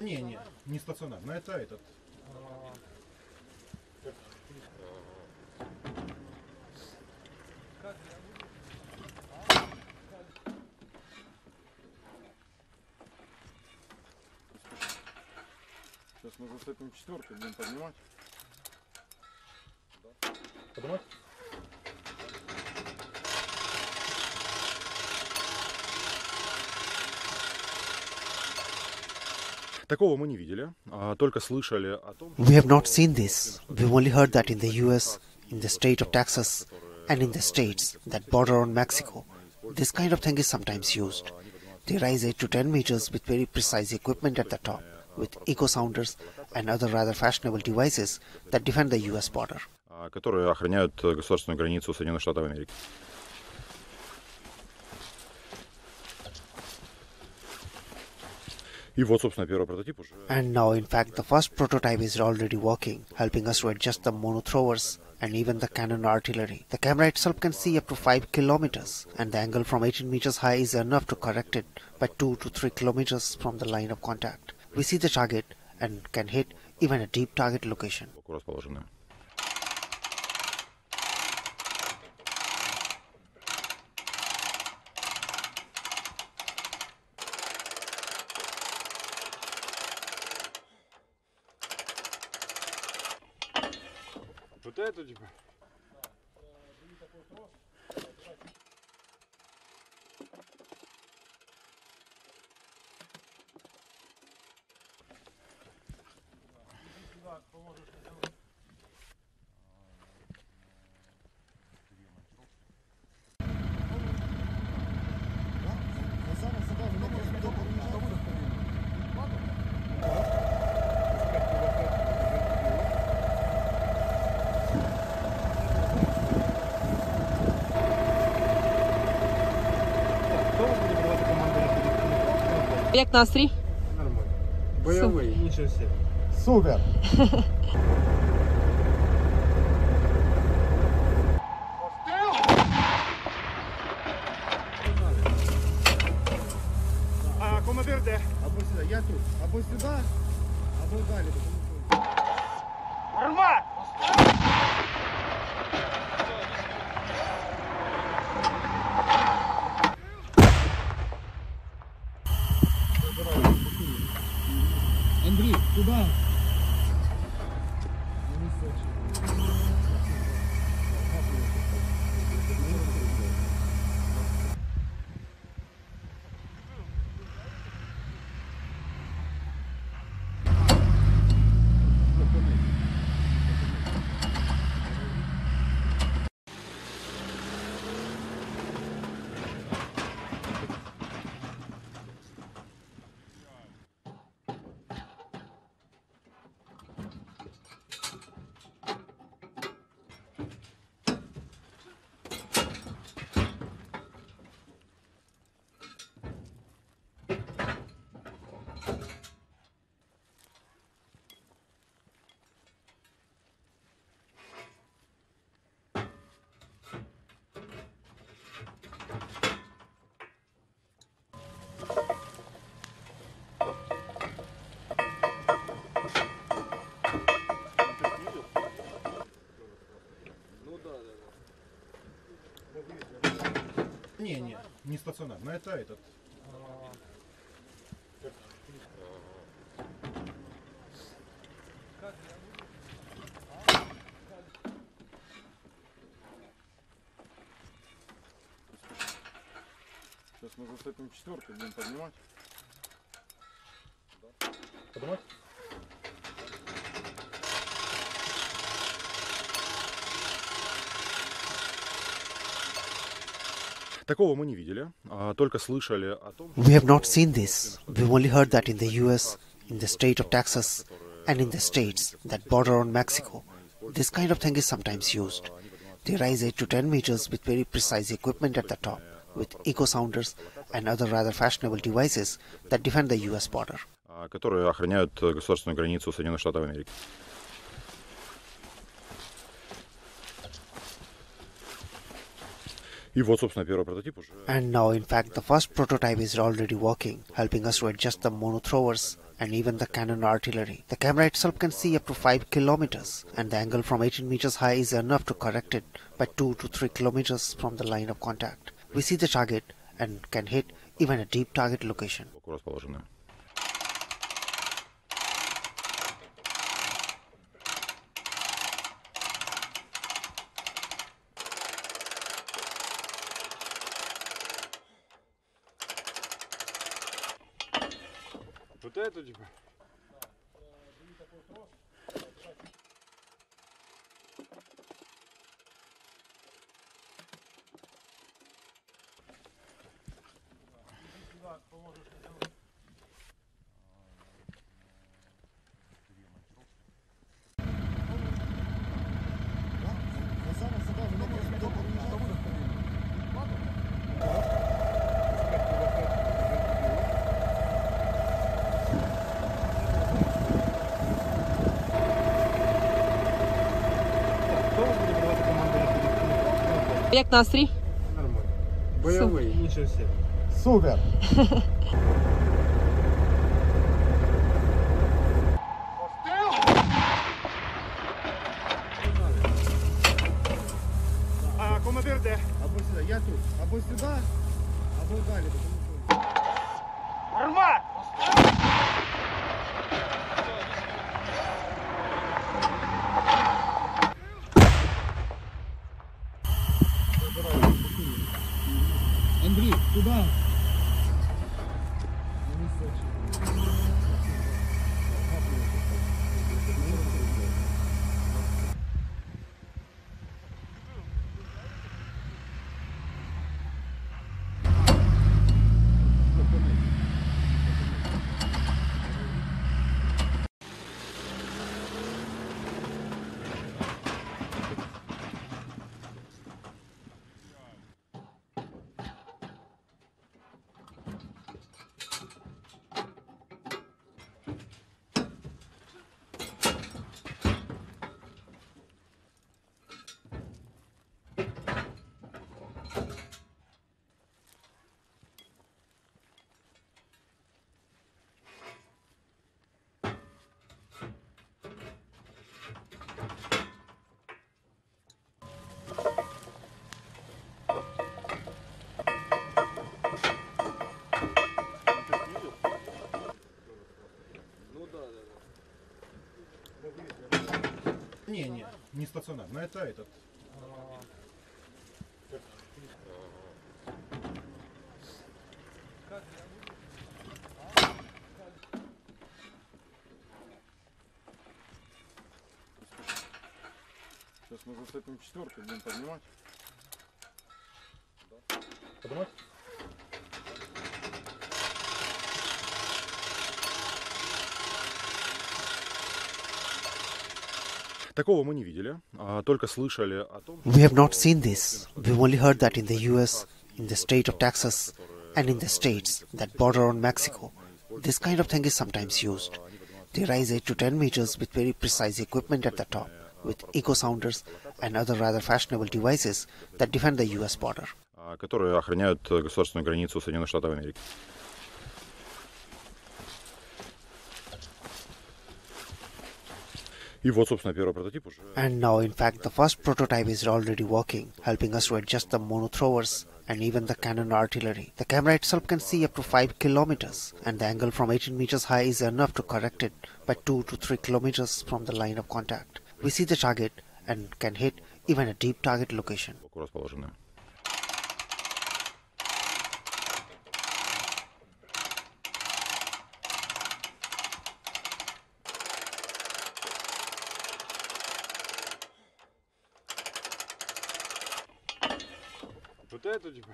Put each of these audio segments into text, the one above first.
Не, не стационарно, это этот. Сейчас мы зацепим четверку, будем поднимать. Поднимать? Такого мы не видели, только слышали о том, что... We have not seen this. We've only heard that in the US, in the state of Texas, and in the states that border on Mexico, this kind of thing is sometimes used. They rise 8 to 10 meters with very precise equipment at the top, with eco-sounders and other rather fashionable devices that defend the US border. Которые охраняют государственную границу Соединенных Штатов Америки. И вот, собственно, первый прототип уже. And now, in fact, the first prototype is already working, helping us to adjust the mono throwers and even the cannon artillery. The camera itself can see up to 5 kilometers, and the angle from 18 meters high is enough to correct it by 2 to 3 kilometers from the line of contact. We see the target and can hit even a deep target location. Вот эту типа. Як настрій? Нормально. Бойовий, нічого себе. Супер! А, командир де? Або сюди, я тут. Або сюди, або далі. Нормально! Андрей, туда! Не, не, не стационарно, это этот. Сейчас мы зацепим четверку, будем поднимать. Поднимать? Такого мы не видели, только слышали о том, что... We have not seen this. We've only heard that in the US, in the state of Texas, and in the states that border on Mexico, this kind of thing is sometimes used. They rise 8 to 10 meters with very precise equipment at the top, with eco-sounders and other rather fashionable devices that defend the US border. Которые охраняют государственную границу Соединенных Штатов Америки. И вот, собственно, первый прототип уже. And now, in fact, the first prototype is already working, helping us to adjust the mono throwers and even the cannon artillery. The camera itself can see up to 5 kilometers, and the angle from 18 meters high is enough to correct it by 2 to 3 kilometers from the line of contact. We see the target and can hit even a deep target location. Вот эту типа. Як настрій? Нормально. Бойовий. Лучше всіх. Супер! А, командир де? Або сюди. Я тут. Або сюди, або далі. Армат! Андрей, туда! Не, не стационарно, это этот. Сейчас мы с этим четверкой будем поднимать. Поднимать? Такого мы не видели, только слышали о том, что... We have not seen this. We've only heard that in the US, in the state of Texas, and in the states that border on Mexico, this kind of thing is sometimes used. They rise 8 to 10 meters with very precise equipment at the top, with eco-sounders and other rather fashionable devices that defend the US border. ...которые охраняют государственную границу Соединенных Штатов Америки. И вот, собственно, первый прототип уже. And now, in fact, the first prototype is already working, helping us to adjust the mono throwers and even the cannon artillery. The camera itself can see up to 5 kilometers, and the angle from 18 meters high is enough to correct it by 2 to 3 kilometers from the line of contact. We see the target and can hit even a deep target location. Вот эту типа.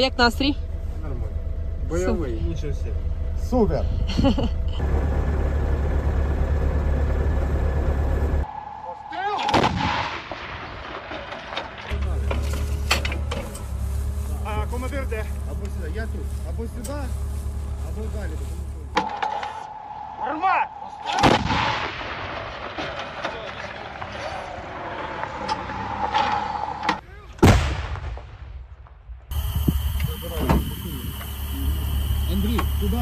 Як настрій? Нормально. Бойовий, лучше всіх. Супер! А командир де? Або сюди. Я тут. Або сюди, або далі. Гармат! Андрій, куди?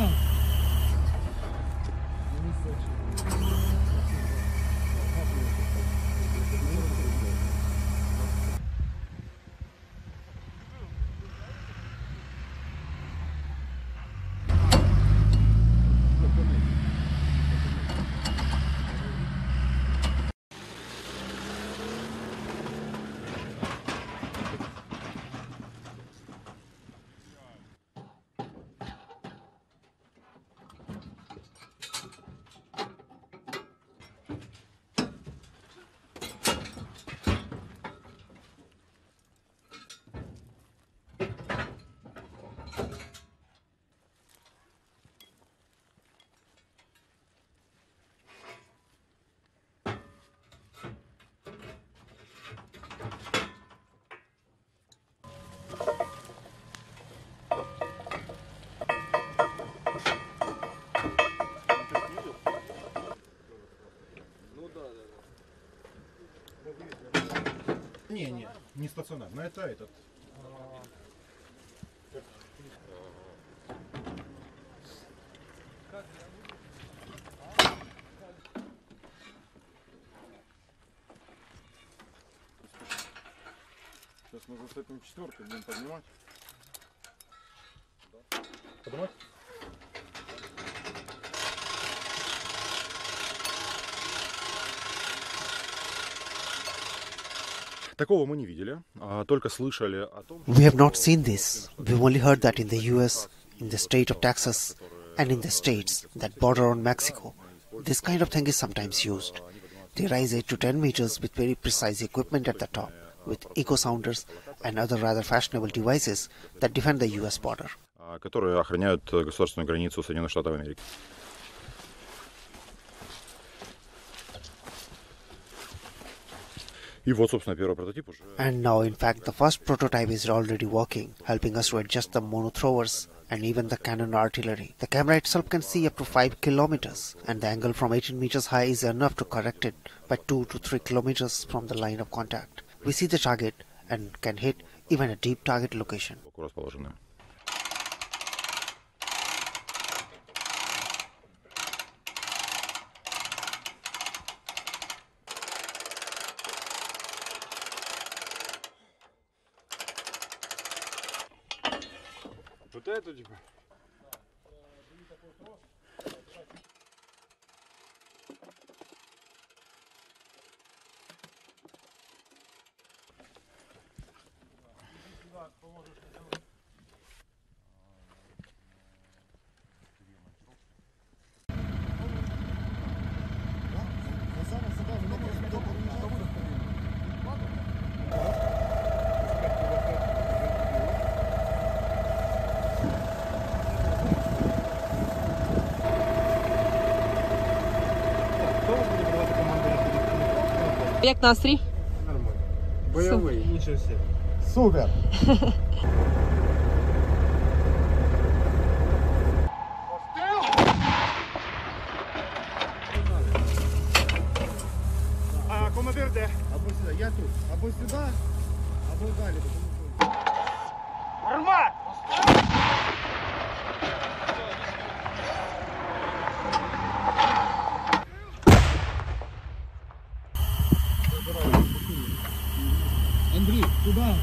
Не, не стационарно, это этот. Сейчас мы зацепим четверку, будем поднимать. Поднимать? Такого мы не видели, только слышали о том, что... We have not seen this. We've only heard that in the US, in the state of Texas, and in the states that border on Mexico, this kind of thing is sometimes used. They rise 8 to 10 meters with very precise equipment at the top, with eco-sounders and other rather fashionable devices that defend the US border. ...которые охраняют государственную границу Соединенных Штатов Америки. And now, in fact, the first prototype is already working, helping us to adjust the mono throwers and even the cannon artillery. The camera itself can see up to 5 kilometers, and the angle from 18 meters high is enough to correct it by 2 to 3 kilometers from the line of contact. We see the target and can hit even a deep target location. Вот эту типа. Як настрій? Нормально. Бойовий, лучше всіх. Супер! А командир де? Або сюди. Я тут. Або сюди, або далі. Гармат! Андрей, куда?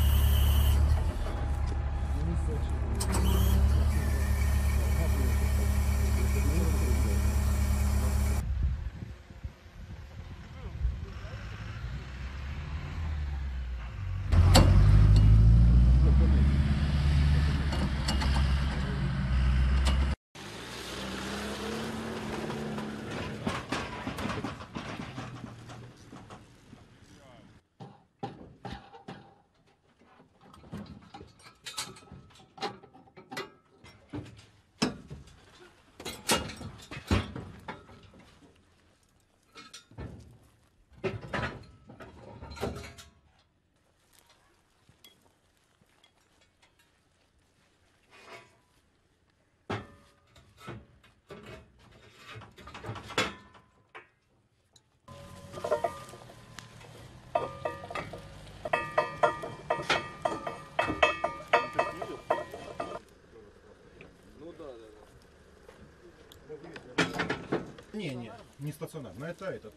Не, не стационарно, это этот.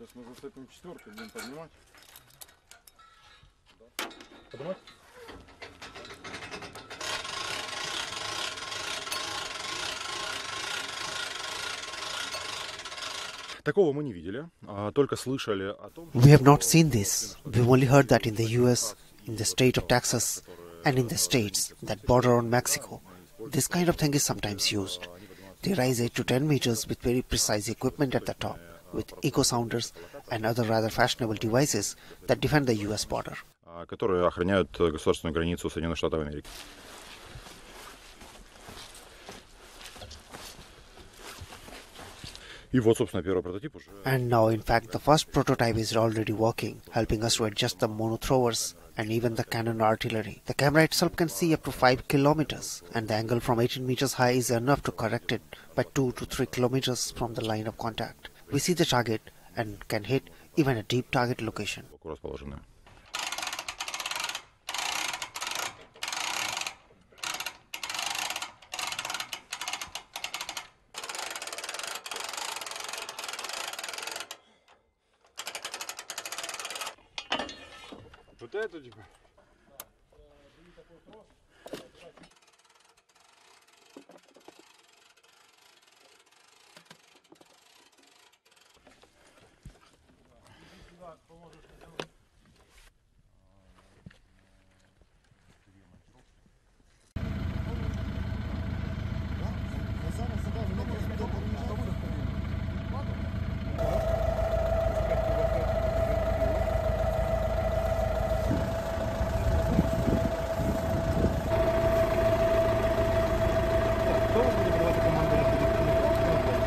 Сейчас мы зацепим четверкой, будем поднимать. Поднимать? Такого мы не видели, только слышали о том, что... We have not seen this. We've only heard that in the US, in the state of Texas, and in the states that border on Mexico, this kind of thing is sometimes used. They rise 8 to 10 meters with very precise equipment at the top, with eco-sounders and other rather fashionable devices that defend the US border. ...которые охраняют государственную границу Соединенных Штатов Америки. И вот, собственно, первый прототип уже. And now, in fact, the first prototype is already working, helping us to adjust the mono throwers and even the cannon artillery. The camera itself can see up to 5 kilometers, and the angle from 18 meters high is enough to correct it by 2 to 3 kilometers from the line of contact. We see the target and can hit even a deep target location. Вот эту типа.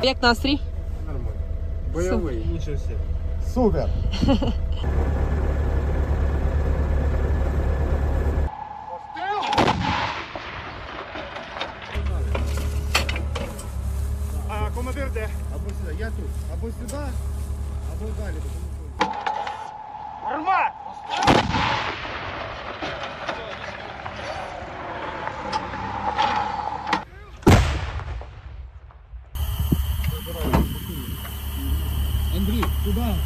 Как настрой? Нормально. Боевые. Ничего себе. Супер! Командир, где? Або сюда. Я тут. Або сюда, або дали. Нормально! Андрей, туда!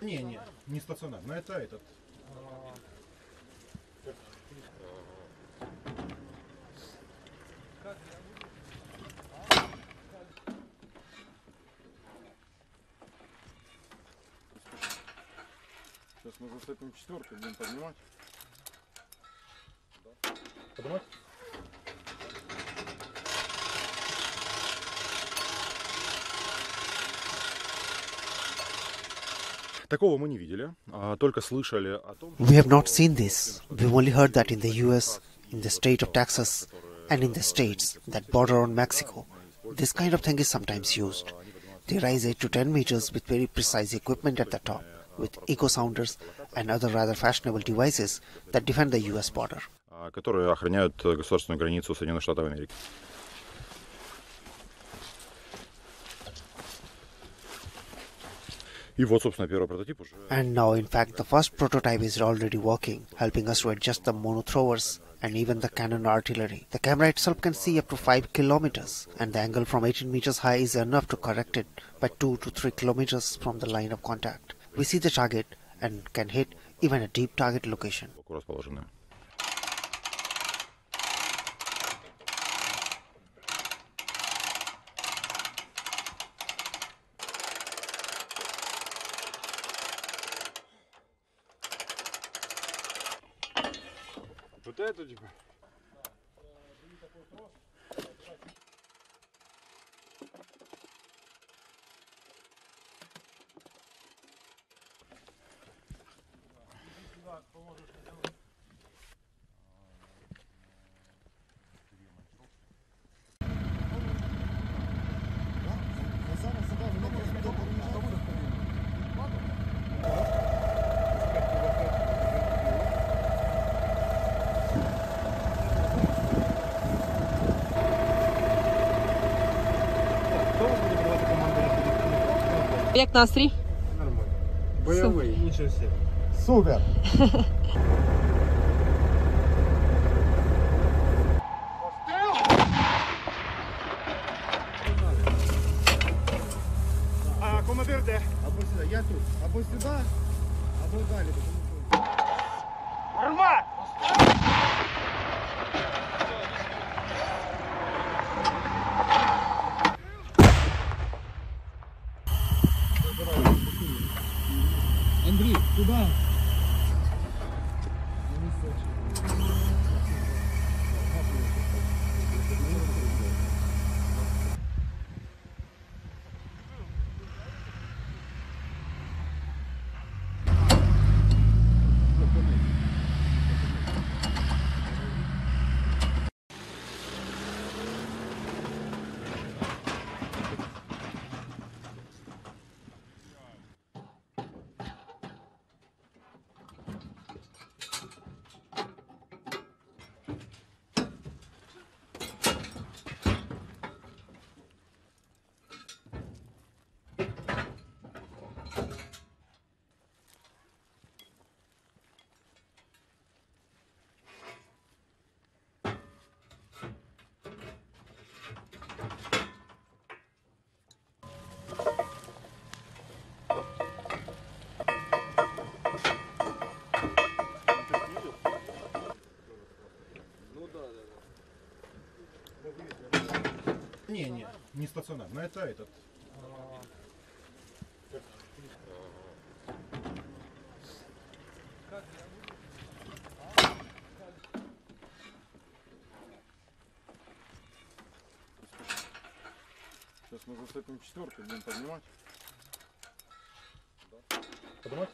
Не, не стационарно, это этот. Сейчас мы зацепим четверкой, будем поднимать. Поднимать? Такого мы не видели, только слышали о том, что... We have not seen this. We've only heard that in the US, in the state of Texas, and in the states that border on Mexico, This kind of thing is sometimes used. They rise 8 to 10 meters with very precise equipment at the top, with eco-sounders and other rather fashionable devices that defend the US border. Которые охраняют государственную границу Соединенных Штатов Америки. И вот, собственно, первый прототип уже. And now, in fact, the first prototype is already working, helping us to adjust the mono throwers and even the cannon artillery. The camera itself can see up to 5 kilometers, and the angle from 18 meters high is enough to correct it by 2 to 3 kilometers from the line of contact. We see the target and can hit even a deep target location. Вот это типа. Как настрой? Нормально. Боевые. Супер. Лучше всех. Супер! А, командир, где? Або сюда, я тут. Або сюда, або далі. Армат! Андрей, куда? Не, не стационарно, это этот. Сейчас мы зацепим четверку, будем поднимать. Поднимать?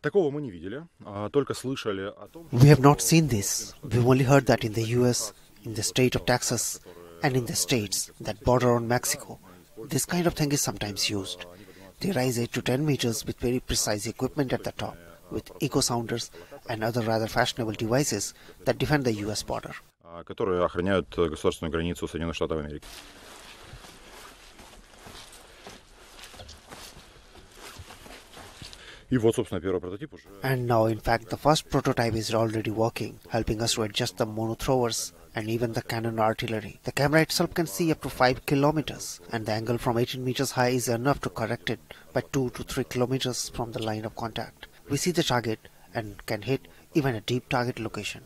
Такого мы не видели, только слышали о том, что... We have not seen this. We've only heard that in the US, in the state of Texas, and in the states that border on Mexico, this kind of thing is sometimes used. They rise 8 to 10 meters with very precise equipment at the top, with eco-sounders and other rather fashionable devices that defend the US border. Которые охраняют государственную границу Соединенных Штатов Америки. И вот, собственно, первый прототип уже. And now, in fact, the first prototype is already working, helping us to adjust the mono throwers and even the cannon artillery. The camera itself can see up to 5 kilometers, and the angle from 18 meters high is enough to correct it by 2 to 3 kilometers from the line of contact. We see the target and can hit even a deep target location.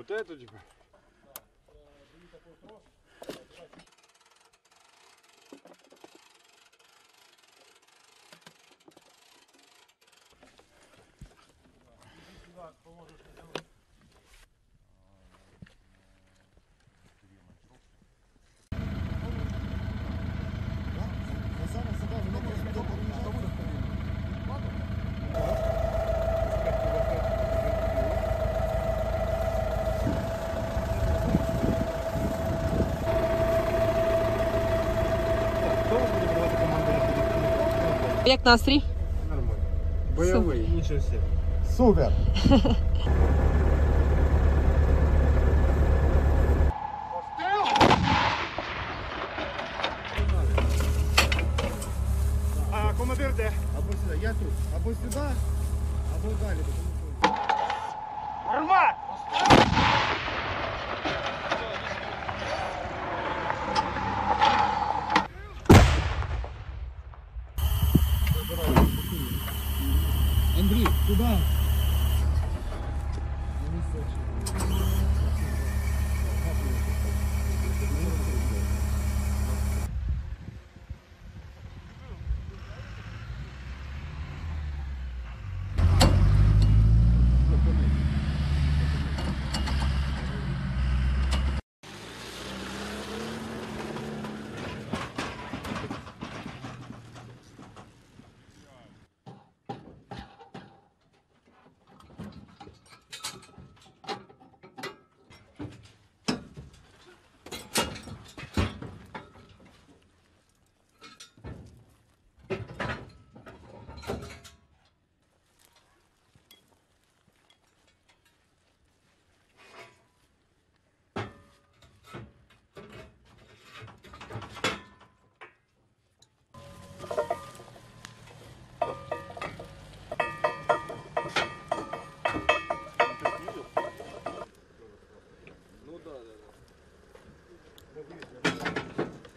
Вот это типа. Як настрій? Нормально. Бойовий. Нічого всього. Супер! А командир де? Або сюди. Я тут. Або сюди, або далі. Армат! Андрей, куда?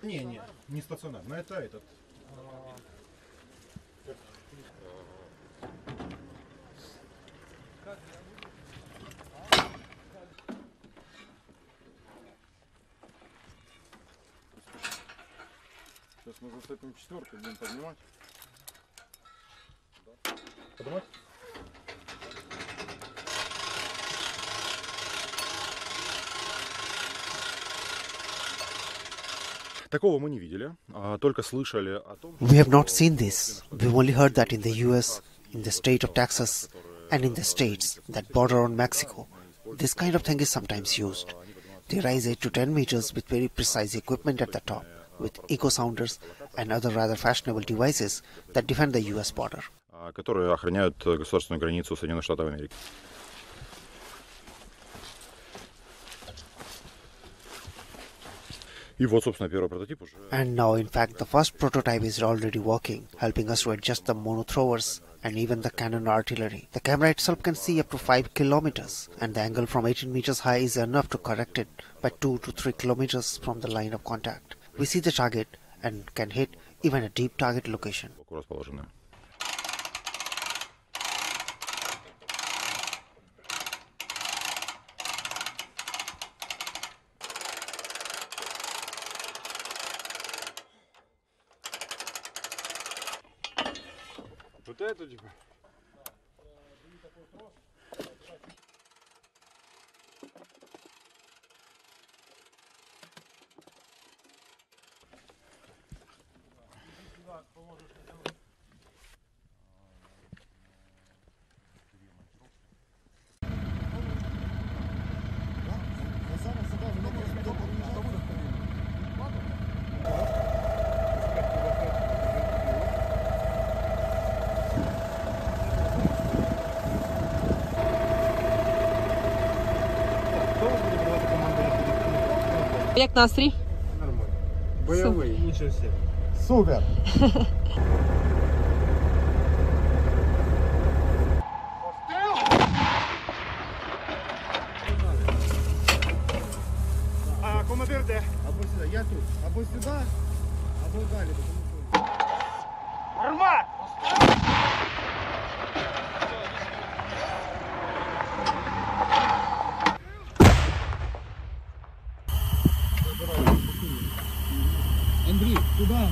Не, не стационарно, это этот. Сейчас мы зацепим четверку, будем поднимать. Поднимать? Такого мы не видели, только слышали о том, что... We have not seen this. We've only heard that in the US, in the state of Texas, and in the states that border on Mexico, this kind of thing is sometimes used. They rise 8 to 10 meters with very precise equipment at the top, with eco-sounders and other rather fashionable devices that defend the US border. ...которые охраняют государственную границу Соединенных Штатов Америки. And now, in fact, the first prototype is already working, helping us to adjust the mono throwers and even the cannon artillery. The camera itself can see up to 5 kilometers, and the angle from 18 meters high is enough to correct it by 2 to 3 kilometers from the line of contact. We see the target and can hit even a deep target location. Вот эту типа. Як настрій? Нормально. Бойовий. Нічого всього. Супер! А командир де? Або сюди. Я тут. Або сюди, або далі. Армат! Андрей, куда?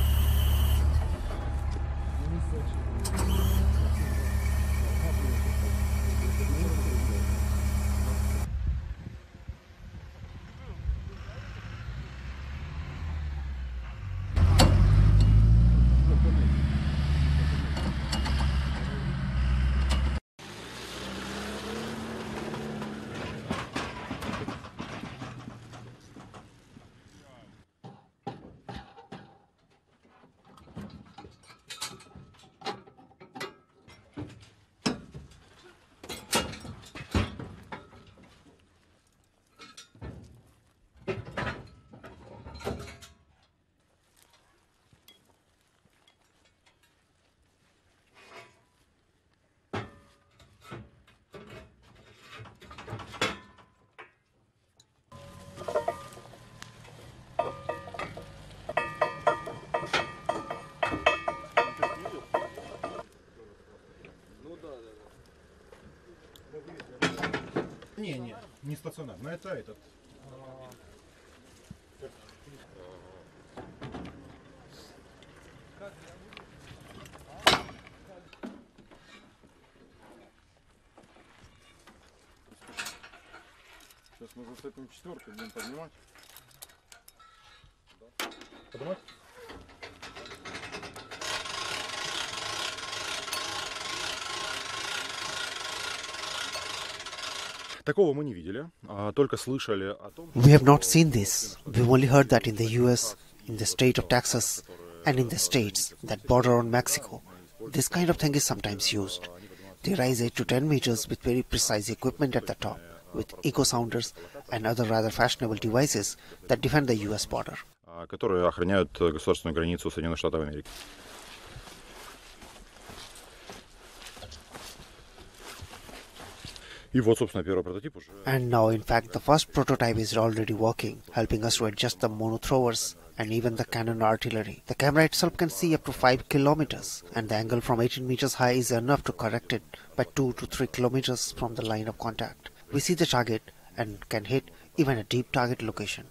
Не, не, не стационарно, это этот. Сейчас мы зацепим четверку, будем поднимать. Поднимать? Такого мы не видели, только слышали о том, что... We have not seen this. We've only heard that in the US, in the state of Texas, and in the states that border on Mexico, this kind of thing is sometimes used. They rise 8 to 10 meters with very precise equipment at the top, with eco-sounders and other rather fashionable devices that defend the US border. ...которые охраняют государственную границу Соединенных Штатов Америки. И вот, собственно, первый прототип уже. And now, in fact, the first prototype is already working, helping us to adjust the mono throwers and even the cannon artillery. The camera itself can see up to 5 kilometers, and the angle from 18 meters high is enough to correct it by 2 to 3 kilometers from the line of contact. We see the target and can hit even a deep target location.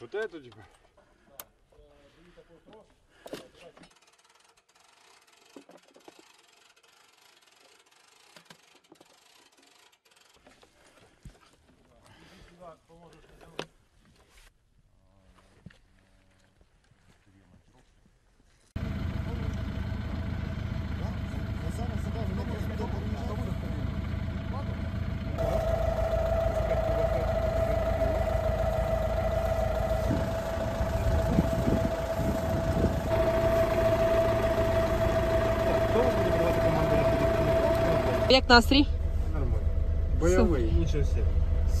Вот эту типа. Як настрій? Нормально. Бойовий. Нічого всього.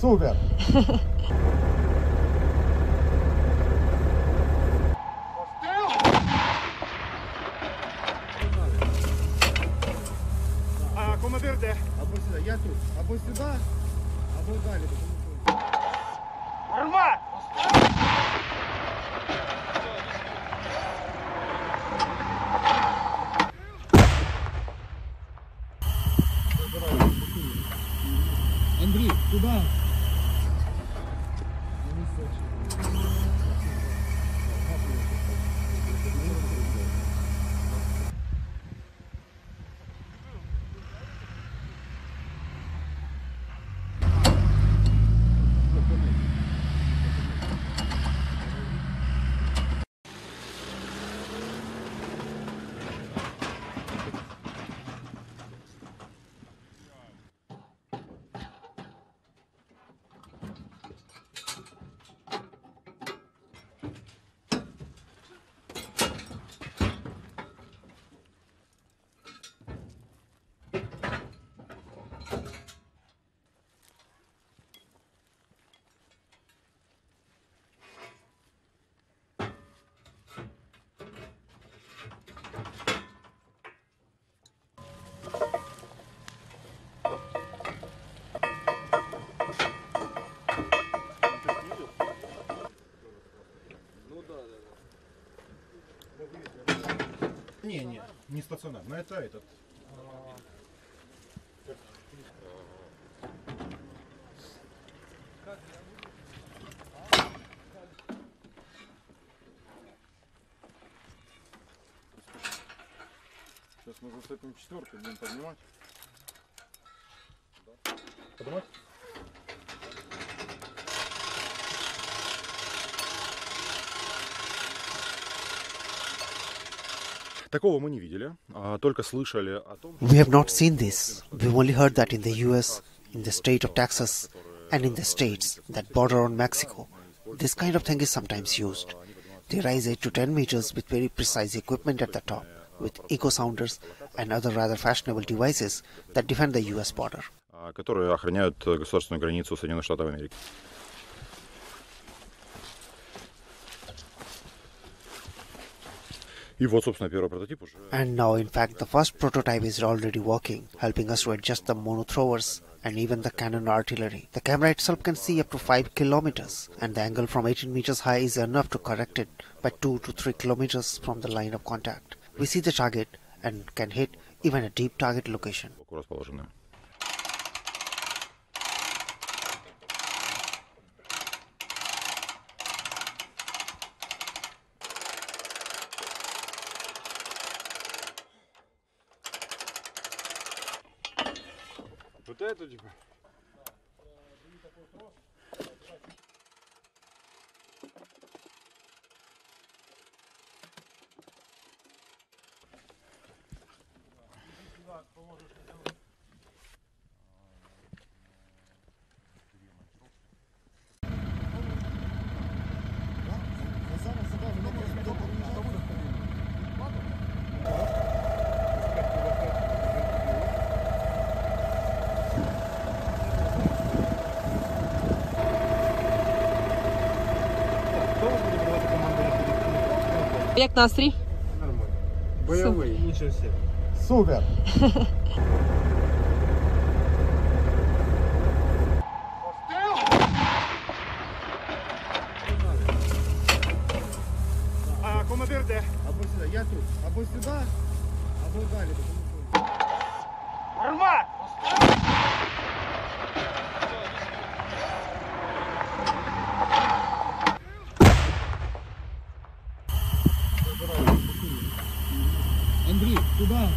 Супер! А, командир де? Або сюди. Я тут. Або сюди, або далі. Армат! Андрей, куда? Не, не, не стационарно, это этот. Сейчас мы зацепим четверку, будем поднимать. Поднимать? Такого мы не видели, только слышали о том, что... We have not seen this. We've only heard that in the US, in the state of Texas, and in the states that border on Mexico, this kind of thing is sometimes used. They rise 8 to 10 meters with very precise equipment at the top, with eco-sounders and other rather fashionable devices that defend the US border. ...которые охраняют государственную границу Соединенных Штатов Америки. И вот, собственно, первый прототип уже. And now, in fact, the first prototype is already working, helping us to adjust the mono throwers and even the cannon artillery. The camera itself can see up to 5 kilometers, and the angle from 18 meters high is enough to correct it by 2 to 3 kilometers from the line of contact. We see the target and can hit even a deep target location. Вот эту типа. Як настрій? Нормально. Бойовий, нічого себе. Супер! А командир де? Або сюди, я тут. Або сюди, або далі. Армат! Андрей, куда?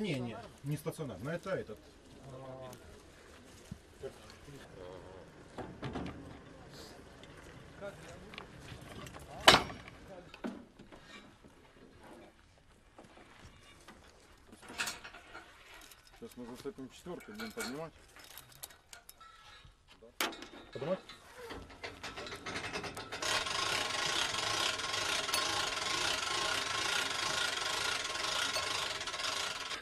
Не, не стационарно, это этот. Сейчас мы зацепим четверку, будем поднимать. Поднимать?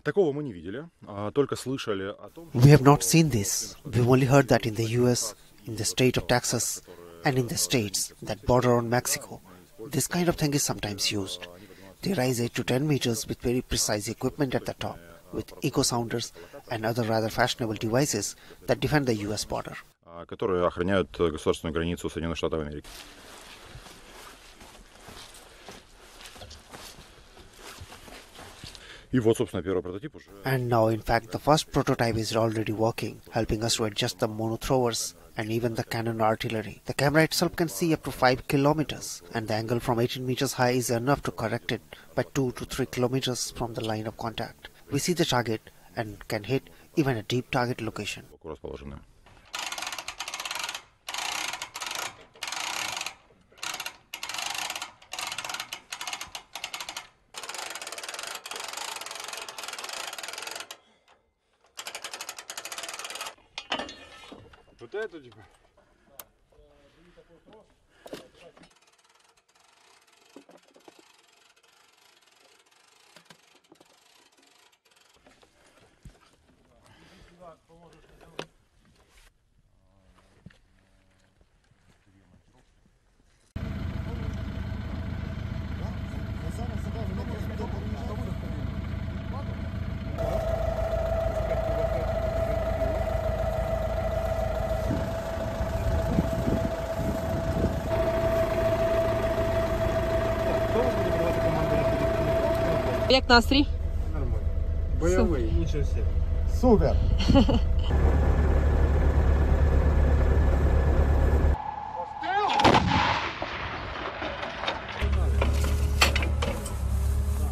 Такого мы не видели, только слышали о том, что... We have not seen this. We've only heard that in the US, in the state of Texas, and in the states that border on Mexico, this kind of thing is sometimes used. They rise 8 to 10 meters with very precise equipment at the top, with eco-sounders and other rather fashionable devices that defend the US border. ...которые охраняют государственную границу Соединенных Штатов Америки. И вот, собственно, первый прототип уже. And now, in fact, the first prototype is already working, helping us to adjust the mono throwers and even the cannon artillery. The camera itself can see up to 5 kilometers, and the angle from 18 meters high is enough to correct it by 2 to 3 kilometers from the line of contact. We see the target and can hit even a deep target location. Вот эту типа. Як настрій? Нормально. Бойовий, нічого себе. Супер!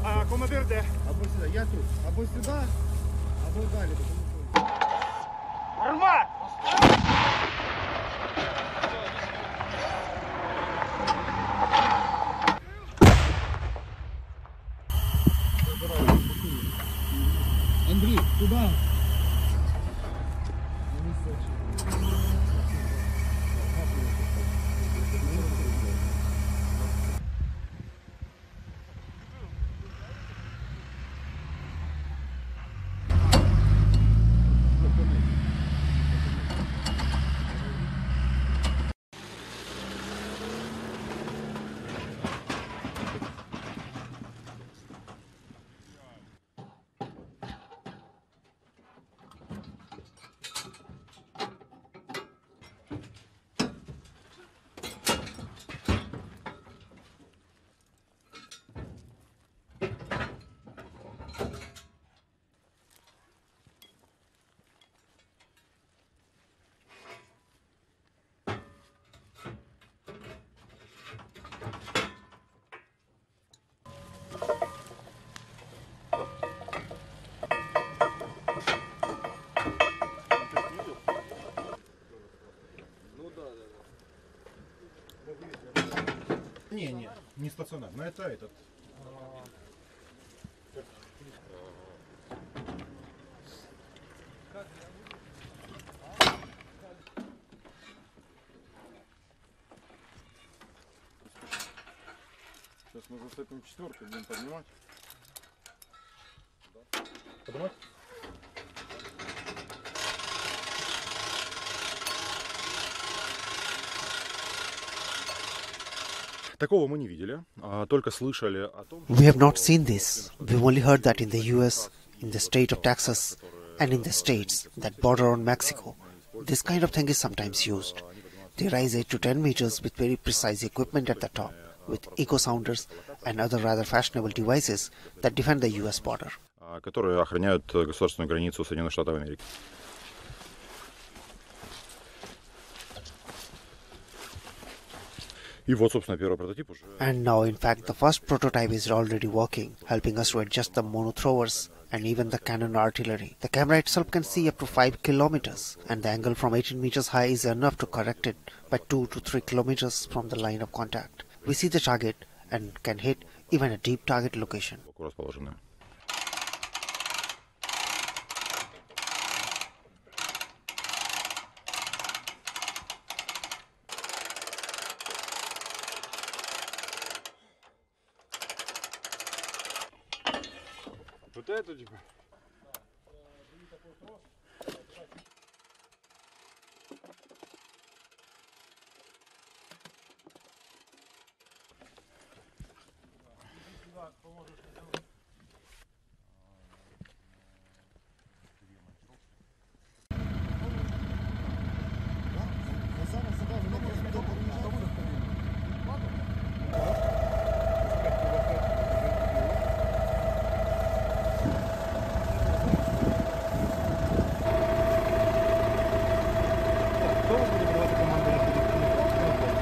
А командир де? Або сюди, я тут. Або сюди, або далі. Нормально! Андрей, куда? Не, не, не стационарно, это этот. Сейчас мы зацепим четверку, будем поднимать. Поднимать? Такого мы не видели, только слышали о том, что... We have not seen this. We've only heard that in the US, in the state of Texas, and in the states that border on Mexico, this kind of thing is sometimes used. They rise 8 to 10 meters with very precise equipment at the top, with eco-sounders and other rather fashionable devices that defend the US border. ...которые охраняют государственную границу Соединенных Штатов Америки. And now, in fact, the first prototype is already working, helping us to adjust the mono throwers and even the cannon artillery. The camera itself can see up to 5 kilometers, and the angle from 18 meters high is enough to correct it by 2 to 3 kilometers from the line of contact. We see the target and can hit even a deep target location. Вот эту типа.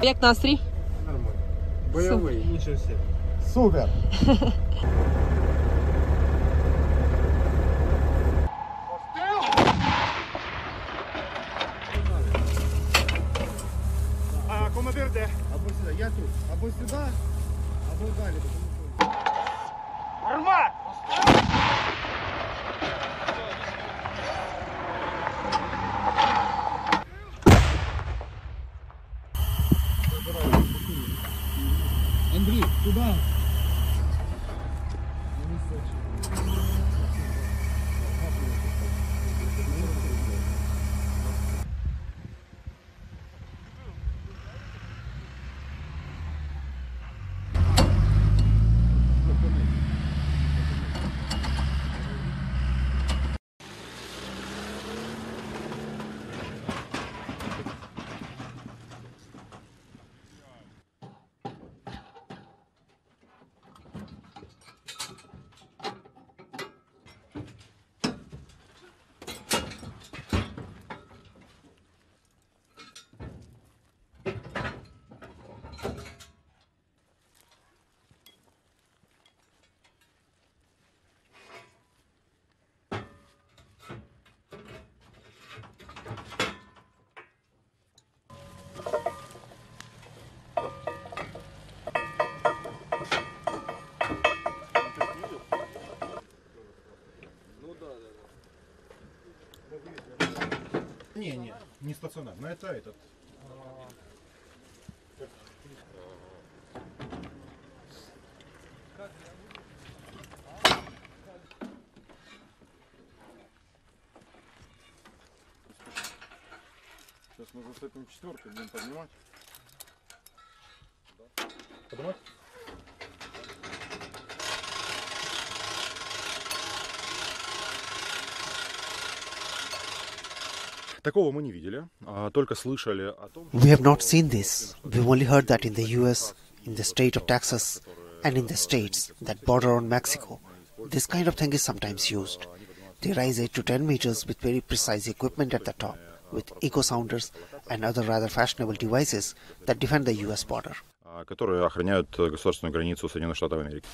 Як настрій? Нормально. Бойовий, нічого себе. Супер! А командир де? Або сюди, я тут. Або сюди, або далі. Нормально! Андрей, куда? стационарно. Это этот. Сейчас мы уже с этим четверкой будем поднимать. Поднимать? Такого мы не видели, только слышали о том, что... We have not seen this. We've only heard that in the US, in the state of Texas, and in the states that border on Mexico, this kind of thing is sometimes used. They rise 8 to 10 meters with very precise equipment at the top, with eco-sounders and other rather fashionable devices that defend the US border. ...которые охраняют государственную границу Соединенных Штатов Америки.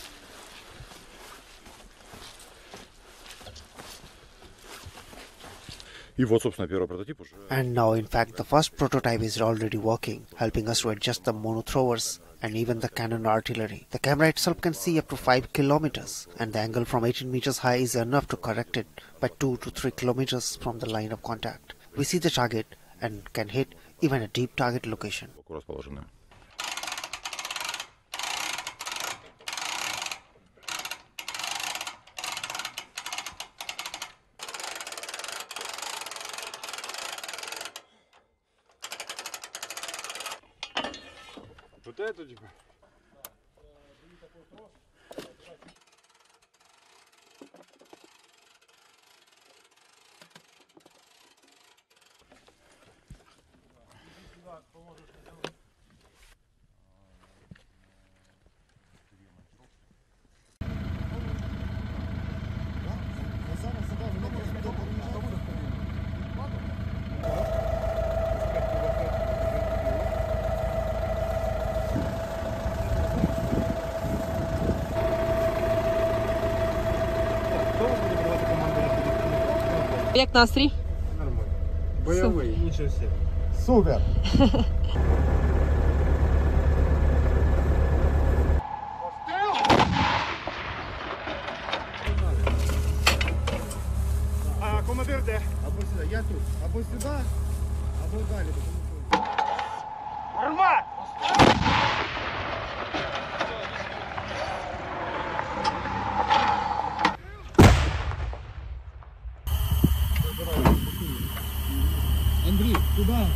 И вот, собственно, первый прототип уже. And now, in fact, the first prototype is already working, helping us to adjust the mono throwers and even the cannon artillery. The camera itself can see up to 5 kilometers, and the angle from 18 meters high is enough to correct it by 2 to 3 kilometers from the line of contact. We see the target and can hit even a deep target location. Вот эту типа. Как настрой? Нормально. Боевые. Супер. Ничего себе. Супер! А, командир, где? Або сюда. Я тут. Або сюда, або далі. Армат! Андрей, куда?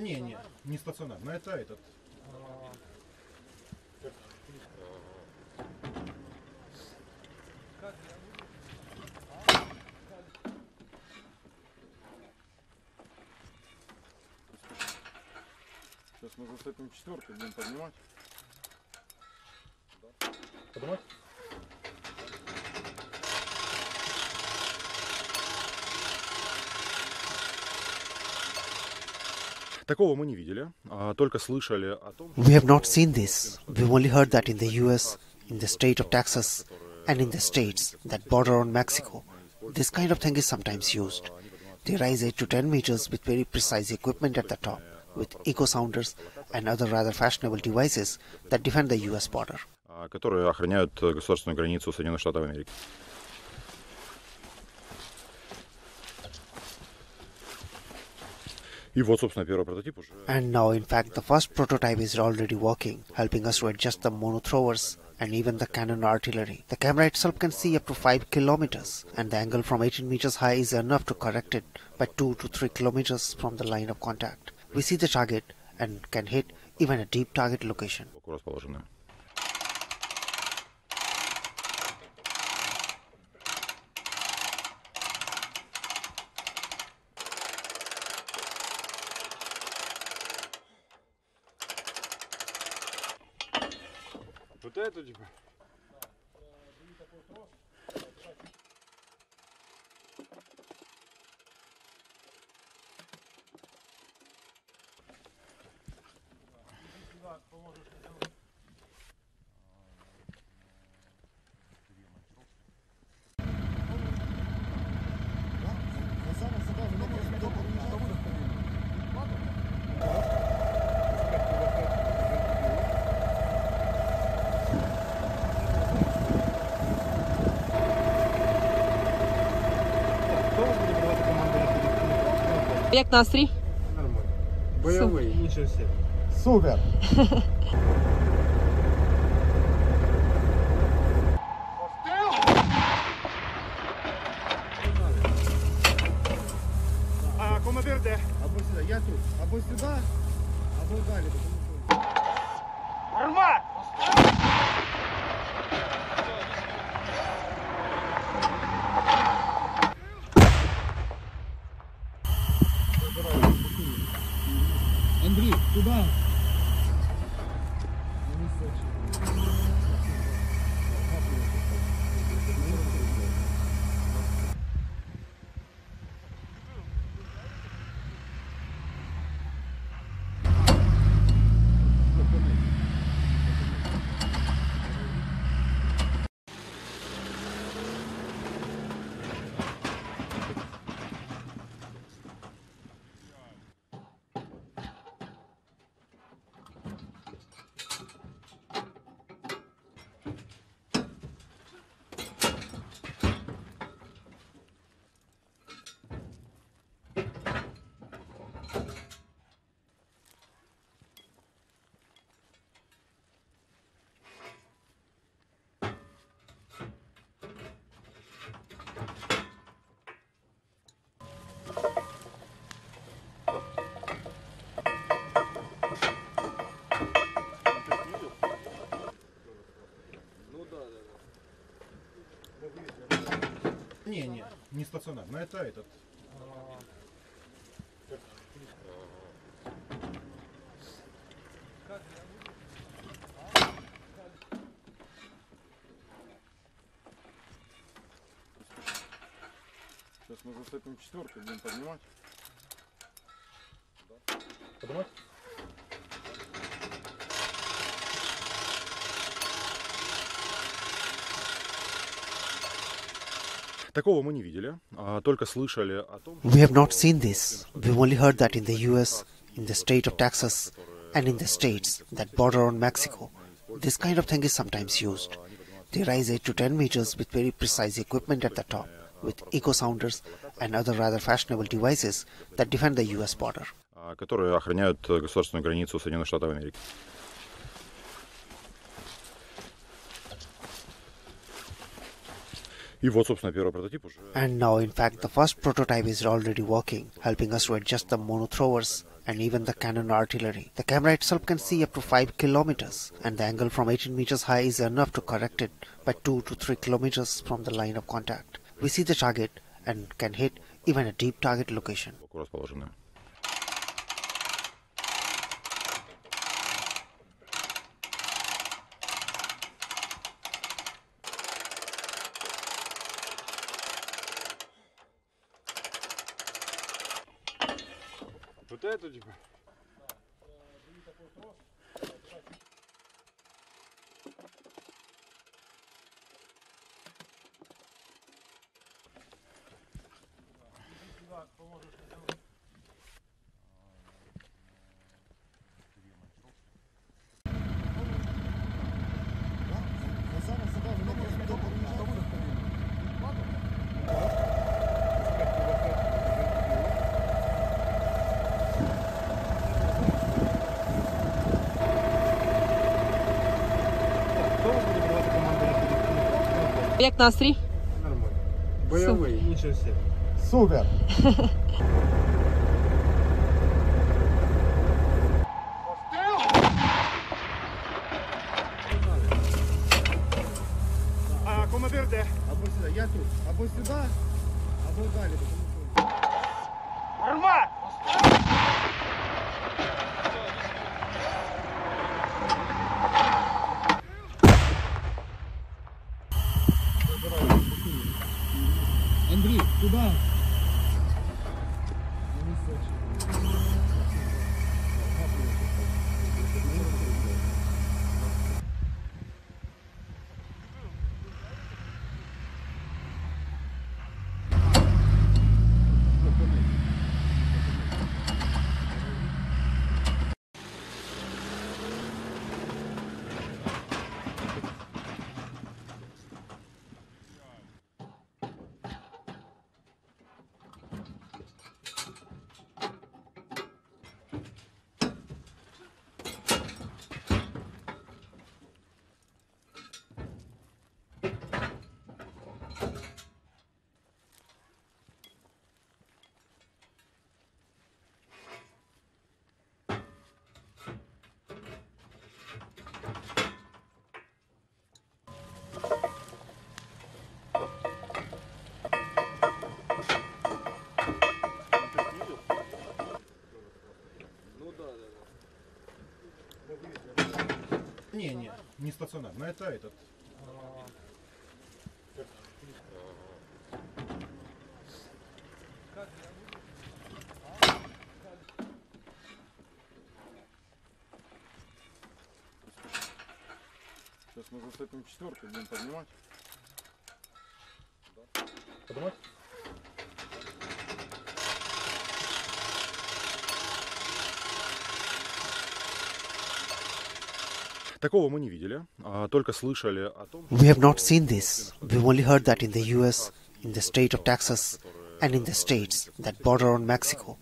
Не, не стационарно, это этот. Сейчас мы уже с этим четверкой будем поднимать. Поднимать? Такого мы не видели, только слышали о том, что... We have not seen this. We've only heard that in the US, in the state of Texas, and in the states that border on Mexico, this kind of thing is sometimes used. They rise 8 to 10 meters with very precise equipment at the top, with eco-sounders and other rather fashionable devices that defend the US border. ...которые охраняют государственную границу Соединенных Штатов Америки. И вот, собственно, первый прототип уже. And now, in fact, the first prototype is already working, helping us to adjust the mono throwers and even the cannon artillery. The camera itself can see up to 5 kilometers, and the angle from 18 meters high is enough to correct it by 2 to 3 kilometers from the line of contact. We see the target and can hit even a deep target location. Вот эту типа. Як настрій? Нормально. Бойовий, нічого себе. Супер! А командир де? Або сюди, я тут. Або сюди, або далі. Армат! Андрей, куда? Не стационарно, это этот. Сейчас мы зацепим четверку, будем поднимать. Поднимать? Такого мы не видели, только слышали о том, что... We have not seen this. We've only heard that in the US, in the state of Texas, and in the states that border on Mexico, this kind of thing is sometimes used. They rise 8 to 10 meters with very precise equipment at the top, with eco-sounders and other rather fashionable devices that defend the US border. ...которые охраняют государственную границу Соединенных Штатов Америки. И вот, собственно, первый прототип уже. And now, in fact, the first prototype is already working, helping us to adjust the mono throwers and even the cannon artillery. The camera itself can see up to 5 kilometers, and the angle from 18 meters high is enough to correct it by 2 to 3 kilometers from the line of contact. We see the target and can hit even a deep target location. Вот эту типа. Продолжение следует... Як настрій? Нормально. Бойовий, нічого всього. Супер! А командир де? Або сюди, я тут. Або сюди, або далі. Армат! Андрій, туди! Не, не стационарно, это этот. Сейчас мы с этим четверкой будем поднимать. Поднимать? Такого мы не видели, только слышали о том. We have not seen this. We've only heard that in the US, in the state of Texas, and in the states that border on Mexico,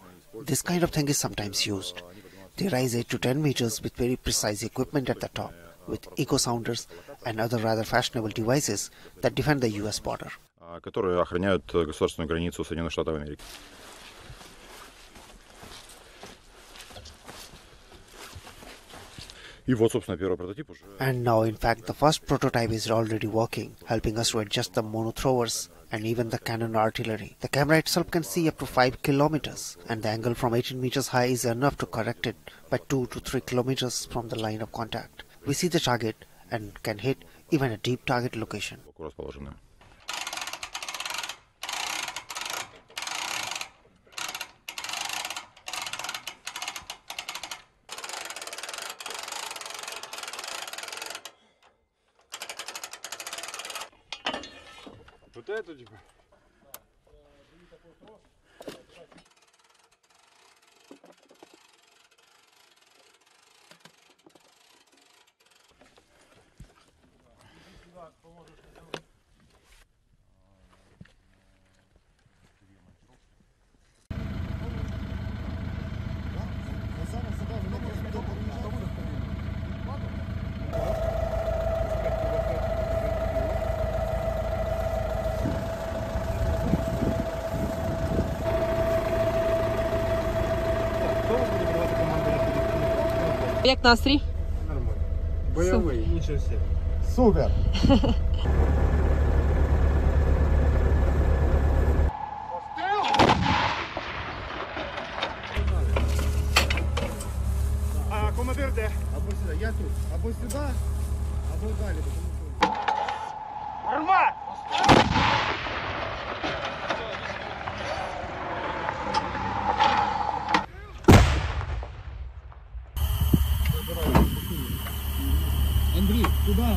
this kind of thing is sometimes used. They rise 8 to 10 meters with very precise equipment at the top, with eco-sounders and other rather fashionable devices that defend the US border. Которые охраняют государственную границу Соединенных Штатов Америки. And now, in fact, the first prototype is already working, helping us to adjust the mono throwers and even the cannon artillery. The camera itself can see up to 5 kilometers, and the angle from 18 meters high is enough to correct it by 2 to 3 kilometers from the line of contact. We see the target and can hit even a deep target location. Вот это типа. Як настрій? Нормально. Бойовий, нічого всього. Супер! А командир де? Або сюди, я тут. Або сюди, або далі. Армат! Андрей, туда!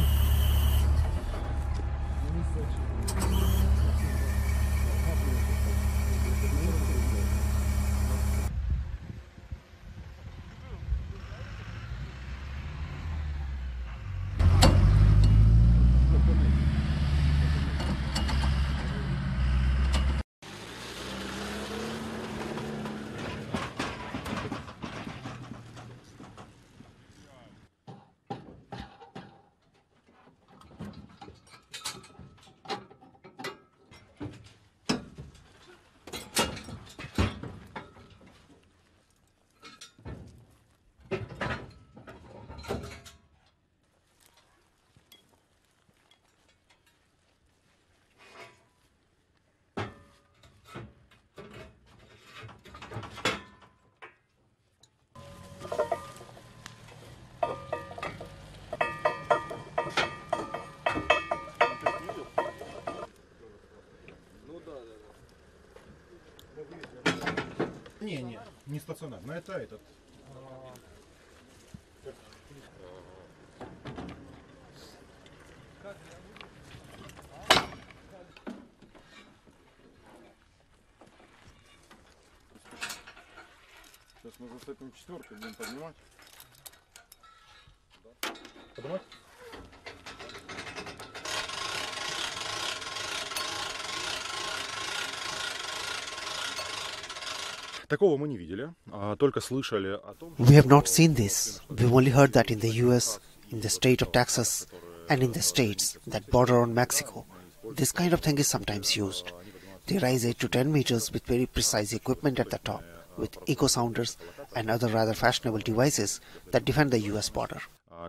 Не, не стационарно, это этот. Сейчас мы за этим четверкой будем поднимать. Поднимать? Такого мы не видели, только слышали о том, что... We have not seen this. We've only heard that in the US, in the state of Texas, and in the states that border on Mexico, this kind of thing is sometimes used. They rise 8 to 10 meters with very precise equipment at the top, with eco-sounders and other rather fashionable devices that defend the US border.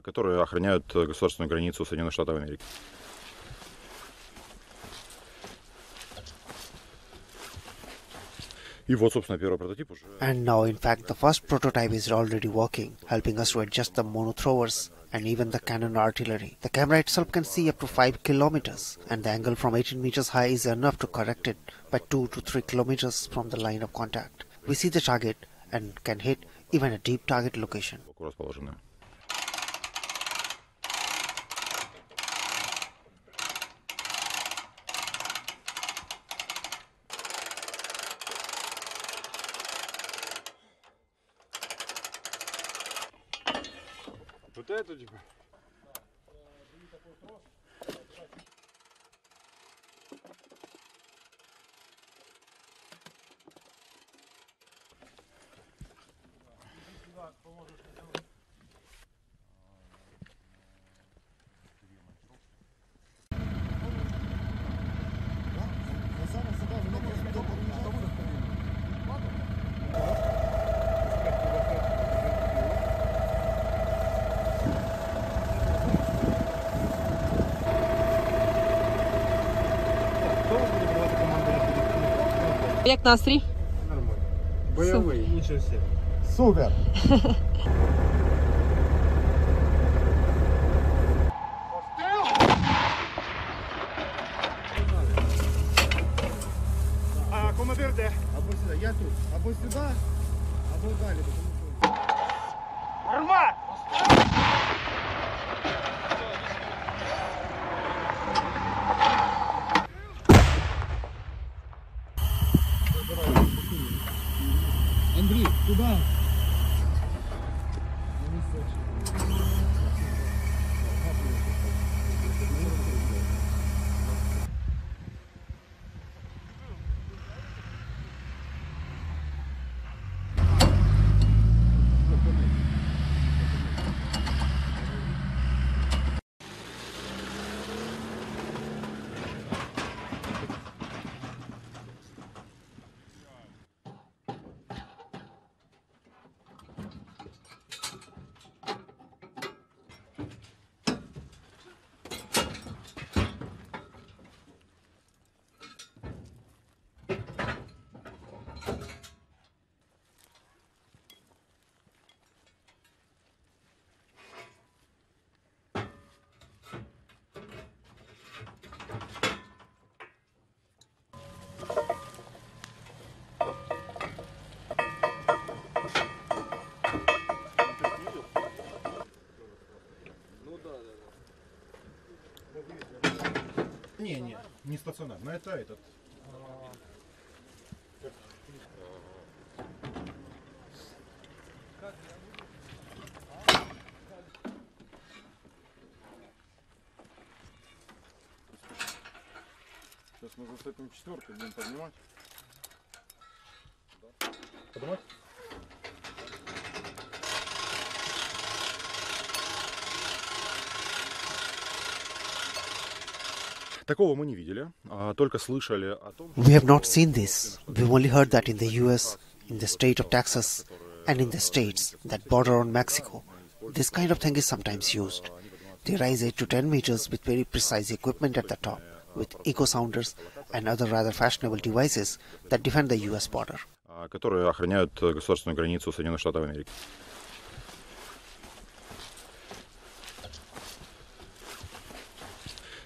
Которые охраняют государственную границу Соединенных Штатов Америки. И вот, собственно, первый прототип уже. And now, in fact, the first prototype is already working, helping us to adjust the mono throwers and even the cannon artillery. The camera itself can see up to 5 kilometers, and the angle from 18 meters high is enough to correct it by 2 to 3 kilometers from the line of contact. We see the target and can hit even a deep target location. Вот эту типа. Як настрій? Нормально. Бойовий, нічого все. Супер! А командир де? Або сюди, я тут. Або сюди, або далі. Армат! Андрей, куда? Не, не стационарно, это этот. Сейчас мы за этим четверкой будем поднимать. Поднимать? Такого мы не видели, только слышали о том, что... We have not seen this. We've only heard that in the US, in the state of Texas, and in the states that border on Mexico, this kind of thing is sometimes used. They rise 8 to 10 meters with very precise equipment at the top, with eco-sounders and other rather fashionable devices that defend the US border. Которые охраняют государственную границу Соединенных Штатов Америки.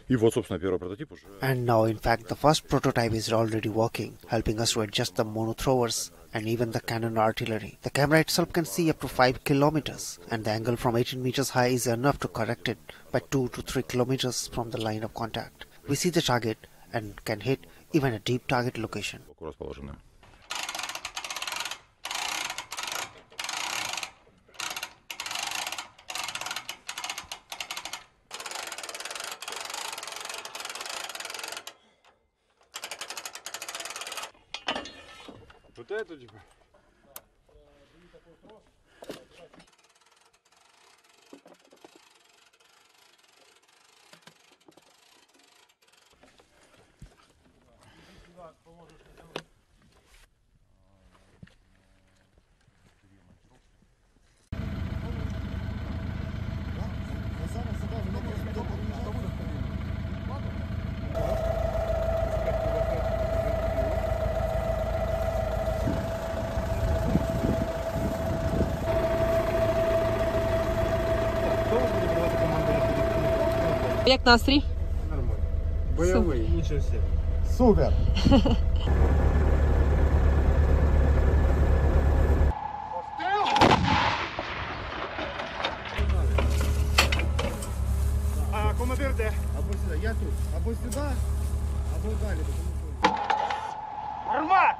И вот, собственно, первый прототип уже. And now, in fact, the first prototype is already working, helping us to adjust the mono throwers and even the cannon artillery. The camera itself can see up to 5 kilometers, and the angle from 18 meters high is enough to correct it by 2 to 3 kilometers from the line of contact. We see the target and can hit even a deep target location. Вот эту типа. Як настрій? Нормально. Бойовий, нічого себе. Супер! А командир де? Або сюди, я тут. Або сюди, або далі. Нормально!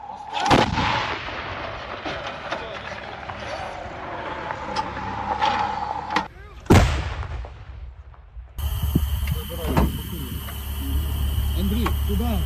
Андрей, туда!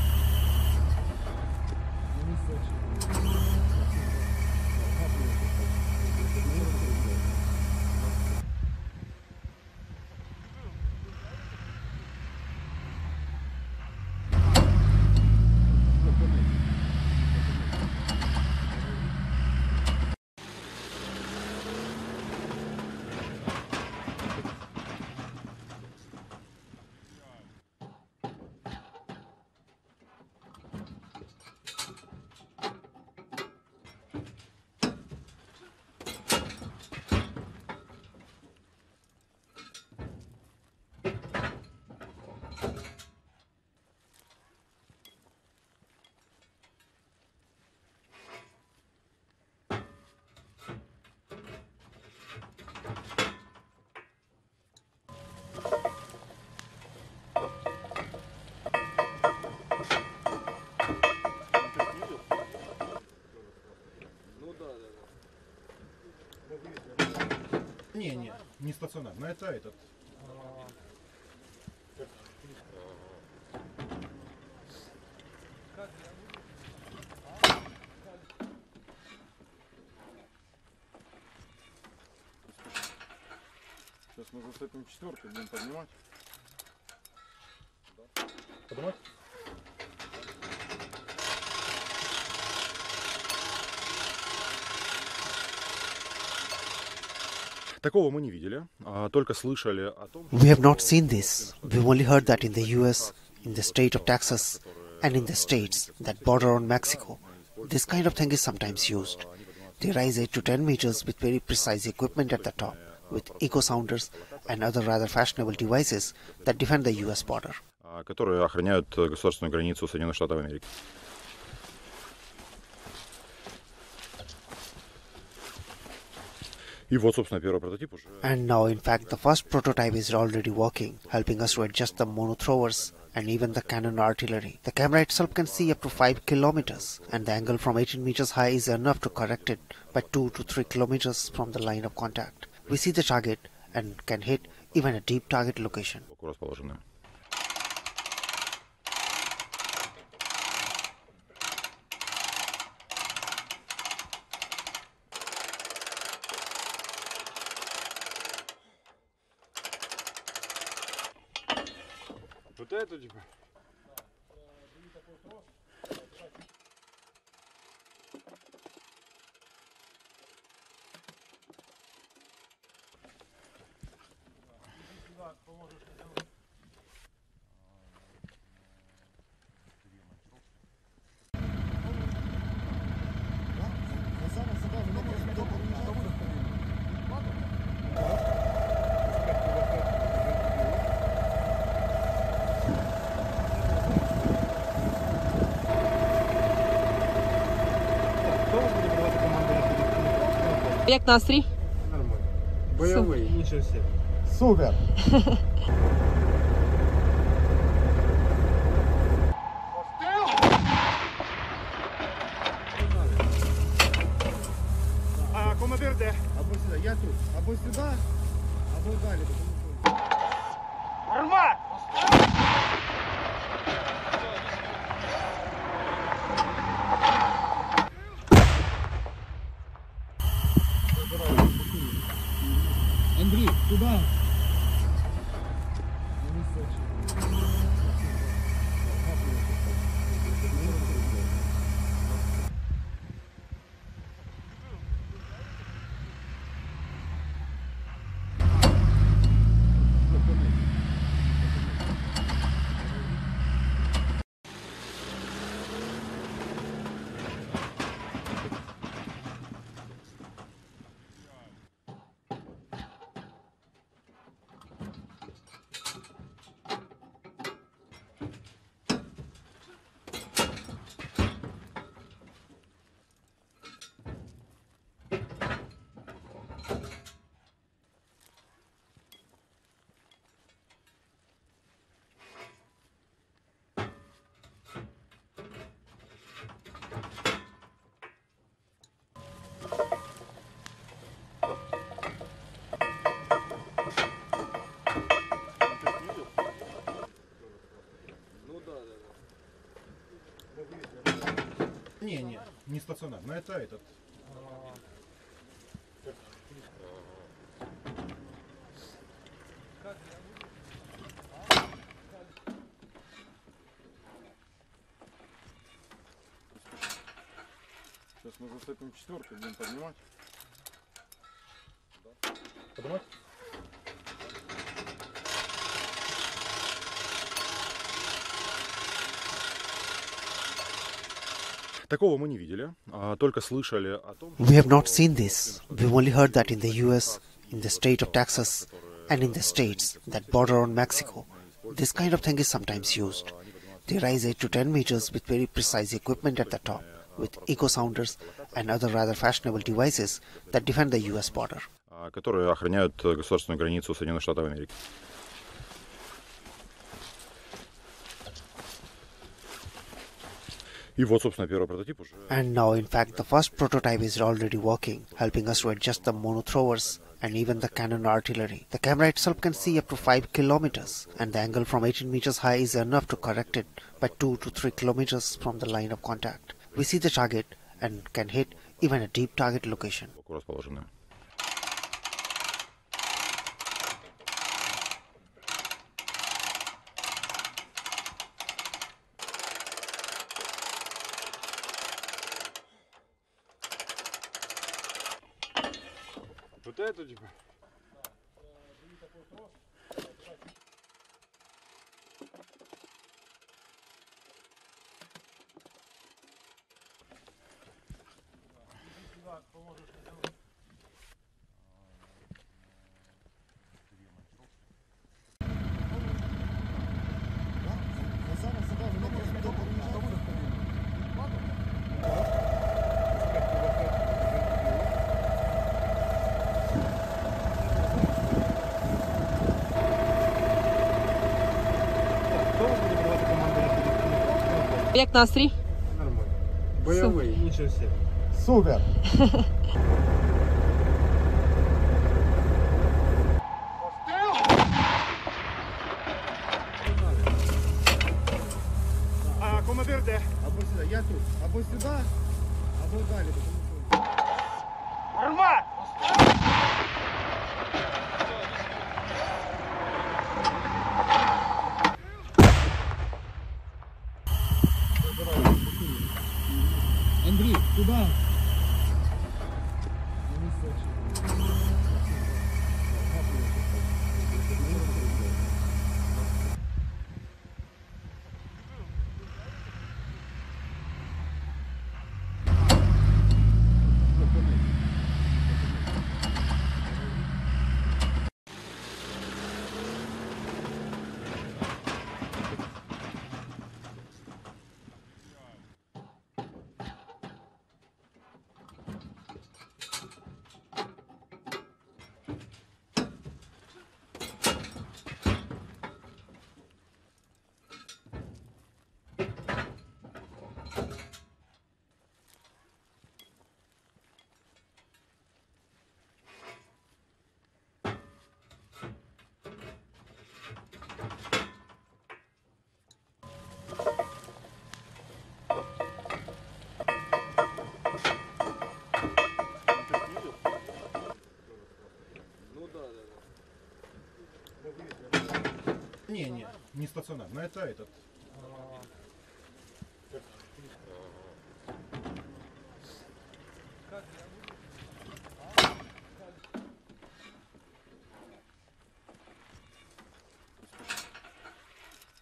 Не стационарно, это этот. Сейчас мы зацепим четверку, будем поднимать. Поднимать? Такого мы не видели, только слышали о том, что... We have not seen this. We've only heard that in the US, in the state of Texas, and in the states that border on Mexico, this kind of thing is sometimes used. They rise 8 to 10 meters with very precise equipment at the top, with eco-sounders and other rather fashionable devices that defend the US border. ...которые охраняют государственную границу Соединенных Штатов Америки. And now, in fact, the first prototype is already working, helping us to adjust the mono throwers and even the cannon artillery. The camera itself can see up to 5 kilometers, and the angle from 18 meters high is enough to correct it by 2 to 3 kilometers from the line of contact. We see the target and can hit even a deep target location. Вот эту типа. Продолжение следует... Як настрій? Нормально. Бойовий. Нічого всього. Супер! А командир де? Або сюди. Я тут. Або сюди, або далі. Армат! Андрей, куда? Не, не стационарно, это этот. Сейчас мы зацепим четверку, будем поднимать. Поднимать? Такого мы не видели, только слышали о том. We have not seen this. We've only heard that in the US, in the state of Texas, and in the states that border on Mexico, this kind of thing is sometimes used. They rise 8 to 10 meters with very precise equipment at the top, with eco-sounders and other rather fashionable devices that defend the US border. Которые охраняют государственную границу Соединенных Штатов Америки. And now, in fact, the first prototype is already working, helping us to adjust the mono throwers and even the cannon artillery. The camera itself can see up to 5 kilometers, and the angle from 18 meters high is enough to correct it by 2 to 3 kilometers from the line of contact. We see the target and can hit even a deep target location. Вот эту типа? Як настрій? Нормально. Бойовий. Нічого всього. Супер! А командир де? Або сюди. Я тут. Або сюди, або далі. Армат! Андрей, куда? Не, не стационарно, это этот.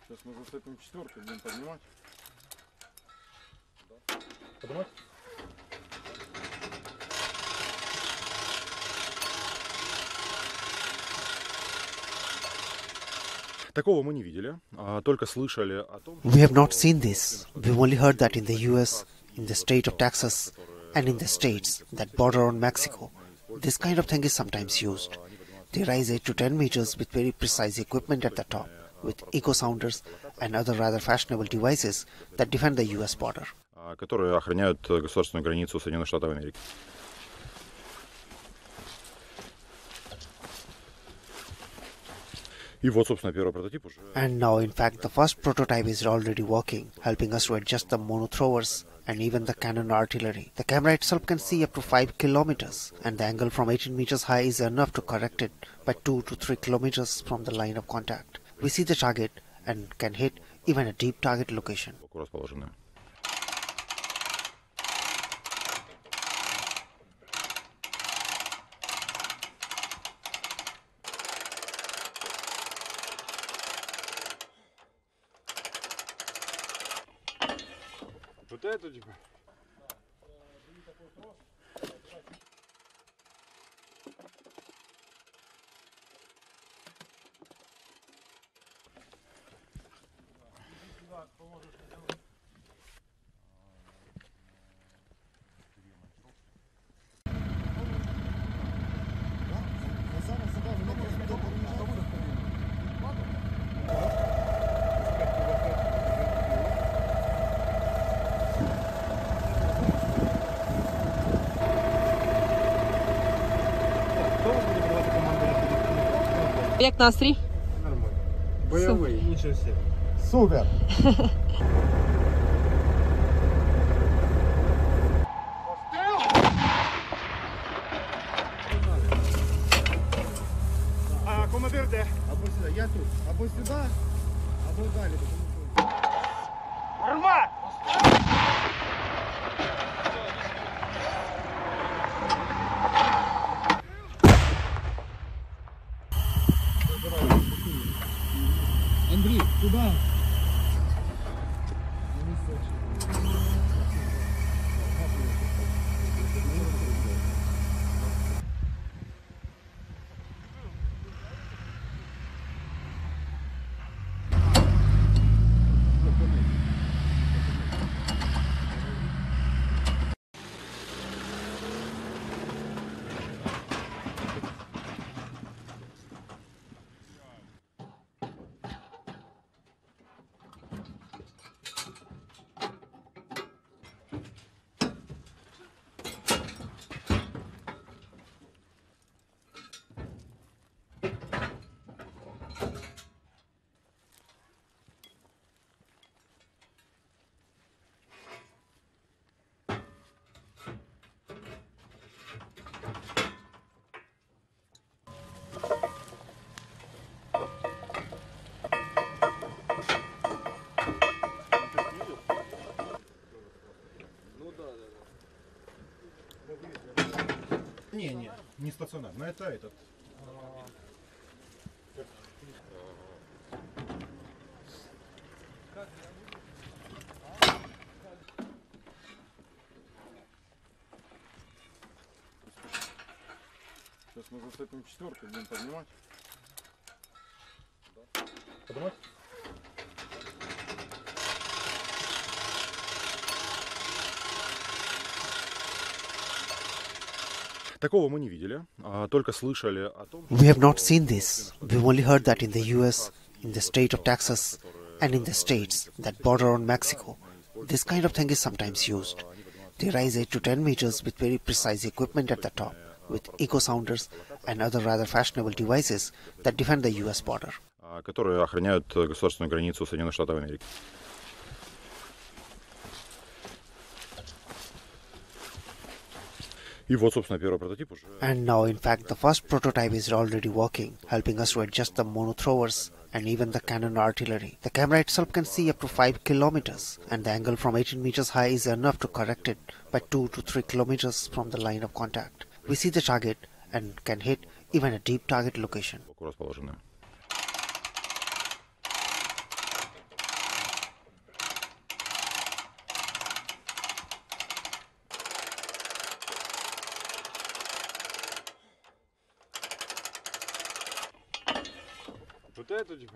Сейчас мы зацепим четверку, будем поднимать. Поднимать? Такого мы не видели, только слышали о том, что... We have not seen this. We've only heard that in the US, in the state of Texas, and in the states that border on Mexico, this kind of thing is sometimes used. They rise 8 to 10 meters with very precise equipment at the top, with eco-sounders and other rather fashionable devices that defend the US border. ...которые охраняют государственную границу Соединенных Штатов Америки. И вот, собственно, первый прототип уже. And now, in fact, the first prototype is already working, helping us to adjust the mono throwers and even the cannon artillery. The camera itself can see up to 5 kilometers, and the angle from 18 meters high is enough to correct it by 2 to 3 kilometers from the line of contact. We see the target and can hit even a deep target location. Вот эту типа. Як настрій? Нормально. Бойовий, нічого себе. Супер! А командир де? Або сюди, я тут. Або сюди, або далі. Нормально! Андрей, куда? Не, не стационарно, это этот. Сейчас мы зацепим четверку, будем поднимать. Поднимать? Такого мы не видели, только слышали о том, что... We have not seen this. We've only heard that in the US, in the state of Texas, and in the states that border on Mexico, this kind of thing is sometimes used. They rise 8 to 10 meters with very precise equipment at the top, with eco-sounders and other rather fashionable devices that defend the US border. ...которые охраняют государственную границу Соединенных Штатов Америки. И вот, собственно, первый прототип уже. And now, in fact, the first prototype is already working, helping us to adjust the mono throwers and even the cannon artillery. The camera itself can see up to 5 kilometers, and the angle from 18 meters high is enough to correct it by 2 to 3 kilometers from the line of contact. We see the target and can hit even a deep target location. Вот эту типа.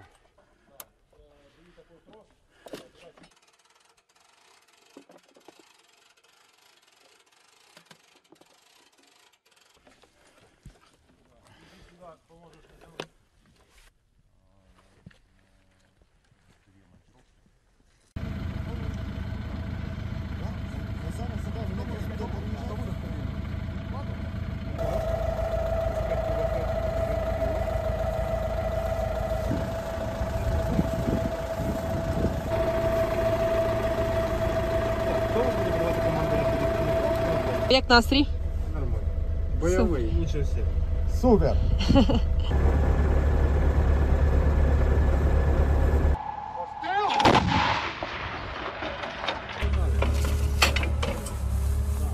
Як настрій? Нормально. Бойовий. Лучше всіх. Супер!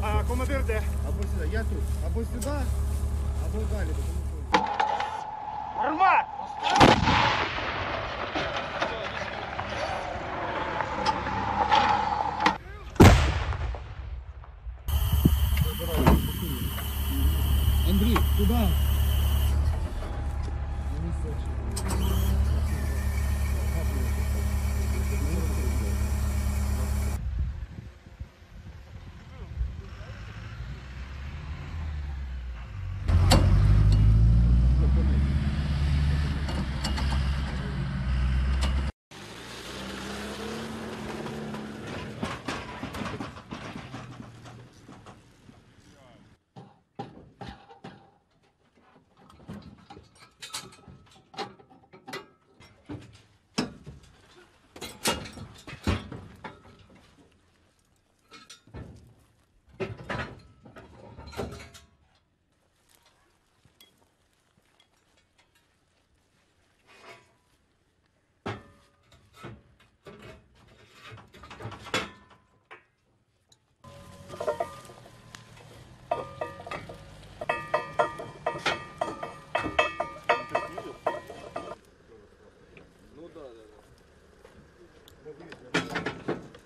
А командир де? Або сюди. Я тут. Або сюди, або далі. Армат! Андрей, туда!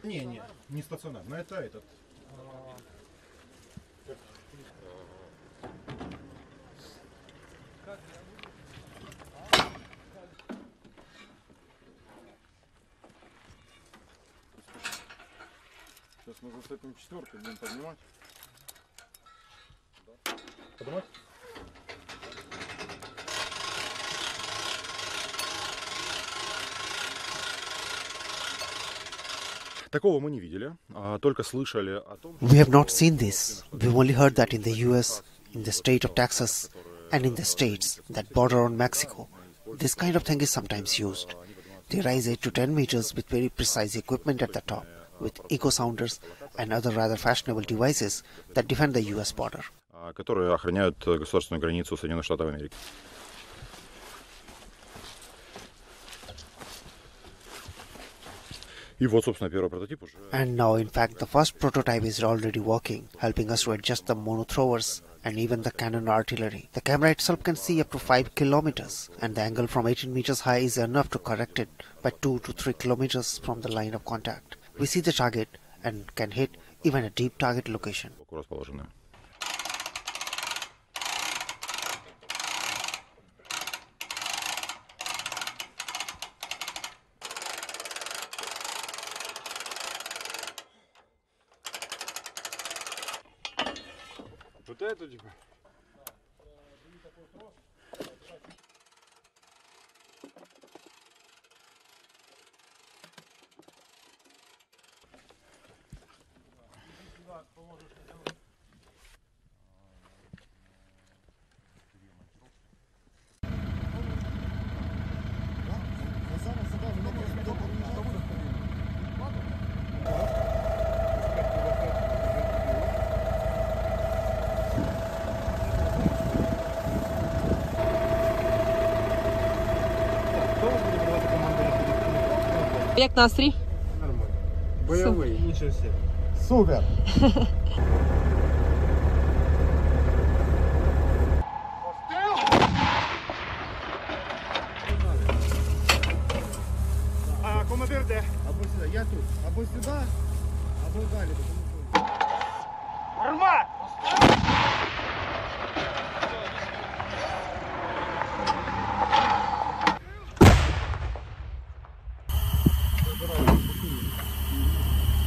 Не, не стационарно, это этот. Сейчас мы с этим четверкой будем поднимать. Поднимать? Такого мы не видели, только слышали о том, что... We have not seen this. We've only heard that in the US, in the state of Texas, and in the states that border on Mexico, this kind of thing is sometimes used. They rise 8 to 10 meters with very precise equipment at the top, with eco-sounders and other rather fashionable devices that defend the US border. ...которые охраняют государственную границу Соединенных Штатов Америки. And now, in fact, the first prototype is already working, helping us to adjust the mono throwers and even the cannon artillery. The camera itself can see up to 5 kilometers, and the angle from 18 meters high is enough to correct it by 2 to 3 kilometers from the line of contact. We see the target and can hit even a deep target location. Вот эту типа. Кто вас будет Як настрій? Нормально. Бойовий. Нічого всі. Супер! А командир де? Або сюди. Я тут. Або сюди, або далі. Армат!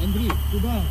Андрей, куда?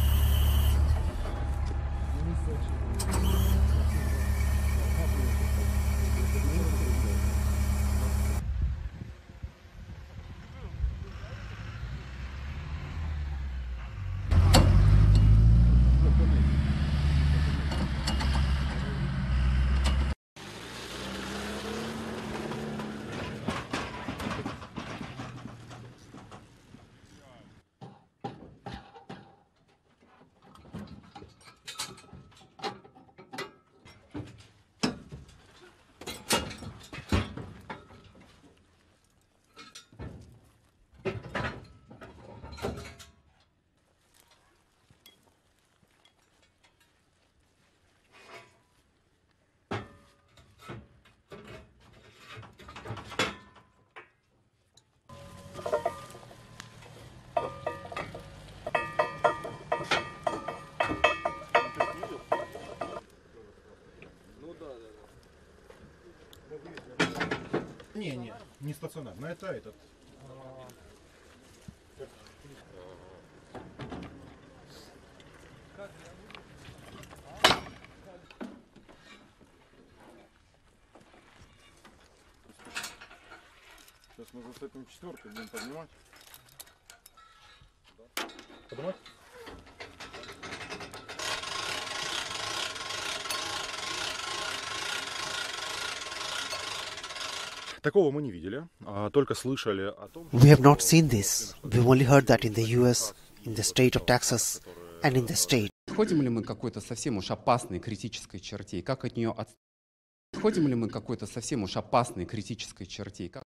Не, не стационарно, это этот. Сейчас мы зацепим четверку, будем поднимать. Поднимать? Такого мы не видели, только слышали о том, что... We have not seen this. We've only heard that in the US, in the state of Texas, and in the state. Ходим ли мы какой-то совсем уж опасной критической черте, и как от нее отстать? Ходим ли мы какой-то совсем уж опасной критической черте, и как...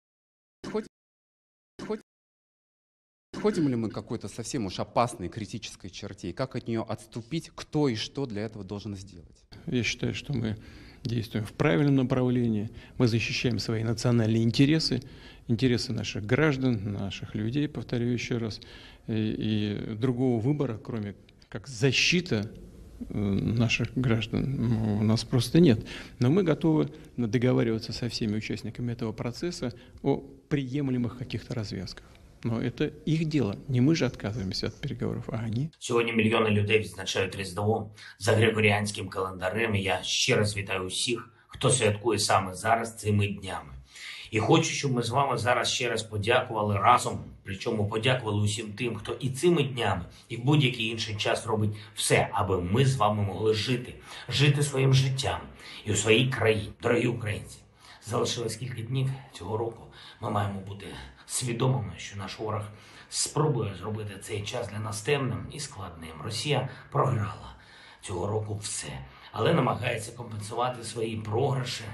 Ходим ли мы какой-то совсем уж опасной критической черте, и как от нее отступить, кто и что для этого должен сделать? Я считаю, что мы... действуем в правильном направлении, мы защищаем свои национальные интересы, интересы наших граждан, наших людей, повторю еще раз, и другого выбора, кроме как защита наших граждан, у нас просто нет. Но мы готовы договариваться со всеми участниками этого процесса о приемлемых каких-то развязках. Но это их дело. Не мы же отказываемся от переговоров, а они. Сьогодні мільйони людей відзначають Різдво за григоріанським календарем. І я ще раз вітаю усіх, хто святкує саме зараз цими днями. І хочу, щоб ми з вами зараз ще раз подякували разом, причому подякували усім тим, хто і цими днями, і в будь-який інший час робить все, аби ми з вами могли жити. Жити своїм життям і у своїй країні. Дорогі українці, залишилось кілька днів цього року. Ми маємо бути свідомими, що наш ворог спробує зробити цей час для нас темним і складним. Росія програла цього року все, але намагається компенсувати свої програші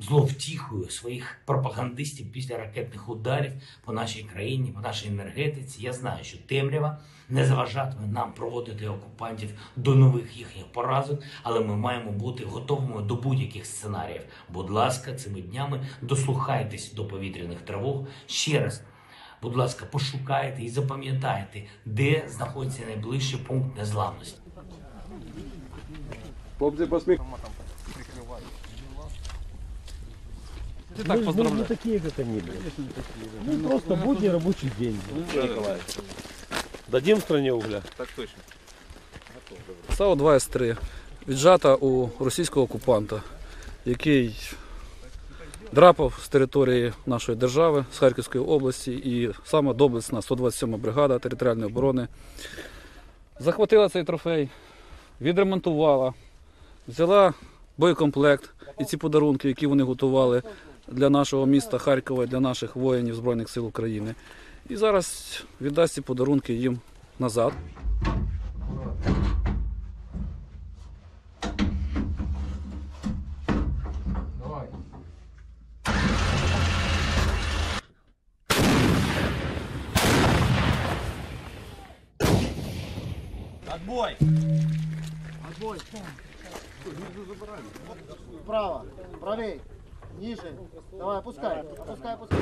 зловтіхою своїх пропагандистів після ракетних ударів по нашій країні, по нашій енергетиці. Я знаю, що темрява не заважатиме нам проводити окупантів до нових їхніх поразок, але ми маємо бути готовими до будь-яких сценаріїв. Будь ласка, цими днями дослухайтесь до повітряних тривог. Ще раз, будь ласка, пошукайте і запам'ятайте, де знаходиться найближчий пункт незламності. Хлопці, посміхаємо. Так, мы не такие, как они, блядь. Ну, да, просто будний рабочий день. Да. Дадим стране угля. Так точно. САУ-2С3 віджата у російського окупанта, який драпав з території нашої держави, з Харківської області, і сама доблесна 127-ма бригада територіальної оборони захопила цей трофей, відремонтувала, взяла боєкомплект і ці подарунки, які вони готували для нашого міста Харкова, для наших воїнів Збройних сил України. І зараз віддасть ці подарунки їм назад. Давай. Отбой! Отбой! Право! Правей! Ниже! Давай, опускай! Опускай, опускай!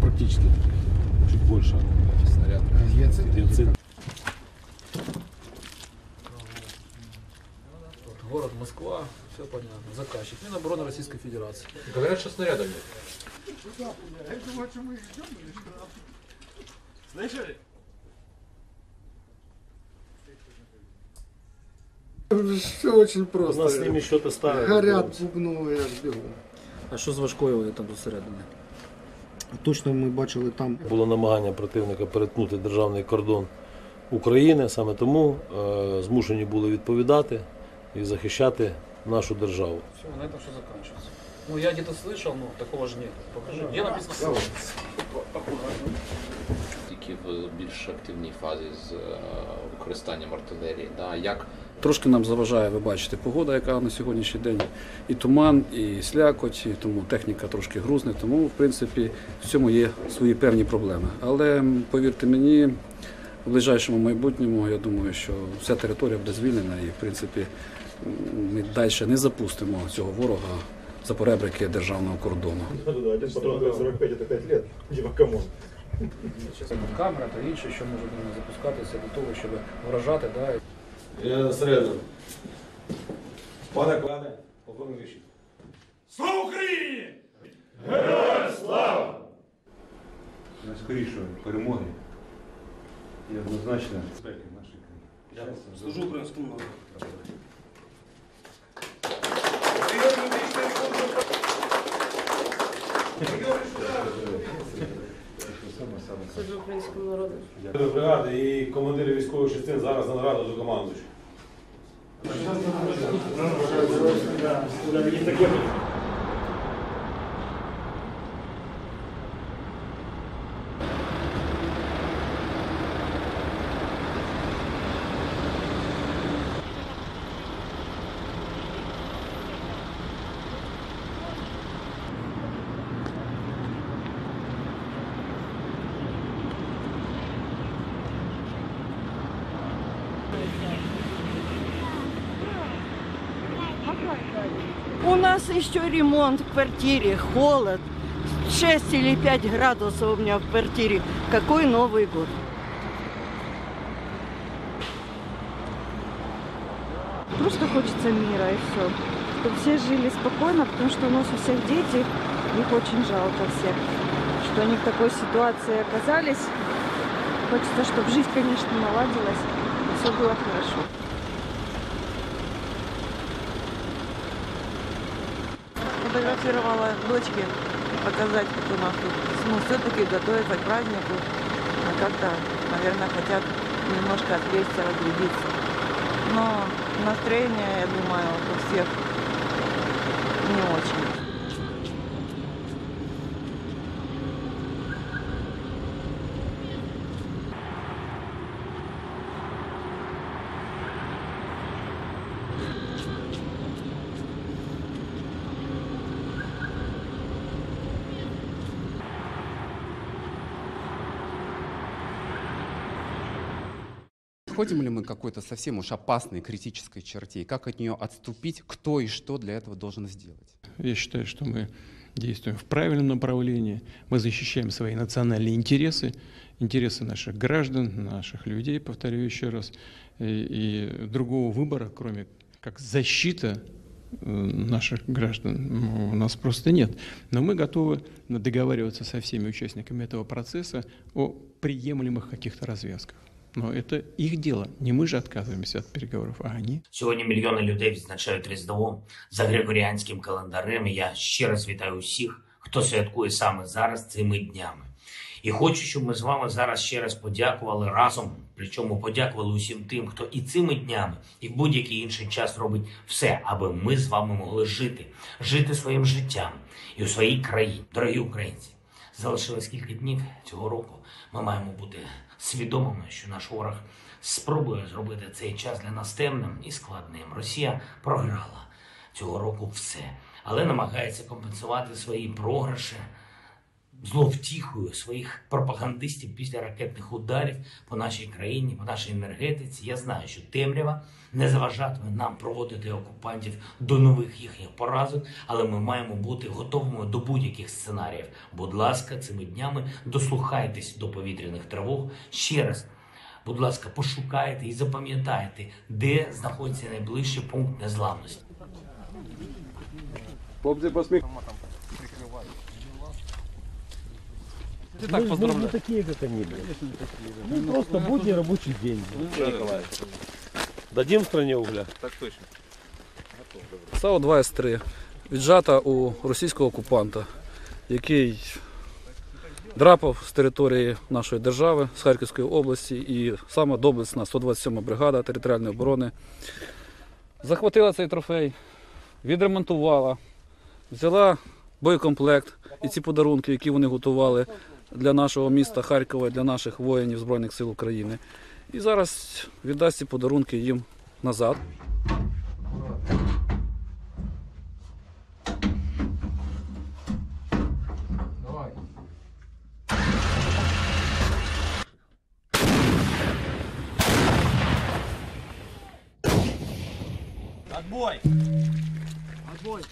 Практически чуть больше снаряд. Геоцид. Город Москва, все понятно. Заказчик Минобороны Российской Федерации. Говорят, что снарядов нет. Я думаю, что мы их ждем или что? Слышали? Все очень просто. У нас с ними что-то старое. Горят бубновые, я ж бегу. А что с Важкоєвою там зосередили? Точно ми бачили там. Було намагання противника перетнути державний кордон України, саме тому змушені були відповідати і захищати нашу державу. Все, на этом все закінчується. Ну, я где-то слышал, но такого ж нет. Покажи, де написано? Тільки в більш активній фазі з використанням артилерії. Да, як... Трошки нам заважає, ви бачите, погода, яка на сьогоднішній день, і туман, і слякоть, і тому техніка трошки грузна, тому, в принципі, в цьому є свої певні проблеми. Але, повірте мені, в ближайшому майбутньому, я думаю, що вся територія буде звільнена і, в принципі, ми далі не запустимо цього ворога за поребрики державного кордону. Один патрон 45 – це 5 років, діва, камон. Камера та інше, що можуть запускатися для того, щоб вражати. Я серйозно. Пане Клане, полковник Віщенко. Слава Україні! Героям слава! Найскорішої перемоги і однозначно безпеки нашої країни. Служу українському народу. Служу українському народу. Бригади і командири військових частин зараз на нараду до командуючого. У нас еще ремонт в квартире, холод, 6 или 5 градусов у меня в квартире. Какой Новый год? Просто хочется мира и все. Чтобы все жили спокойно, потому что у нас у всех дети, их очень жалко всех. Что они в такой ситуации оказались. Хочется, чтобы жизнь, конечно, наладилась, и все было хорошо. Фотографировала дочке, показать, как у нас тут. Ну, все-таки готовятся к празднику, а как-то, наверное, хотят немножко отвлечься, разрядиться. Но настроение, я думаю, у всех не очень. Ходим ли мы к какой-то совсем уж опасной критической черте? И как от нее отступить? Кто и что для этого должен сделать? Я считаю, что мы действуем в правильном направлении. Мы защищаем свои национальные интересы, интересы наших граждан, наших людей, повторю еще раз. И другого выбора, кроме как защита наших граждан, у нас просто нет. Но мы готовы договариваться со всеми участниками этого процесса о приемлемых каких-то развязках. Но это их дело. Не мы же отказываемся от переговоров, а они. Сьогодні мільйони людей відзначають Різдво за григоріанським календарем. І я ще раз вітаю усіх, хто святкує саме зараз цими днями. І хочу, щоб ми з вами зараз ще раз подякували разом, причому подякували усім тим, хто і цими днями, і в будь-який інший час робить все, аби ми з вами могли жити. Жити своїм життям і у своїй країні. Дорогі українці, залишилось кілька днів цього року. Ми маємо бути свідомими, що наш ворог спробує зробити цей час для нас темним і складним. Росія програла цього року все, але намагається компенсувати свої програші зловтіхою своїх пропагандистів після ракетних ударів по нашій країні, по нашій енергетиці. Я знаю, що темрява не заважатиме нам проводити окупантів до нових їхніх поразок, але ми маємо бути готовими до будь-яких сценаріїв. Будь ласка, цими днями дослухайтесь до повітряних тривог. Ще раз, будь ласка, пошукайте і запам'ятайте, де знаходиться найближчий пункт незламності. Хлопці, посміхаємо. Мы не такие, как они, блядь. Ну, просто будний рабочий день. Да. Дадим стране угля. Так точно. САУ-2С3 віджата у російського окупанта, який драпав з території нашої держави, з Харківської області, і саме доблесна 127-ма бригада територіальної оборони захопила цей трофей, відремонтувала, взяла боєкомплект і ці подарунки, які вони готували для нашого міста Харкова, для наших воїнів Збройних сил України. І зараз віддасть ці подарунки їм назад. Давай. Отбой! Отбой!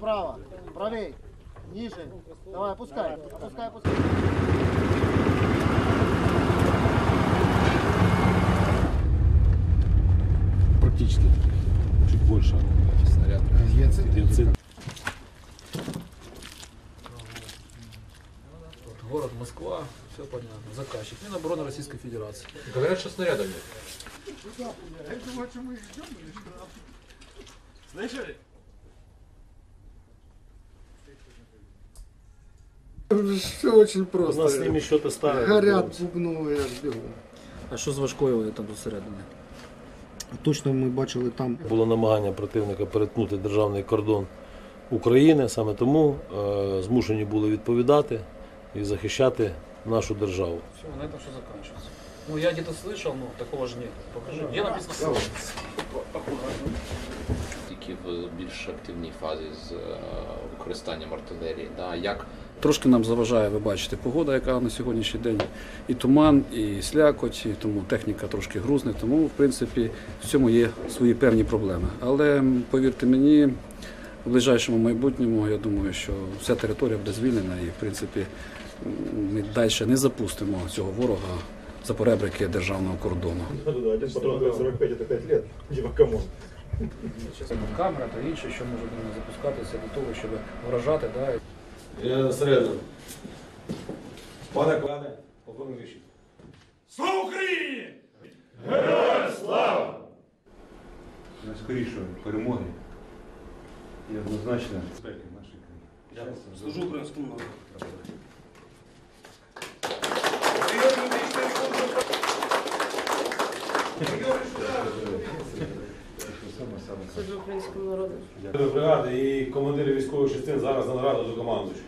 Право, правей, ниже. Давай, опускай, опускай, опускай. Практически чуть больше снаряд. Город Москва, все понятно. Заказчик Минобороны Российской Федерации. Говорят, что снарядов нет. Слышали? Все очень просто. У нас с ними что-то старое. Горят бубновые, я ж бігу. А що з важкою там посередині? Точно ми бачили там. Було намагання противника перетнути державний кордон України. Саме тому змушені були відповідати і захищати нашу державу. Все, на этом все закінчується. Ну я где-то слышал, но такого ж нет. Покажи, где написано? В більш активній фазі з використанням артилерії. Трошки нам заважає, ви бачите, погода, яка на сьогоднішній день. І туман, і слякоть, і тому техніка трошки грузна, тому, в принципі, в цьому є свої певні проблеми. Але, повірте мені, в ближайшому майбутньому, я думаю, що вся територія буде звільнена і, в принципі, ми далі не запустимо цього ворога за поребрики державного кордону. Один патрон 45 – це 5 років. Діва, камон. Камера та інше, що можуть запускатися для того, щоб вражати. Я серйозно. Пане Клане, полковник Віщенко. Слава Україні! Героям слава! Найскорішої перемоги і однозначно безпеки нашої країни. Служу українському народу. Служу українському народу. Бригади і командири військових частин зараз на нараду до командуючого.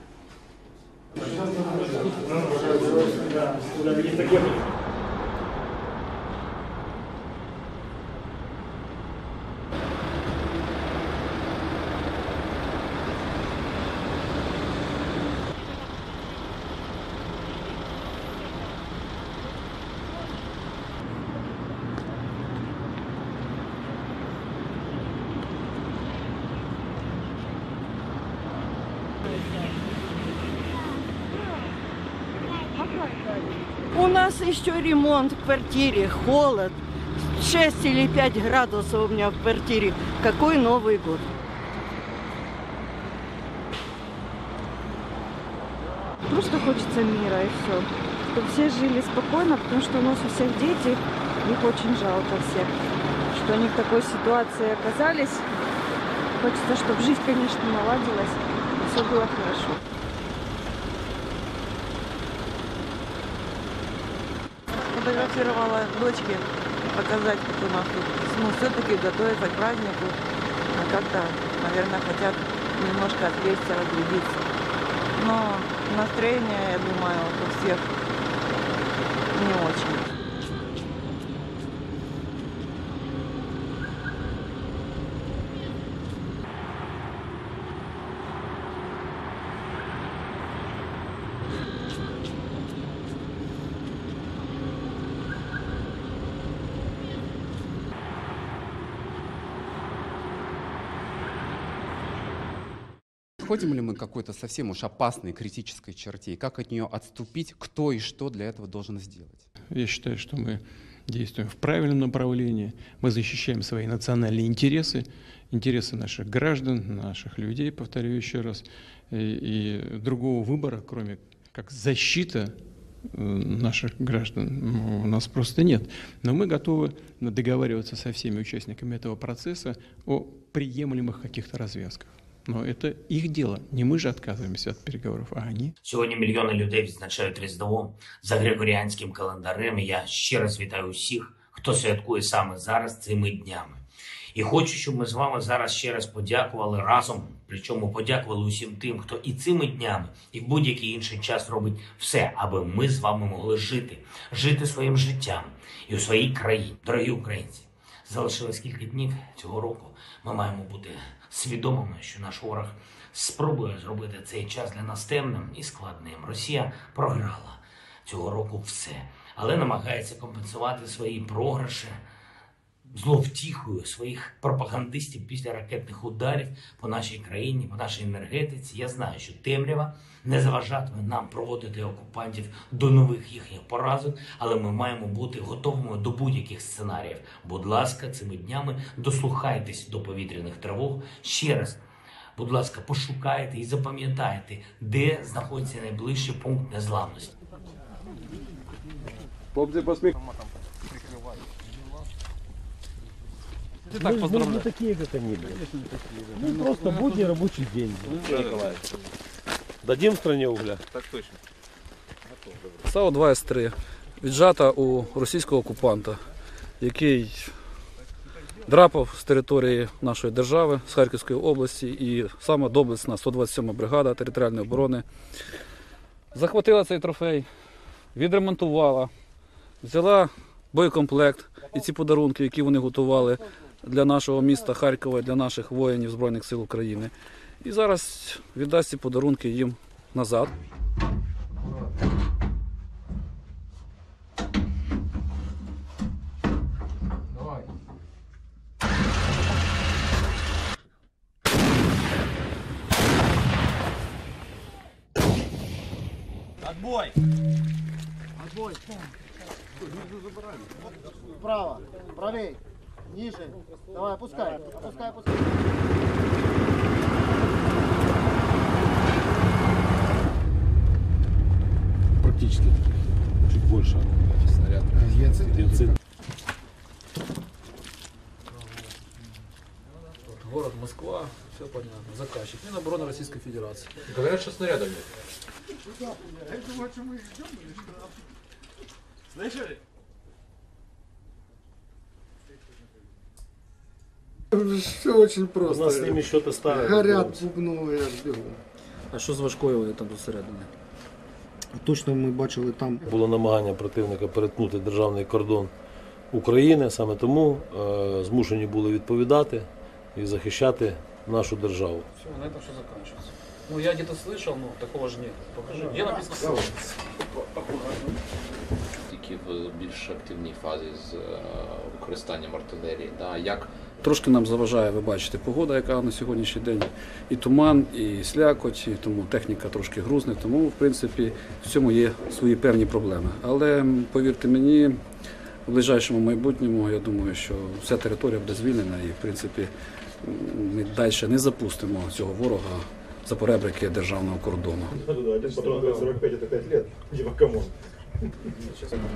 У нас еще ремонт в квартире, холод, 6 или 5 градусов у меня в квартире. Какой Новый год? Просто хочется мира и все. Чтобы все жили спокойно, потому что у нас у всех дети, их очень жалко всех, что они в такой ситуации оказались. Хочется, чтобы жизнь, конечно, наладилась, все было хорошо. Фотографировала дочке, показать, как у нас тут. Ну, все-таки готовятся к празднику, а как-то, наверное, хотят немножко отвлечься, разрядиться. Но настроение, я думаю, у всех не очень. переходим ли мы к какой-то совсем уж опасной критической черте? И как от нее отступить? Кто и что для этого должен сделать? Я считаю, что мы действуем в правильном направлении. Мы защищаем свои национальные интересы, интересы наших граждан, наших людей, повторю еще раз. И другого выбора, кроме как защита наших граждан, у нас просто нет. Но мы готовы договариваться со всеми участниками этого процесса о приемлемых каких-то развязках. Но это их дело. Не мы же отказываемся от переговоров, а они. Сьогодні мільйони людей відзначають Різдво за григоріанським календарем. Я ще раз вітаю усіх, хто святкує саме зараз цими днями. І хочу, щоб ми з вами зараз ще раз подякували разом, причому подякували усім тим, хто і цими днями, і в будь-який інший час робить все, аби ми з вами могли жити. Жити своїм життям і у своїй країні. Дорогі українці, залишилось кілька днів цього року. Ми маємо бути свідомими, що наш ворог спробує зробити цей час для нас темним і складним. Росія програла цього року все, але намагається компенсувати свої програші зловтіхою своїх пропагандистів після ракетних ударів по нашій країні, по нашій енергетиці. Я знаю, що темрява не заважатиме нам проводити окупантів до нових їхніх поразок, але ми маємо бути готовими до будь-яких сценаріїв. Будь ласка, цими днями дослухайтесь до повітряних тривог. Ще раз, будь ласка, пошукайте і запам'ятайте, де знаходиться найближчий пункт незламності. Хлопці, посміхаємо. Мы не такие, как они, блядь. Ну, просто будний рабочий день. Да. Дадим стране угля. Так точно. САУ-2С3 віджата у російського окупанта, який драпав з території нашої держави, з Харківської області, і саме доблесна 127-ма бригада територіальної оборони захопила цей трофей, відремонтувала, взяла боєкомплект і ці подарунки, які вони готували для нашого міста Харкова, для наших воїнів Збройних сил України. І зараз віддасть ці подарунки їм назад. Давай. Отбой! Отбой! Право! Правей! Ниже. Давай, опускай. Опускай, опускай. Практически чуть больше снаряд. Геноцид. Город Москва, все понятно. Заказчик. Минобороны Российской Федерации. Говорят, что снарядов нет. Это вот что мы ждем или что? Слышали? Все очень просто. У нас с ними что-то старое. Горят пугнули, я бігу. А що з важкою там досередини? Точно ми бачили там. Було намагання противника перетнути державний кордон України. Саме тому змушені були відповідати і захищати нашу державу. Все, на этом все закінчується. Ну я где-то слышал, но такого ж нет. Покажи, где написано? Тільки в більш активній фазі з використанням артилерії. Да, як... Трошки нам заважає, ви бачите, погода, яка на сьогоднішній день, і туман, і слякоть, і тому техніка трошки грузна, тому, в принципі, в цьому є свої певні проблеми. Але, повірте мені, в ближайшому майбутньому, я думаю, що вся територія буде звільнена і, в принципі, ми далі не запустимо цього ворога за поребрики державного кордону. Один патрон 45 – це 5 років, діва, камон.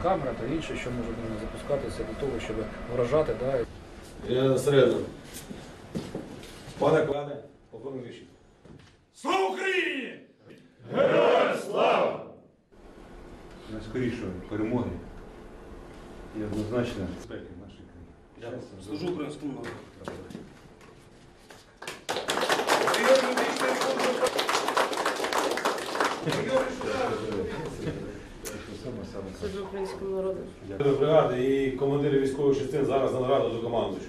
Камера та інше, що можуть запускатися для того, щоб вражати. Я серйозно. Пане Клане, полковник Віщенко. Слава Україні! Героям слава! Найскорішої перемоги і однозначно безпеки нашої країни. Служу українському народу. Служу українському народу. Бригади і командири військових частин зараз на нараду до командуючого.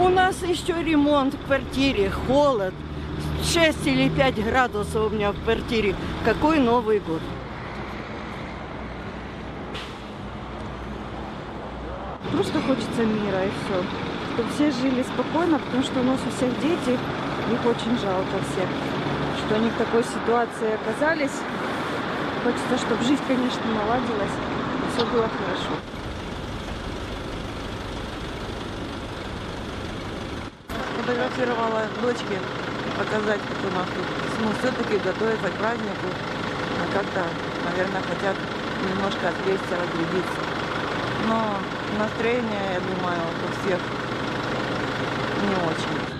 У нас еще ремонт в квартире, холод, 6 или 5 градусов у меня в квартире. Какой Новый год? Просто хочется мира и все. Чтобы все жили спокойно, потому что у нас у всех дети, их очень жалко всех, что они в такой ситуации оказались. Хочется, чтобы жизнь, конечно, наладилась, все было хорошо. Фотографировала дочке, показать, как у нас тут. Ну, все-таки готовятся к празднику, а как-то, наверное, хотят немножко отвлечься, разрядиться. Но настроение, я думаю, у всех не очень.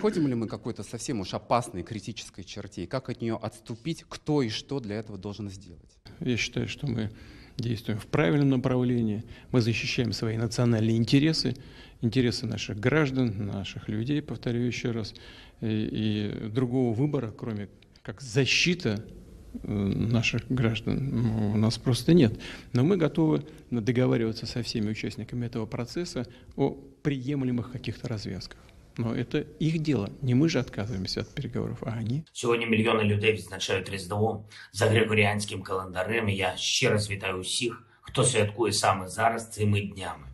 Ходим ли мы какой-то совсем уж опасной критической черте, и как от нее отступить, кто и что для этого должен сделать? Я считаю, что мы действуем в правильном направлении, мы защищаем свои национальные интересы, интересы наших граждан, наших людей, повторю еще раз, и другого выбора, кроме как защита наших граждан, у нас просто нет. Но мы готовы договариваться со всеми участниками этого процесса о приемлемых каких-то развязках. Но это их дело. Не мы же отказываемся от переговоров, а они. Сьогодні мільйони людей відзначають Різдво за Григоріанським календарем. І я ще раз вітаю усіх, хто святкує саме зараз цими днями.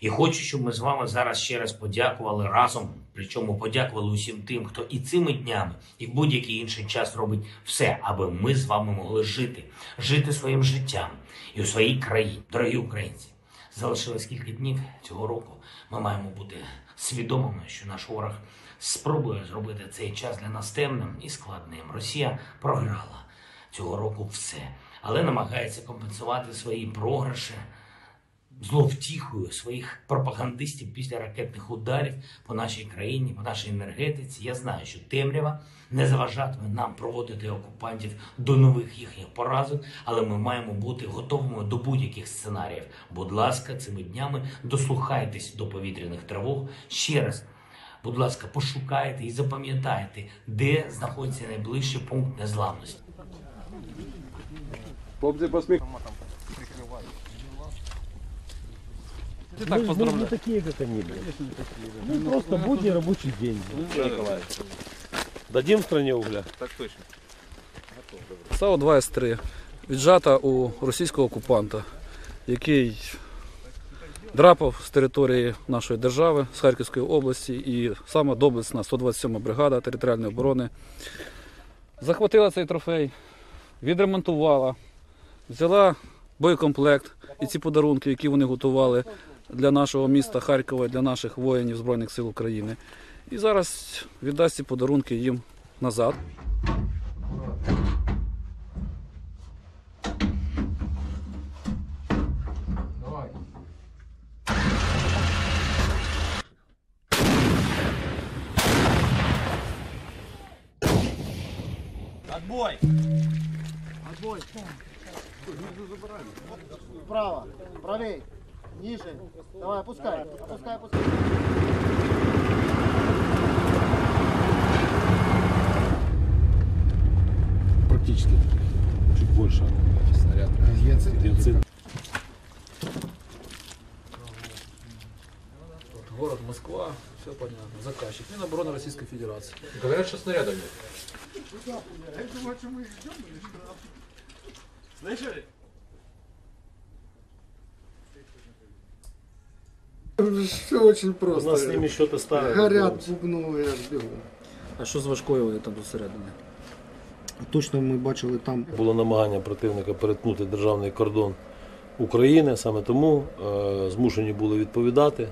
І хочу, щоб ми з вами зараз ще раз подякували разом, причому подякували усім тим, хто і цими днями, і в будь-який інший час робить все, аби ми з вами могли жити, жити своїм життям і у своїй країні. Дорогі українці, залишилось кілька днів цього року. Ми маємо бути свідомими, що наш ворог спробує зробити цей час для нас темним і складним. Росія програла цього року все, але намагається компенсувати свої програші зловтіхою своїх пропагандистів після ракетних ударів по нашій країні, по нашій енергетиці. Я знаю, що темрява не заважатиме нам проводити окупантів до нових їхніх поразок, але ми маємо бути готовими до будь-яких сценаріїв. Будь ласка, цими днями дослухайтесь до повітряних тривог. Ще раз, будь ласка, пошукайте і запам'ятайте, де знаходиться найближчий пункт незламності. Хлопці, посміх. Мы не такие, как они, блядь. Ну, просто будний рабочий день. Дадим стране угля. Так точно. САУ-2С3 віджата у російського окупанта, який драпав з території нашої держави, з Харківської області, і сама доблесна 127-ма бригада територіальної оборони захватила цей трофей, відремонтувала, взяла боєкомплект і ці подарунки, які вони готували для нашого міста Харкова, для наших воїнів Збройних сил України. І зараз віддасть ці подарунки їм назад. Отбой! Отбой! Право, правее, ниже. Давай, опускай, опускай, опускай. Практически чуть больше снаряд. Город Москва, все понятно. Заказчик Минобороны Российской Федерации. Говорят, что снарядами. Слышали? Все очень просто. У нас с ними что-то старое. Горят бубновые, я жду. А что с важкою там посередині? Точно ми бачили там. Було намагання противника перетнути державний кордон України. Саме тому змушені були відповідати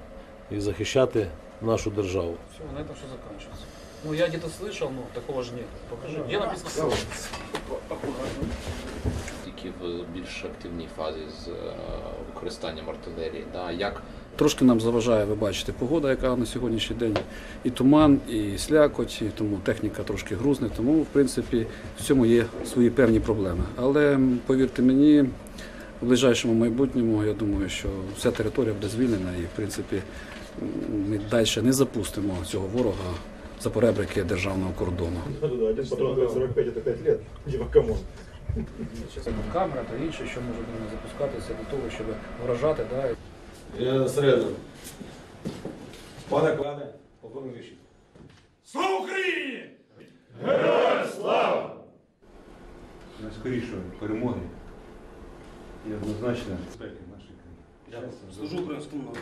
і захищати нашу державу. Все, на этом все закінчилося. Ну, я где-то слышал, но такого же нет. Покажи, где написано? Тільки в більш активній фазі з використанням артилерії. Як Трошки нам заважає, ви бачите, погода, яка на сьогоднішній день, і туман, і слякоть, і тому техніка трошки грузна, тому, в принципі, в цьому є свої певні проблеми. Але, повірте мені, в ближайшому майбутньому, я думаю, що вся територія буде звільнена і, в принципі, ми далі не запустимо цього ворога за поребрики державного кордону. Камера та інше, що може запускатися для того, щоб вражати. Я середину. Пане Кладе, полковник Віші. Слава Україні! Героям слава! Найскорішої перемоги і однозначно безпеки нашої країни. Служу українському народу.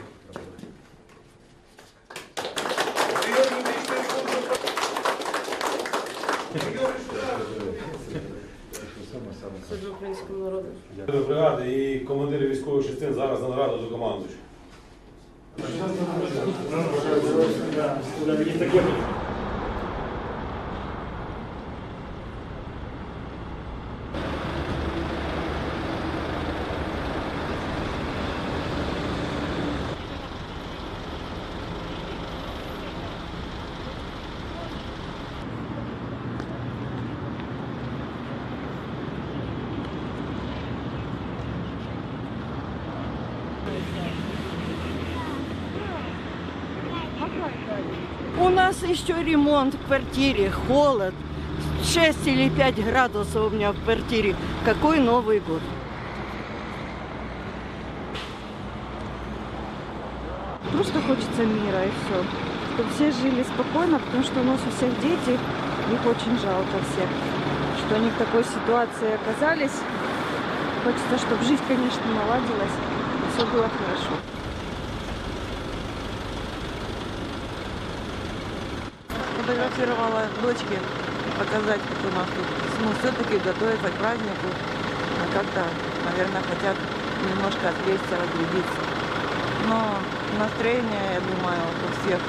Служу українському народу. Бригади і командири військових частин зараз на нараду до командуючих. У нас еще ремонт в квартире, холод, 6 или 5 градусов у меня в квартире. Какой Новый год? Просто хочется мира и все. Чтобы все жили спокойно, потому что у нас у всех дети, их очень жалко всех. Что они в такой ситуации оказались. Хочется, чтобы жизнь, конечно, наладилась, все было хорошо. Фотографировала дочке, показать, как у нас все-таки готовятся к празднику, а как-то, наверное, хотят немножко отвлечься, разрядиться. Но настроение, я думаю, у всех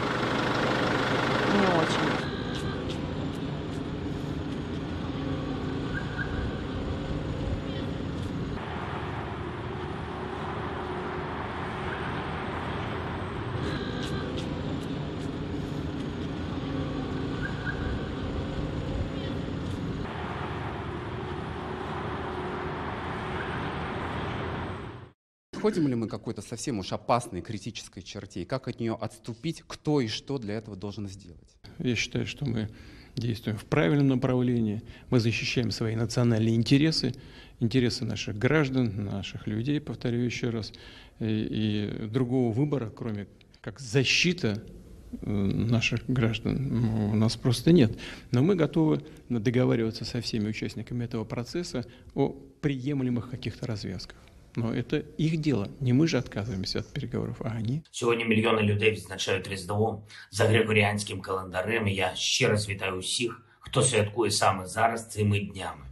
не очень. Ходим ли мы какой-то совсем уж опасной критической черте? И как от нее отступить? Кто и что для этого должен сделать? Я считаю, что мы действуем в правильном направлении. Мы защищаем свои национальные интересы, интересы наших граждан, наших людей, повторю еще раз. И другого выбора, кроме как защита наших граждан, у нас просто нет. Но мы готовы договариваться со всеми участниками этого процесса о приемлемых каких-то развязках. Но это их дело. Не мы же отказываемся от переговоров, а они. Сьогодні мільйони людей відзначають Різдво за григоріанським календарем. Я ще раз вітаю усіх, хто святкує саме зараз цими днями.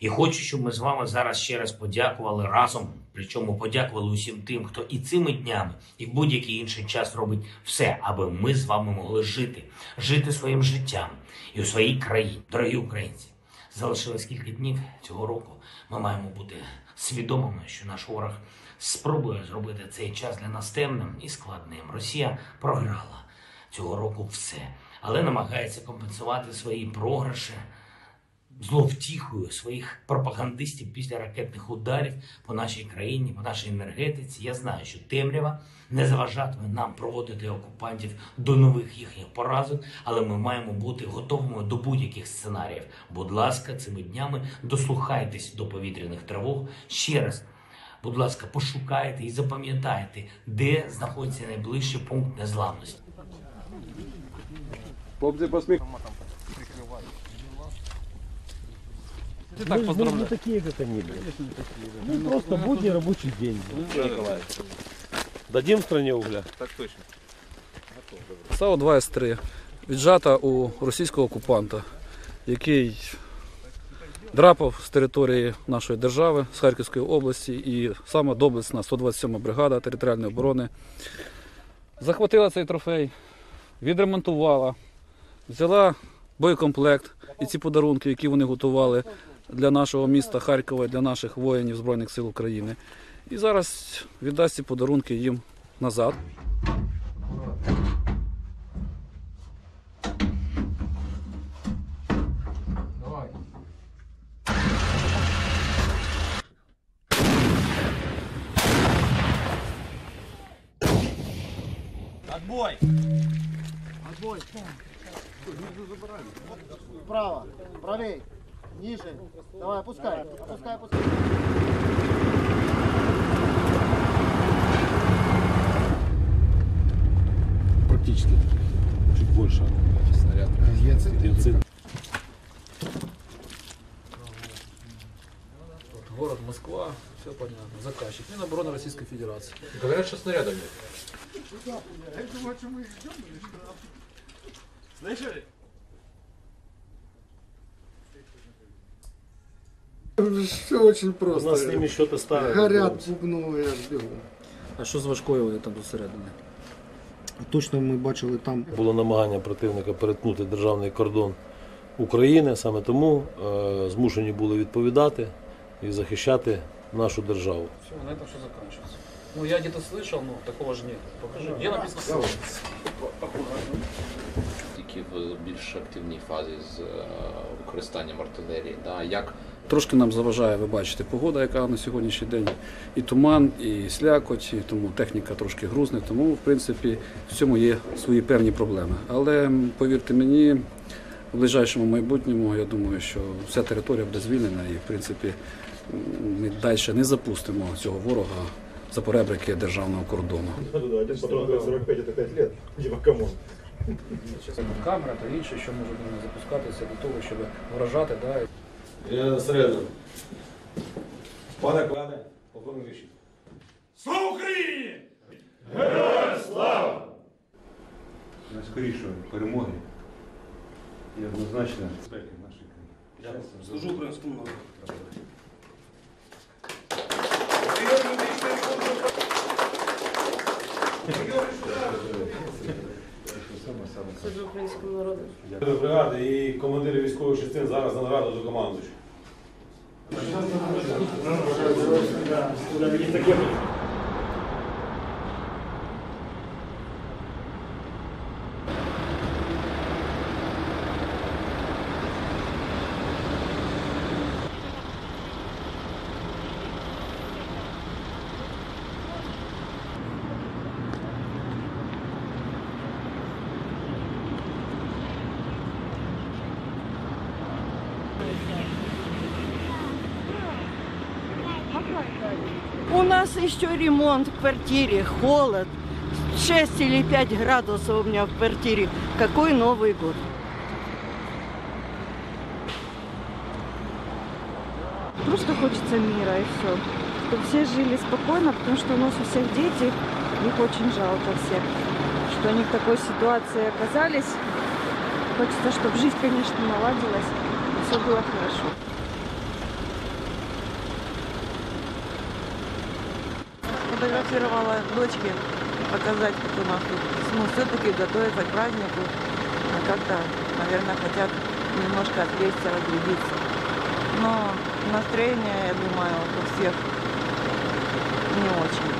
І хочу, щоб ми з вами зараз ще раз подякували разом, причому подякували усім тим, хто і цими днями, і в будь-який інший час робить все, аби ми з вами могли жити своїм життям і у своїй країні. Дорогі українці, залишилось кілька днів цього року. Ми маємо бути свідомими, що наш ворог спробує зробити цей час для нас темним і складним. Росія програла цього року все, але намагається компенсувати свої програші зловтіхою своїх пропагандистів після ракетних ударів по нашій країні, по нашій енергетиці. Я знаю, що темрява не заважатиме нам проводити окупантів до нових їхніх поразок, але ми маємо бути готовими до будь-яких сценаріїв. Будь ласка, цими днями дослухайтесь до повітряних тривог. Ще раз, будь ласка, пошукайте і запам'ятайте, де знаходиться найближчий пункт незламності. Хлопці, посміхаємо. Так, мы не такие где-то не были. Ну, просто будний рабочий день. Дадим стране угля. Так точно. САУ-2С3 віджата у російського окупанта, який драпав з території нашої держави, з Харківської області, і саме доблесна 127-ма бригада територіальної оборони захопила цей трофей, відремонтувала, взяла боєкомплект і ці подарунки, які вони готували для нашого міста Харкова, для наших воїнів Збройних сил України. І зараз віддасть ці подарунки їм назад. Отбой! Отбой! Право! Правей! Ниже! Давай, опускай! Опускай, опускай! Практически чуть больше снаряд. Город Москва, все понятно. Заказчик Минобороны Российской Федерации. Говорят, что снарядов нет. Слышали? Все очень просто. У нас с ними что-то старое. Горят бубновые, аж бегу. А что с Важкою там зосередини? Точно ми бачили там. Було намагання противника перетнути державний кордон України, саме тому змушені були відповідати і захищати нашу державу. Все, на этом все закінчується. Ну, я где-то слышал, но такого ж нет. Покажи, где написано? Тільки в більш активній фазі з використанням артилерії. Да, як... Трошки нам заважає, ви бачите, погода, яка на сьогоднішній день, і туман, і слякоть, і тому техніка трошки грузна, тому, в принципі, в цьому є свої певні проблеми. Але, повірте мені, в ближайшому майбутньому, я думаю, що вся територія буде звільнена і, в принципі, ми далі не запустимо цього ворога за поребрики державного кордону. Камера та інше, що можуть запускатися до того, щоб вражати. Я середину. Пане Кладе, полковник Ріші. Слава Україні! Героям слава! Найскорішої перемоги і однозначно безпеки нашої країни. Служу українському народу. Служу українському народу. Бригади і командири військових частин зараз на нараду до командуючого. У нас еще ремонт в квартире, холод, 6 или 5 градусов у меня в квартире. Какой Новый год? Просто хочется мира и все. Чтобы все жили спокойно, потому что у нас у всех дети, их очень жалко всех, что они в такой ситуации оказались. Хочется, чтобы жизнь, конечно, наладилась, и все было хорошо. Фотографировала дочке, показать, как у нас тут. Ну, все-таки готовятся к празднику, а как-то, наверное, хотят немножко отвлечься, разрядиться. Но настроение, я думаю, у всех не очень.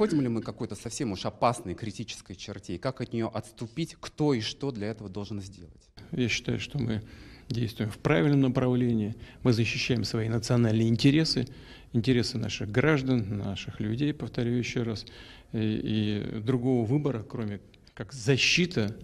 Входим ли мы какой-то совсем уж опасной критической черте, и как от нее отступить, кто и что для этого должен сделать? Я считаю, что мы действуем в правильном направлении, мы защищаем свои национальные интересы, интересы наших граждан, наших людей, повторю еще раз, и другого выбора, кроме как защита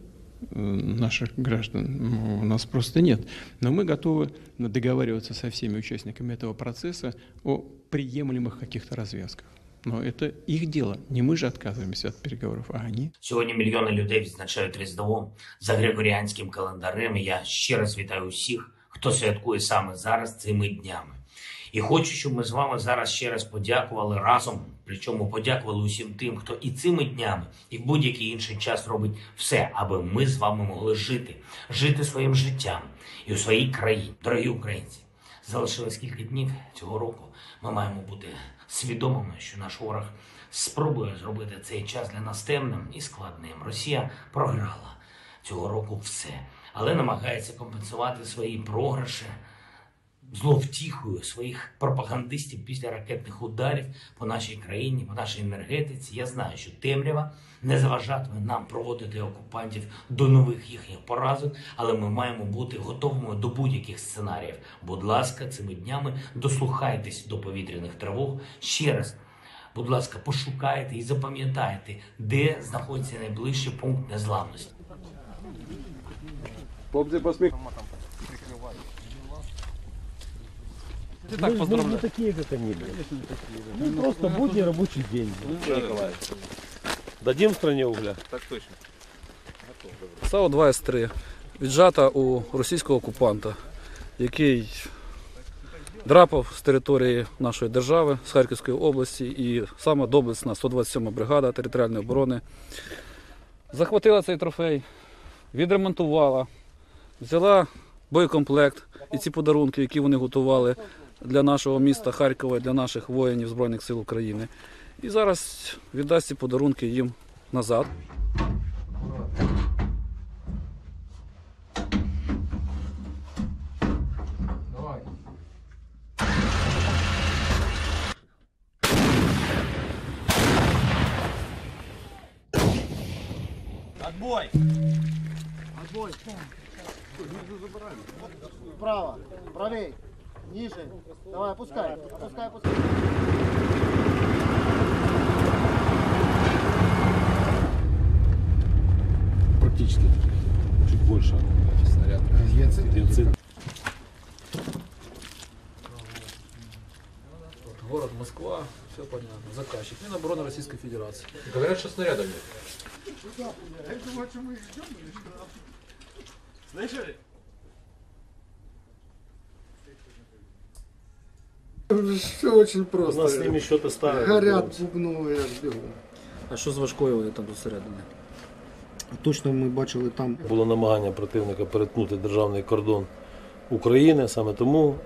наших граждан, у нас просто нет. Но мы готовы договариваться со всеми участниками этого процесса о приемлемых каких-то развязках. Но это их дело. Не мы же отказываемся от переговоров, а они. Сьогодні мільйони людей відзначають Різдво за григоріанським календарем. Я ще раз вітаю усіх, хто святкує саме зараз цими днями. І хочу, щоб ми з вами зараз ще раз подякували разом, причому подякували усім тим, хто і цими днями, і в будь-який інший час робить все, аби ми з вами могли жити своїм життям і у своїй країні. Дорогі українці, залишилось кілька днів цього року. Ми маємо бути свідомими, що наш ворог спробує зробити цей час для нас темним і складним. Росія програла цього року все, але намагається компенсувати свої програші зловтіхою своїх пропагандистів після ракетних ударів по нашій країні, по нашій енергетиці. Я знаю, що темрява не заважатиме нам проводити окупантів до нових їхніх поразок, але ми маємо бути готовими до будь-яких сценаріїв. Будь ласка, цими днями дослухайтесь до повітряних тривог. Ще раз, будь ласка, пошукайте і запам'ятайте, де знаходиться найближчий пункт незламності. Хлопці, посміхаємо. Ты так поздравляю. Мы не такие где-то не были. Ну, просто будний рабочий день. Да, Николай. Дадим стране угля. Так точно. САУ-2С3 віджата у російського окупанта, який драпав з території нашої держави, з Харківської області, і сама доблесна 127-ма бригада територіальної оборони захопила цей трофей, відремонтувала, взяла боєкомплект і ці подарунки, які вони готували для нашого міста Харкова, для наших воїнів Збройних сил України. І зараз віддасть ці подарунки їм назад. Давай. Отбой! Отбой! Право! Правей! Ниже. Давай, опускай. Опускай, опускай. Практически чуть больше снаряд. Город Москва, все понятно. Заказчик. Минобороны Российской Федерации. Говорят, что снарядов нет. Слышали? Все очень просто. У нас с ними что-то ставят. Горят бубновые аж. А що з важкою там зосередини? Точно ми бачили там. Було намагання противника перетнути державний кордон України, саме тому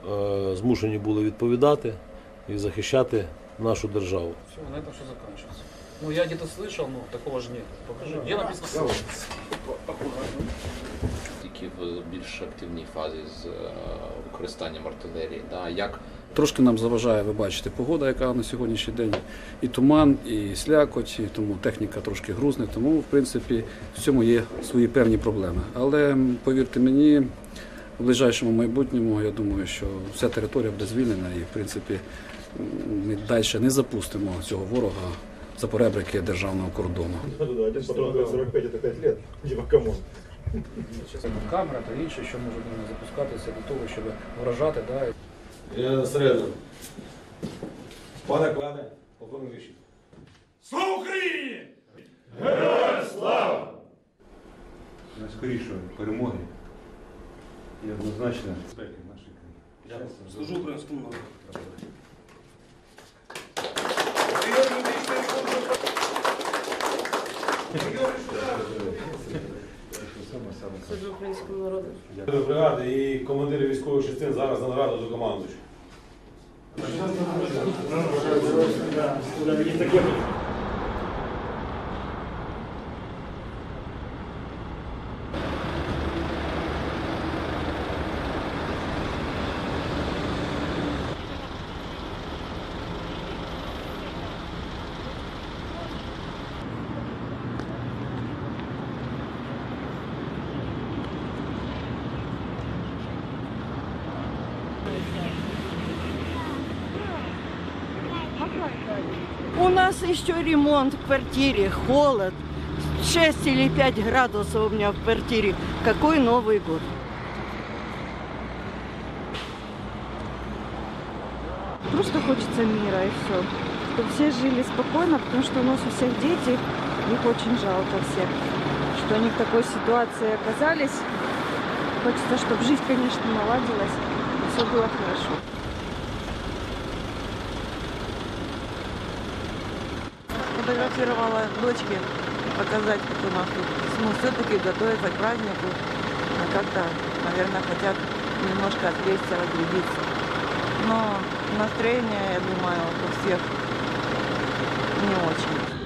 змушені були відповідати і захищати нашу державу. Все, на этом все закінчилося. Ну я где-то слышал, но такого ж нет. Покажи, где написано? В більш активній фазі з використанням артилерії. Да, як... Трошки нам заважає, ви бачите, погода, яка на сьогоднішній день. І туман, і слякоть, і тому техніка трошки грузна. Тому, в принципі, в цьому є свої певні проблеми. Але, повірте мені, в ближайшому майбутньому, я думаю, що вся територія буде звільнена і, в принципі, ми далі не запустимо цього ворога за поребрики державного кордону. Один патрон 45 – це 5 років. Діма, камон. Камера та інше, що може запускатися до того, щоб вражати. Я серйозно. Пане Клане, полковник Віщенко. Слава Україні! Героям слава! Найскорішої перемоги і однозначно безпеки нашої країни. Служу українському народу. Служу українському народу. Бригади і командири військових частин зараз на нараду до командуючого. У нас еще ремонт в квартире, холод, 6 или 5 градусов у меня в квартире. Какой Новый год? Просто хочется мира и все. Чтобы все жили спокойно, потому что у нас у всех дети, их очень жалко всех, что они в такой ситуации оказались. Хочется, чтобы жизнь, конечно, наладилась, все было хорошо. сфотографировала дочке, показать, как у нас тут. Ну, все-таки готовятся к празднику, а как-то, наверное, хотят немножко отвлечься, разрядиться. Но настроение, я думаю, у всех не очень.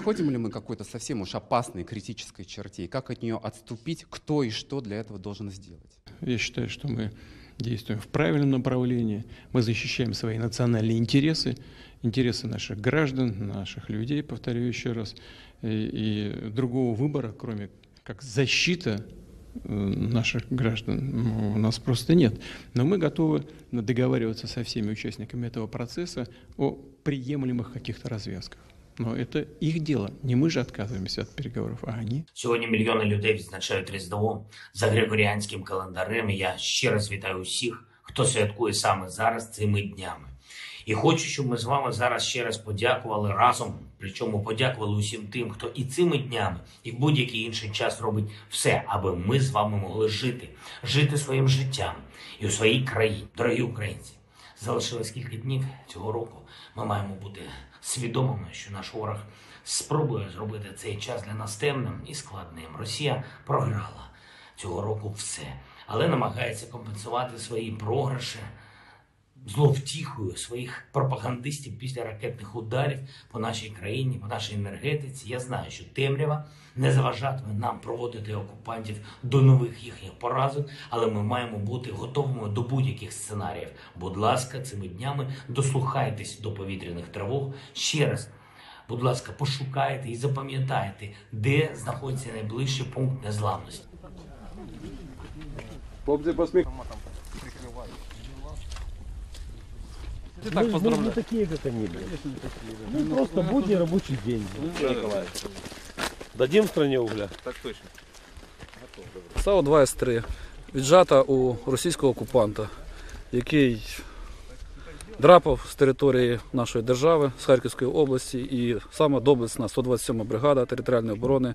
Входим ли мы какой-то совсем уж опасной, критической черте? И как от нее отступить? Кто и что для этого должен сделать? Я считаю, что мы действуем в правильном направлении. Мы защищаем свои национальные интересы, интересы наших граждан, наших людей, повторю еще раз. И другого выбора, кроме как защита наших граждан, у нас просто нет. Но мы готовы договариваться со всеми участниками этого процесса о приемлемых каких-то развязках. Но это их дело. Не мы же отказываемся от переговоров, а они. Сьогодні мільйони людей відзначають Різдво за григоріанським календарем. І я ще раз вітаю усіх, хто святкує саме зараз цими днями. І хочу, щоб ми з вами зараз ще раз подякували разом, причому подякували усім тим, хто і цими днями, і в будь-який інший час робить все, аби ми з вами могли жити, жити своїм життям і у своїй країні. Дорогі українці, залишилось кілька днів цього року. Ми маємо бути свідомими, що наш ворог спробує зробити цей час для нас темним і складним. Росія програла цього року все, але намагається компенсувати свої програші зловтіхою своїх пропагандистів після ракетних ударів по нашій країні, по нашій енергетиці. Я знаю, що темрява не заважатиме нам проводити окупантів до нових їхніх поразок, але ми маємо бути готовими до будь-яких сценаріїв. Будь ласка, цими днями дослухайтесь до повітряних тривог. Ще раз, будь ласка, пошукайте і запам'ятайте, де знаходиться найближчий пункт незламності. Хлопці, посміхаємо. Мы не такие, как они, блядь. Ну, просто будний рабочий день. Дадим стране угля. Так точно. САУ-2С3 віджата у російського окупанта, який драпав з території нашої держави, з Харківської області, і сама доблесна 127-ма бригада територіальної оборони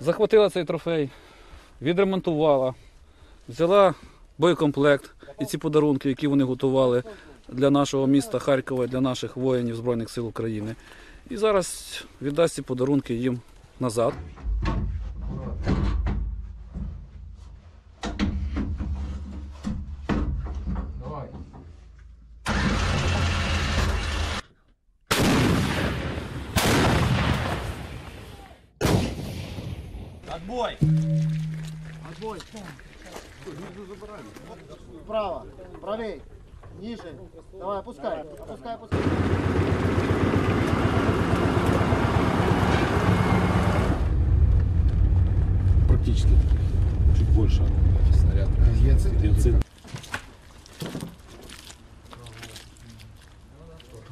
захопила цей трофей, відремонтувала, взяла боєкомплект і ці подарунки, які вони готували для нашого міста Харкова, для наших воїнів Збройних сил України. І зараз віддасть ці подарунки їм назад. Отбой! Отбой! Право, правее, ниже. Давай, опускай, опускай, опускай. Практически чуть больше снаряд.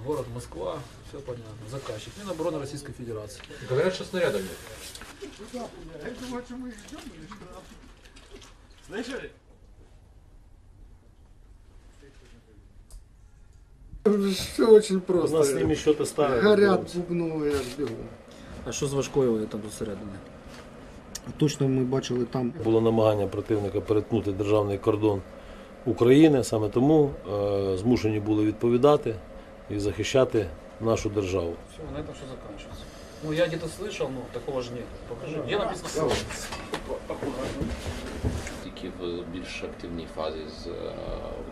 Город Москва, все понятно. Заказчик Минобороны Российской Федерации. Говорят, что снаряда нет. Я думаю, что мы ждем или что? Слышали? Все очень просто. У нас с ними что-то старое. Горят бубновые, я бегу. А що з важкою там досередини? Точно ми бачили там. Було намагання противника перетнути державний кордон України. Саме тому змушені були відповідати і захищати нашу державу. Все, на этом все закінчується. Ну, я где-то слышал, но такого же нет. Покажи, где написано? Тільки в більш активній фазі з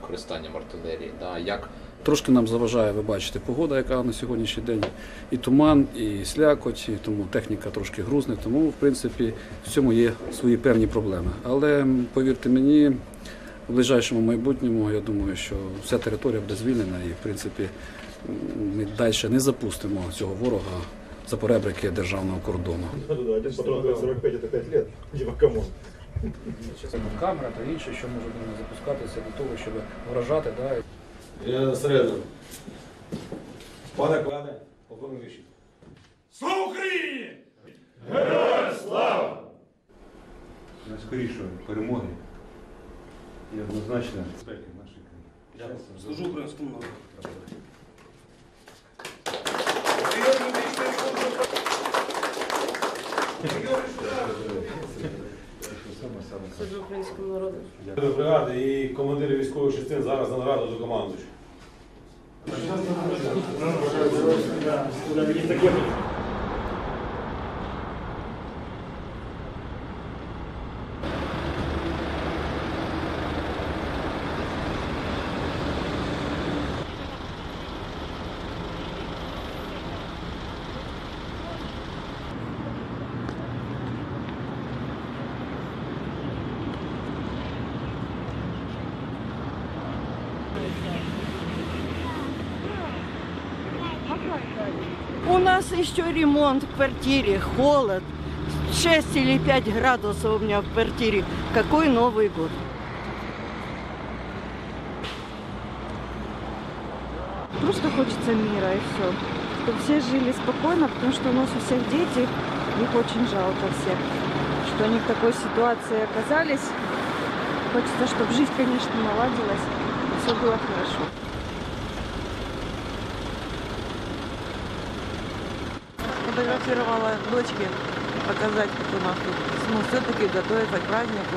використанням артилерії. Да, як... Трошки нам заважає, ви бачите, погода, яка на сьогоднішній день, і туман, і слякоть, і тому техніка трошки грузна, тому, в принципі, в цьому є свої певні проблеми. Але, повірте мені, в ближайшому майбутньому, я думаю, що вся територія буде звільнена і, в принципі, ми далі не запустимо цього ворога за поребрики державного кордону. Один патрон 45 – це 5 років. Діва, камон. Камера та інше, що може запускатися для того, щоб вражати. Я серйозно. Пане Клане, полковник Віщенко. Слава Україні! Героям слава! Найскорішої перемоги і однозначно безпеки нашої країни. Служу українському народу. Служу українському народу. Бригади і командири військових частин зараз на нараду до командуючого. У нас еще ремонт в квартире, холод, 6 или 5 градусов у меня в квартире. Какой Новый год? Просто хочется мира и все. Чтобы все жили спокойно, потому что у нас у всех дети, их очень жалко всех. Что они в такой ситуации оказались. Хочется, чтобы жизнь, конечно, наладилась, все было хорошо. Фотографировала дочке, показать, как у нас тут. Ну, все-таки готовятся к празднику.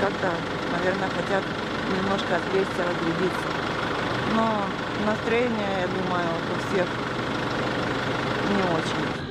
Как-то, наверное, хотят немножко отвлечься, разрядиться. Но настроение, я думаю, у всех не очень.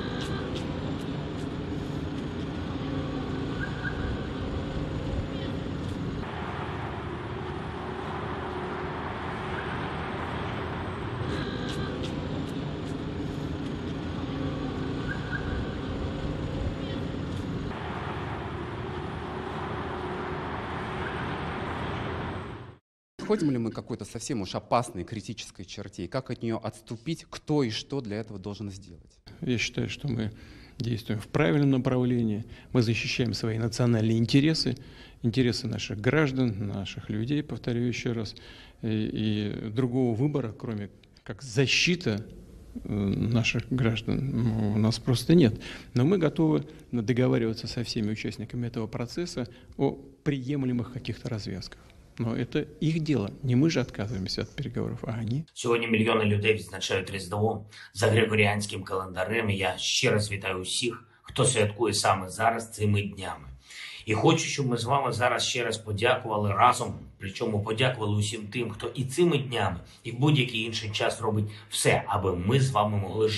Ходим ли мы какой-то совсем уж опасной критической черте? И как от нее отступить? Кто и что для этого должен сделать? Я считаю, что мы действуем в правильном направлении. Мы защищаем свои национальные интересы, интересы наших граждан, наших людей, повторю еще раз. И другого выбора, кроме как защита наших граждан, у нас просто нет. Но мы готовы договариваться со всеми участниками этого процесса о приемлемых каких-то развязках. Но это их дело. Не мы же отказываемся от переговоров, а они. Сьогодні мільйони людей відзначають Різдво за григоріанським календарем. І я ще раз вітаю усіх, хто святкує саме зараз цими днями. І хочу, щоб ми з вами зараз ще раз подякували разом, причому подякували усім тим, хто і цими днями, і в будь-який інший час робить все, аби ми з вами могли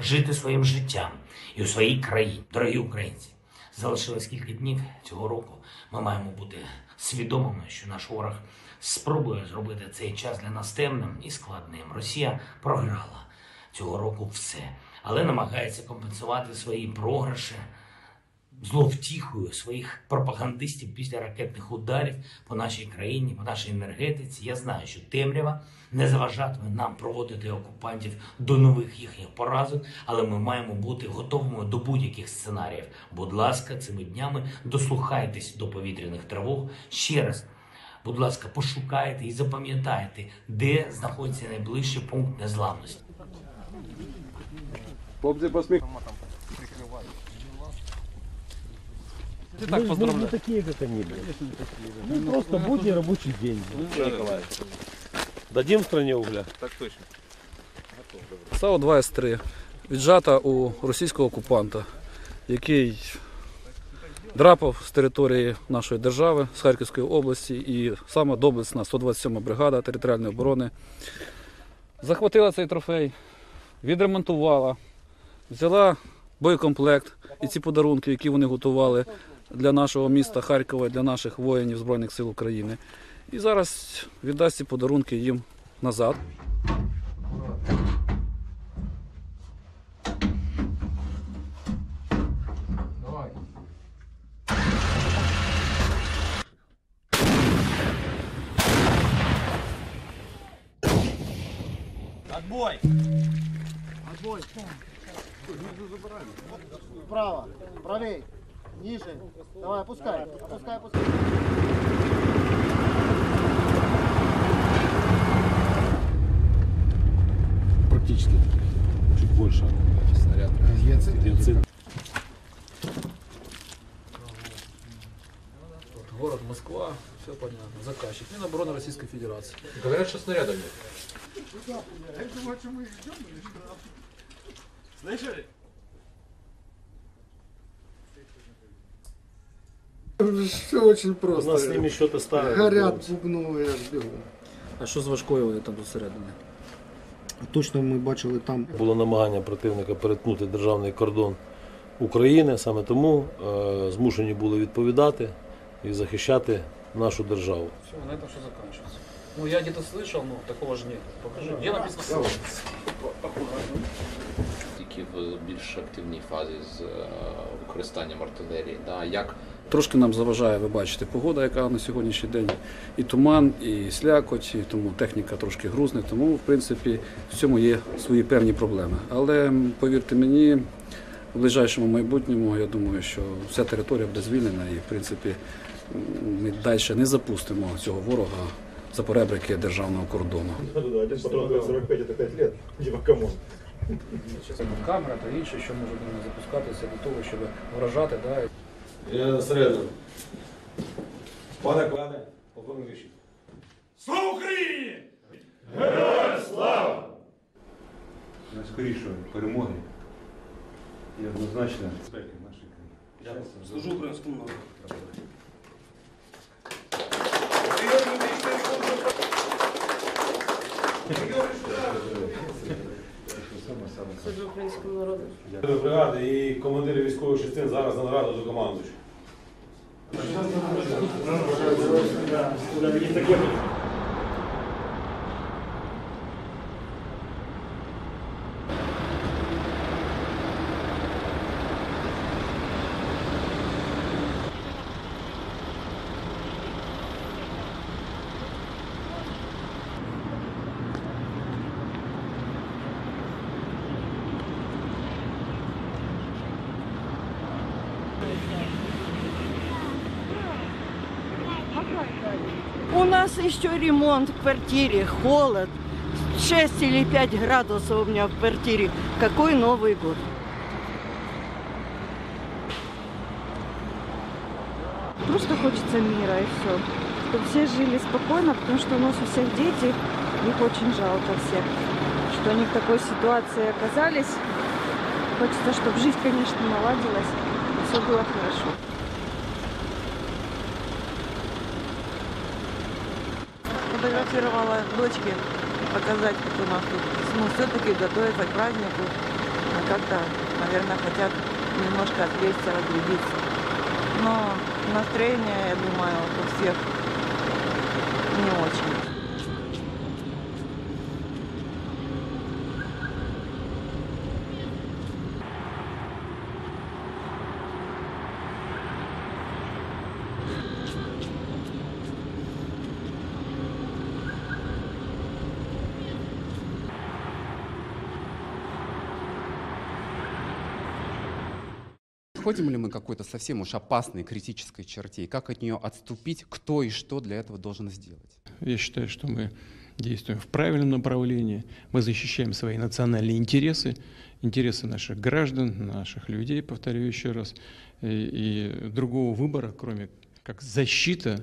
жити своїм життям і у своїй країні. Дорогі українці, залишилось кілька днів цього року. Ми маємо бути свідомими, що наш ворог спробує зробити цей час для нас темним і складним. Росія програла цього року все, але намагається компенсувати свої програші зловтіхою своїх пропагандистів після ракетних ударів по нашій країні, по нашій енергетиці. Я знаю, що темрява не заважатиме нам проводити окупантів до нових їхніх поразок, але ми маємо бути готовими до будь-яких сценаріїв. Будь ласка, цими днями дослухайтесь до повітряних тривог. Ще раз, будь ласка, пошукайте і запам'ятайте, де знаходиться найближчий пункт незламності. Хлопці, посміхаємо. Мы не такие, как они были. Ну, просто будний рабочий день. Дадим стране угля. Так точно. САУ-2С3 віджата у російського окупанта, який драпав з території нашої держави, з Харківської області, і саме доблесна 127-ма бригада територіальної оборони захопила цей трофей, відремонтувала, взяла боєкомплект і ці подарунки, які вони готували для нашого міста Харкова, для наших воїнів Збройних сил України. І зараз віддасть ці подарунки їм назад. Отбой! Отбой! Право! Правей! Ниже. Давай, опускай. Опускай, опускай. Практически чуть больше снаряд. Геноцид. город Москва, все понятно, заказчик, Минобороны Российской Федерации. Говорят, что снарядов нет. Слышали? Все очень просто. У нас с ними что-то старое. Горят бубновые, я бегу. А що з важкою там зосередини? Точно ми бачили там. Було намагання противника перетнути державний кордон України, саме тому змушені були відповідати і захищати нашу державу. Все, на цьому все закінчується. Ну, я десь слышав, ну такого ж немає. Покажи, де написано? Тільки в більш активній фазі з використанням артилерії. Да, як... Трошки нам заважає, ви бачите, погода, яка на сьогоднішній день, і туман, і слякоть, і тому техніка трошки грузна, тому, в принципі, в цьому є свої певні проблеми. Але, повірте мені, в ближайшому майбутньому, я думаю, що вся територія буде звільнена і, в принципі, ми далі не запустимо цього ворога за поребрики державного кордону. Один патрон 45 – це 5 років, діва, камон. Камера та інше, що може запускатися для того, щоб вражати. Я серйозно. Пане Клане, полковник Віщенко. Слава Україні! Героям слава! Найскорішої перемоги і однозначно безпеки нашої країни. Служу українському народу. Служу українському народу. Бригади і командири військових частин зараз на нараду до командуючого. У нас еще ремонт в квартире, холод, 6 или 5 градусов у меня в квартире. Какой Новый год? Просто хочется мира и все. Чтобы все жили спокойно, потому что у нас у всех дети, их очень жалко всех. Что они в такой ситуации оказались. Хочется, чтобы жизнь, конечно, наладилась, все было хорошо. Фотографировала дочке, показать, как у нас тут. Ну, все-таки готовятся к празднику, а как-то, наверное, хотят немножко отвлечься, разрядиться. Но настроение, я думаю, у всех не очень. Ходим ли мы какой-то совсем уж опасной критической черте? И как от нее отступить? Кто и что для этого должен сделать? Я считаю, что мы действуем в правильном направлении. Мы защищаем свои национальные интересы, интересы наших граждан, наших людей, повторю еще раз. И другого выбора, кроме как защита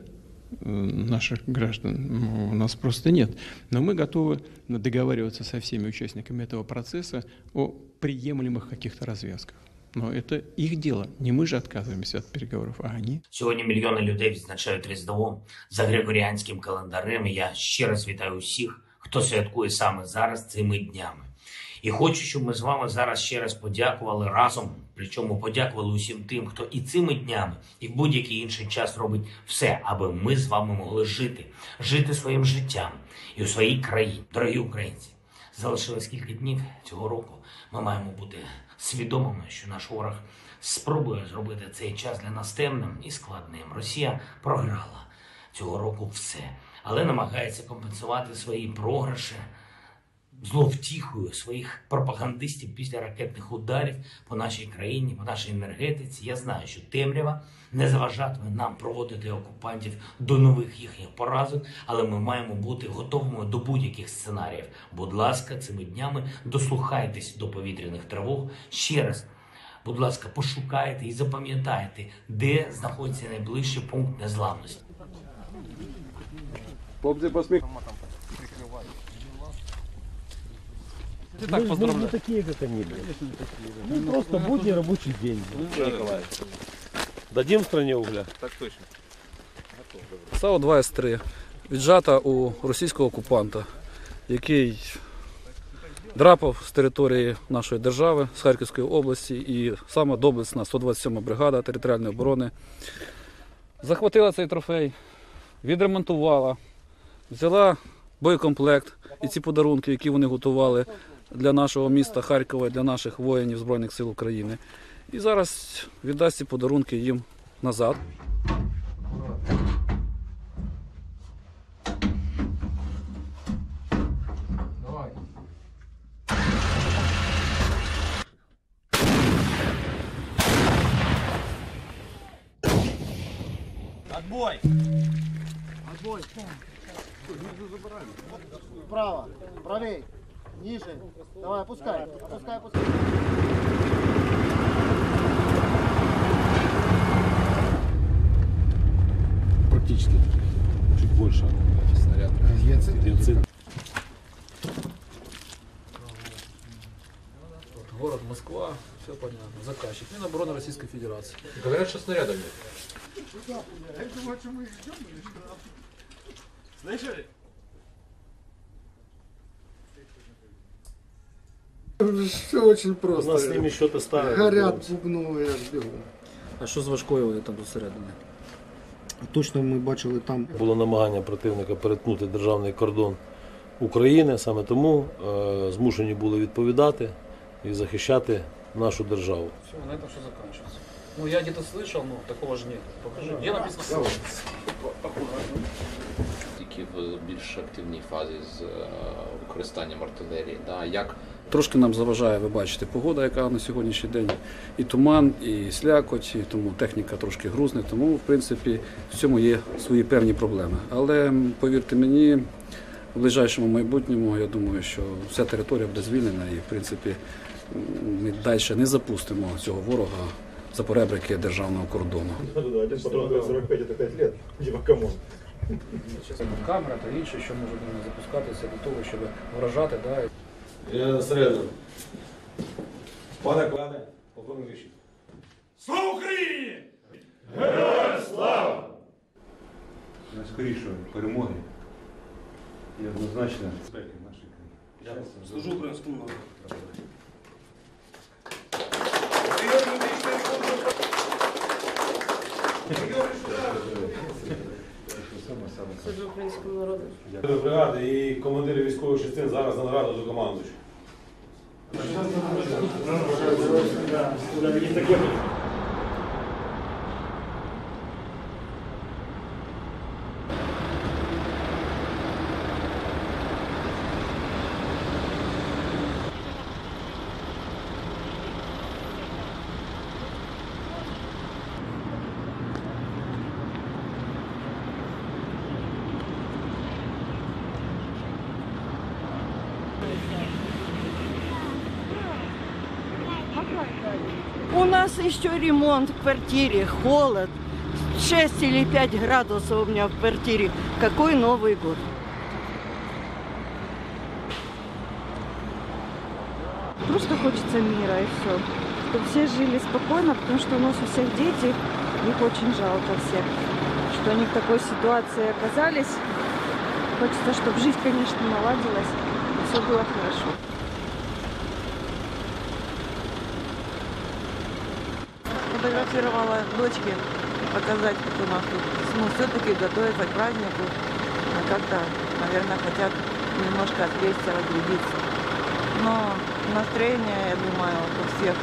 наших граждан, у нас просто нет. Но мы готовы договариваться со всеми участниками этого процесса о приемлемых каких-то развязках. Но это их дело. Не мы же отказываемся от переговоров, а они. Сьогодні мільйони людей відзначають Різдво за григоріанським календарем. І я ще раз вітаю усіх, хто святкує саме зараз цими днями. І хочу, щоб ми з вами зараз ще раз подякували разом, причому подякували усім тим, хто і цими днями, і в будь-який інший час робить все, аби ми з вами могли жити. Жити своїм життям і у своїй країні. Дорогі українці, залишилось кілька днів цього року. Ми маємо бути свідомими, що наш ворог спробує зробити цей час для нас темним і складним. Росія програла цього року все, але намагається компенсувати свої програші зловтіхою своїх пропагандистів після ракетних ударів по нашій країні, по нашій енергетиці. Я знаю, що темрява не заважатиме нам проводити окупантів до нових їхніх поразок, але ми маємо бути готовими до будь-яких сценаріїв. Будь ласка, цими днями дослухайтесь до повітряних тривог. Ще раз будь ласка, пошукайте і запам'ятайте, де знаходиться найближчий пункт незламності. Хлопці, посміхаємо. Ты так поздравляю. Мы же не такие где-то не были. Ну просто будний рабочий день. Дадим стране угля. Так точно. САУ-2С3 віджата у російського окупанта, який драпав з території нашої держави, з Харківської області, і саме доблесна 127-ма бригада територіальної оборони захопила цей трофей, відремонтувала, взяла боєкомплект і ці подарунки, які вони готували для нашого міста Харкова, для наших воїнів Збройних сил України. І зараз віддасть ці подарунки їм назад. Отбой! Отбой! Право! Правее! Ниже! Давай, опускай! Опускай, опускай! Практически чуть больше снаряд. Геноцид. Город Москва, все понятно. Заказчик Минобороны Российской Федерации. Говорят, что снарядов нет. Слышали? Все очень просто. У нас с ними что-то ставят. Горят бубновые разбивы. А что с Важкою там посередине? Точно ми бачили там. Було намагання противника перетнути державний кордон України, саме тому змушені були відповідати і захищати нашу державу. Все, на этом все закінчується. Ну, я где-то слышал, но такого ж нет. Покажи, де написано? Тільки в більш активній фазі з використанням артилерії. Да, як... Трошки нам заважає, ви бачите, погода, яка на сьогоднішній день. І туман, і слякоть, і тому техніка трошки грузна. Тому, в принципі, в цьому є свої певні проблеми. Але, повірте мені, в ближайшому майбутньому, я думаю, що вся територія буде звільнена і, в принципі, ми далі не запустимо цього ворога за поребрики державного кордону. Камера та інше, що може запускатися до того, щоб вражати. Я середину. Пане Кладе, полковник Ріші. Слава Україні! Героям слава! Найскорішої перемоги і однозначно безпеки нашої країни. Я служу українському народу. Служу українському народу. Бригади і командири військових частин зараз на нараду до командуючого. У нас еще ремонт в квартире, холод, 6 или 5 градусов у меня в квартире. Какой Новый год? Просто хочется мира и все. Чтобы все жили спокойно, потому что у нас у всех дети, их очень жалко всех, что они в такой ситуации оказались. Хочется, чтобы жизнь, конечно, наладилась, и все было хорошо. Фотографировала дочке, показать, как у нас тут. Ну, все-таки готовятся к празднику, а как-то, наверное, хотят немножко отвлечься, разрядиться. Но настроение, я думаю, у всех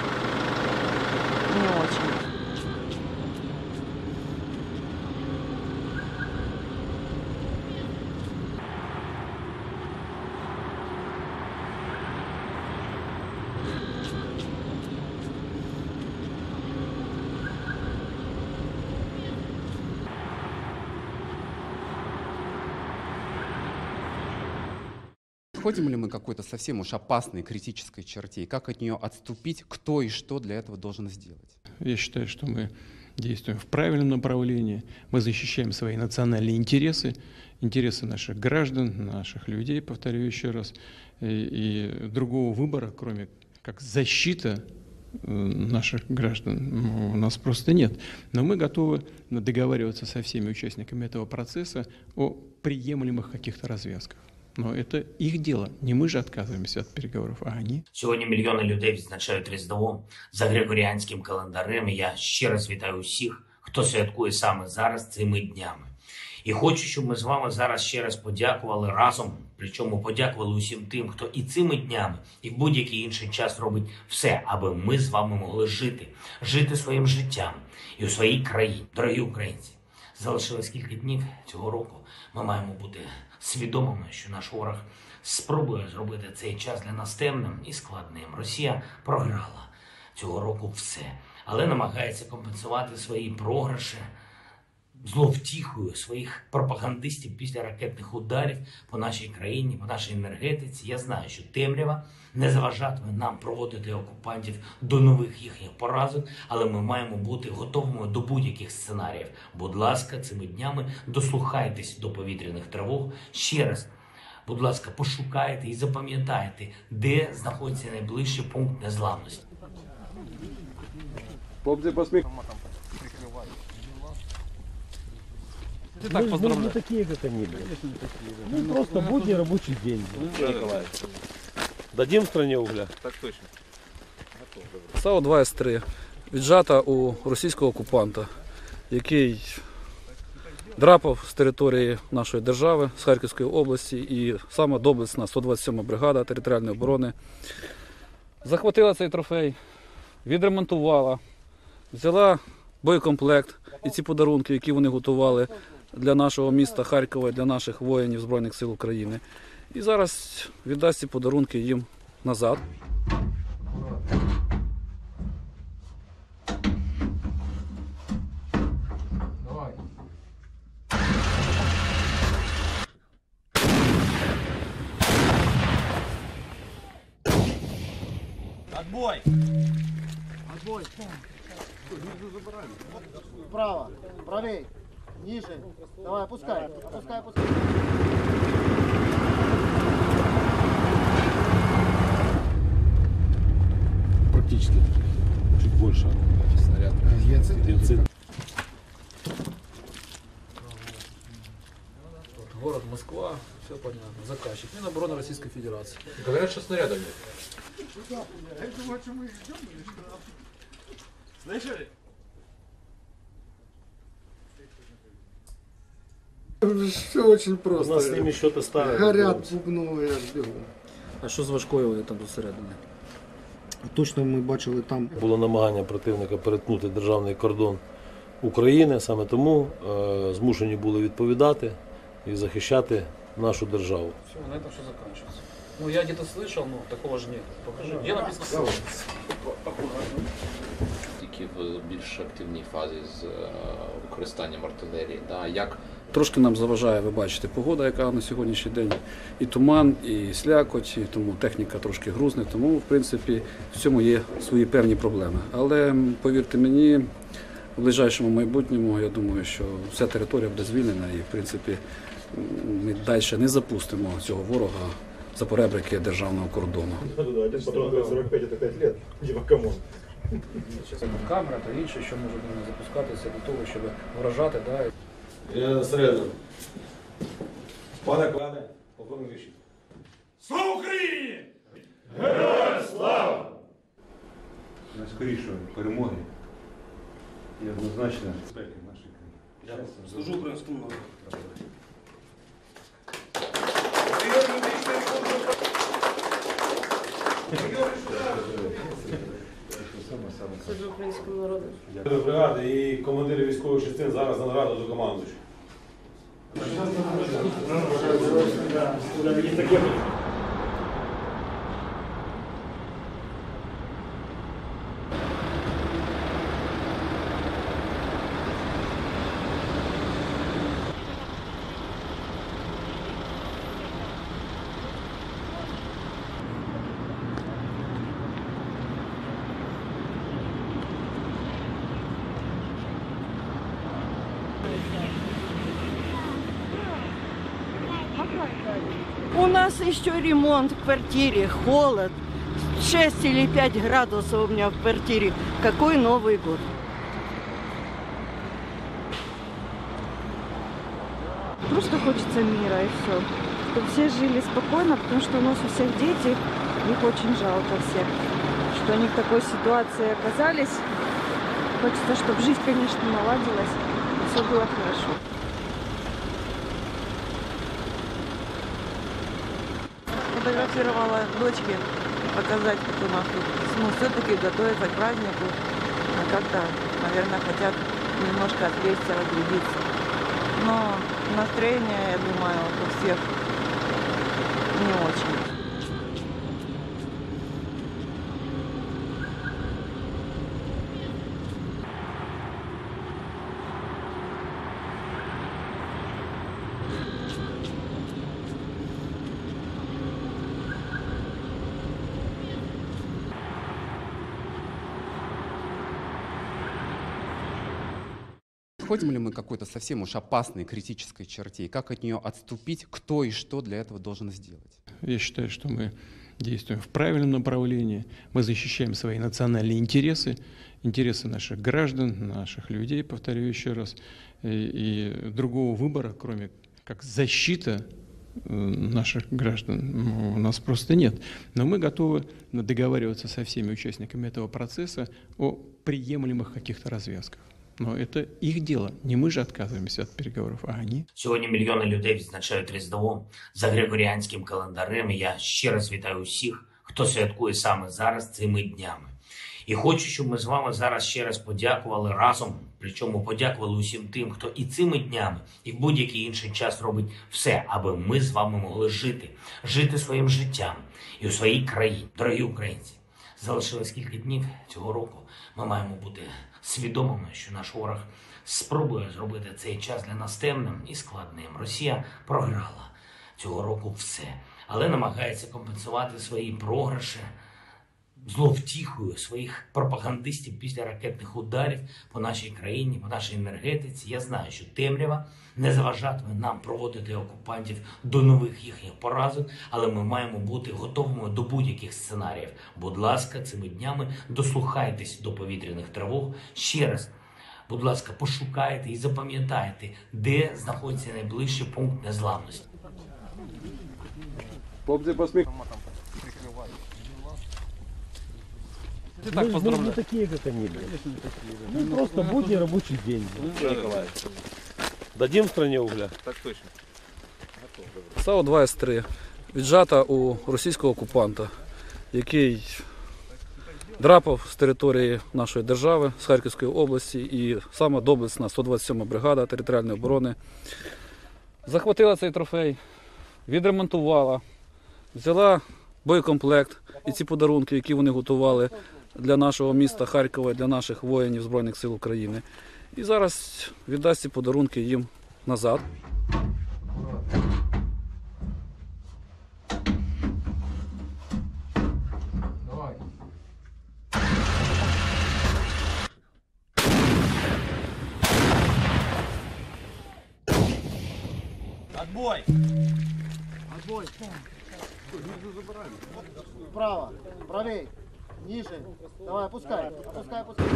не очень. подходим ли мы к какой-то совсем уж опасной критической черте? И как от нее отступить? Кто и что для этого должен сделать? Я считаю, что мы действуем в правильном направлении. Мы защищаем свои национальные интересы, интересы наших граждан, наших людей, повторю еще раз. И другого выбора, кроме как защита наших граждан, у нас просто нет. Но мы готовы договариваться со всеми участниками этого процесса о приемлемых каких-то развязках. Но это их дело. Не мы же отказываемся от переговоров, а они. Сьогодні мільйони людей відзначають Різдво за григоріанським календарем. Я ще раз вітаю усіх, хто святкує саме зараз цими днями. І хочу, щоб ми з вами зараз ще раз подякували разом, причому подякували усім тим, хто і цими днями, і в будь-який інший час робить все, аби ми з вами могли жити, жити своїм життям і у своїй країні. Дорогі українці, залишилось кілька днів цього року. Ми маємо бути свідомими, що наш ворог спробує зробити цей час для нас темним і складним. Росія програла цього року все, але намагається компенсувати свої програші зловтіхою своїх пропагандистів після ракетних ударів по нашій країні, по нашій енергетиці. Я знаю, що темрява не заважатиме нам проводити окупантів до нових їхніх поразок, але ми маємо бути готовими до будь-яких сценаріїв. Будь ласка, цими днями дослухайтесь до повітряних тривог. Ще раз, будь ласка, пошукайте і запам'ятайте, де знаходиться найближчий пункт незламності. Хлопці, посміх. Так, мы не такие, как они были. Ну, просто будний рабочий день. Да. Дадим стране угля. Так точно. САУ-2С3 віджата у російського окупанта, який драпав з території нашої держави, з Харківської області, і сама доблесна 127-ма бригада територіальної оборони захватила цей трофей, відремонтувала, взяла боєкомплект і ці подарунки, які вони готували для нашого міста Харкова, для наших воїнів Збройних сил України. І зараз віддасть ці подарунки їм назад. Отбой! Отбой! Право! Правей! Ниже. Давай, опускай. Опускай, опускай. Практически чуть больше снаряд. Янцит. Город Москва, все понятно. Заказчик. Минобороны Российской Федерации. Говорят, что снаряда нет. Слышали? Все очень просто. У нас с ними что-то старое. Горят бубновые, аж бігом. А що з важкою там досередини? Точно ми бачили там. Було намагання противника перетнути державний кордон України. Саме тому змушені були відповідати і захищати нашу державу. Все, на этом все закінчується. Ну я где-то слышал, но такого ж нет. Покажи, где написано? Тільки в більш активній фазі з використанням артилерії. Да, як... Трошки нам заважає, ви бачите, погода, яка на сьогоднішній день, і туман, і слякоть, і тому техніка трошки грузна, тому, в принципі, в цьому є свої певні проблеми. Але, повірте мені, в ближайшому майбутньому, я думаю, що вся територія буде звільнена і, в принципі, ми далі не запустимо цього ворога за поребрики державного кордону. Камера та інше, що може запускатися для того, щоб вражати. Я сразу. Пане Кладе, полковник Вищенко. Слава Україні! Героям слава! Найскорішої перемоги і однозначно безпеки нашої країни. Служу українському народу. Служу українському народу. Бригади і командири військових частин зараз на нараду до командуючого. У нас еще ремонт в квартире, холод. 6 или 5 градусов у меня в квартире. Какой Новый год? Просто хочется мира и все. Чтобы все жили спокойно, потому что у нас у всех дети, их очень жалко всех. Что они в такой ситуации оказались. Хочется, чтобы жизнь, конечно, наладилась, и все было хорошо. Фотографировала дочке, показать, как у нас тут все-таки готовятся к празднику. А как-то, наверное, хотят немножко отвлечься, разрядиться. Но настроение, я думаю, у всех не очень. Ходим ли мы к какой-то совсем уж опасной критической черте? И как от нее отступить? Кто и что для этого должен сделать? Я считаю, что мы действуем в правильном направлении. Мы защищаем свои национальные интересы, интересы наших граждан, наших людей, повторю еще раз. И другого выбора, кроме как защита наших граждан, у нас просто нет. Но мы готовы договариваться со всеми участниками этого процесса о приемлемых каких-то развязках. Но это их дело. Не мы же отказываемся от переговоров, а они. Сьогодні мільйони людей відзначають Різдво за Григоріанським календарем. І я ще раз вітаю усіх, хто святкує саме зараз цими днями. І хочу, щоб ми з вами зараз ще раз подякували разом, причому подякували усім тим, хто і цими днями, і в будь-який інший час робить все, аби ми з вами могли жити. Жити своїм життям і у своїй країні. Дорогі українці, залишилось кілька днів цього року. Ми маємо бути свідомими, що наш ворог спробує зробити цей час для нас темним і складним. Росія програла цього року все, але намагається компенсувати свої програші зловтіхою своїх пропагандистів після ракетних ударів по нашій країні, по нашій енергетиці. Я знаю, що темрява не заважатиме нам проводити окупантів до нових їхніх поразок, але ми маємо бути готовими до будь-яких сценаріїв. Будь ласка, цими днями дослухайтесь до повітряних тривог. Ще раз, будь ласка, пошукайте і запам'ятайте, де знаходиться найближчий пункт незламності. Хлопці, посміхаємо. Мы не такие, как они были. Ну, просто будний рабочий день. Да. Дадим стране угля. Так точно. САУ-2С3 віджата у російського окупанта, який драпав з території нашої держави, з Харківської області, і саме доблесна 127-ма бригада територіальної оборони захватила цей трофей, відремонтувала, взяла боєкомплект і ці подарунки, які вони готували для нашого міста Харкова, для наших воїнів Збройних сил України. І зараз віддасть ці подарунки їм назад. Давай. Отбой! Отбой! Право! Правей! Ниже. Давай, опускай. Опускай, опускай.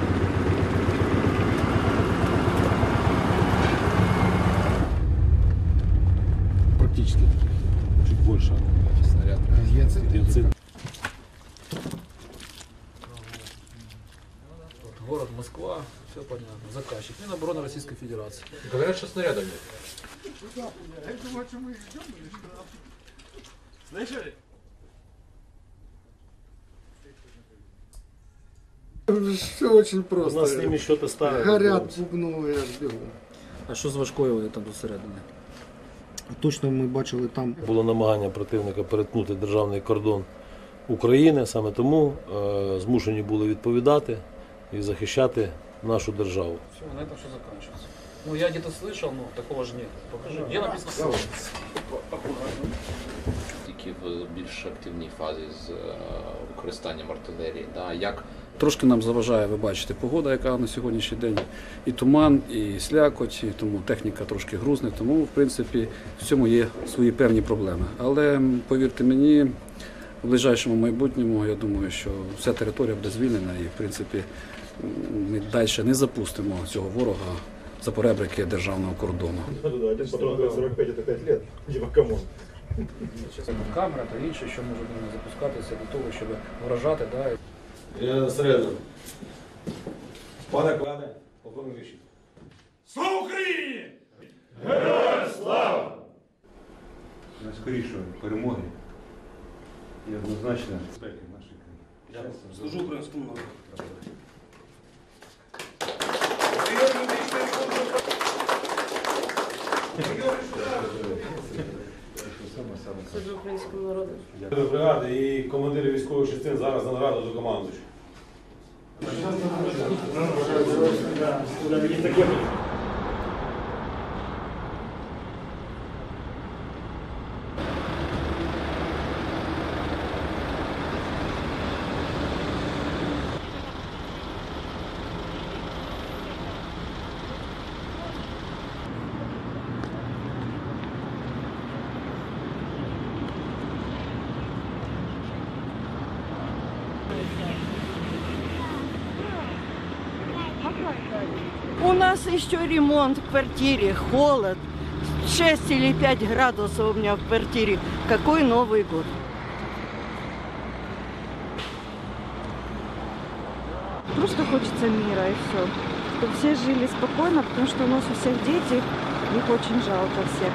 Практически чуть больше снаряд. Геноцид. Город Москва, все понятно. Заказчик. Минобороны Российской Федерации. Говорят, что снарядов нет. Слышали? Все очень просто. У нас с ними что-то старое. Горят пугнули, я бігу. А що з важкою там досередини? Точно ми бачили там. Було намагання противника перетнути державний кордон України. Саме тому змушені були відповідати і захищати нашу державу. Все, на этом все закінчується. Ну я где-то слышал, но такого ж нет. Покажи, где написано? Тільки в більш активній фазі з використанням артилерії. Як Трошки нам заважає, ви бачите, погода, яка на сьогоднішній день, і туман, і слякоть, і тому техніка трошки грузне, тому, в принципі, в цьому є свої певні проблеми. Але, повірте мені, в ближайшому майбутньому, я думаю, що вся територія буде звільнена і, в принципі, ми далі не запустимо цього ворога за поребрики державного кордону. Камера та інше, що можуть запускатися для того, щоб вражати. Я серйозно. Пане Клане, полковник Віщенко. Слава Україні! Героям слава! Найскорішої перемоги і однозначно безпеки нашої країни. Служу українському народу. Служу українському народу. Бригади і командири військових частин зараз на нараду до командуючого. У нас еще ремонт в квартире, холод, 6 или 5 градусов у меня в квартире. Какой Новый год? Просто хочется мира и все. Чтобы все жили спокойно, потому что у нас у всех дети, их очень жалко всех,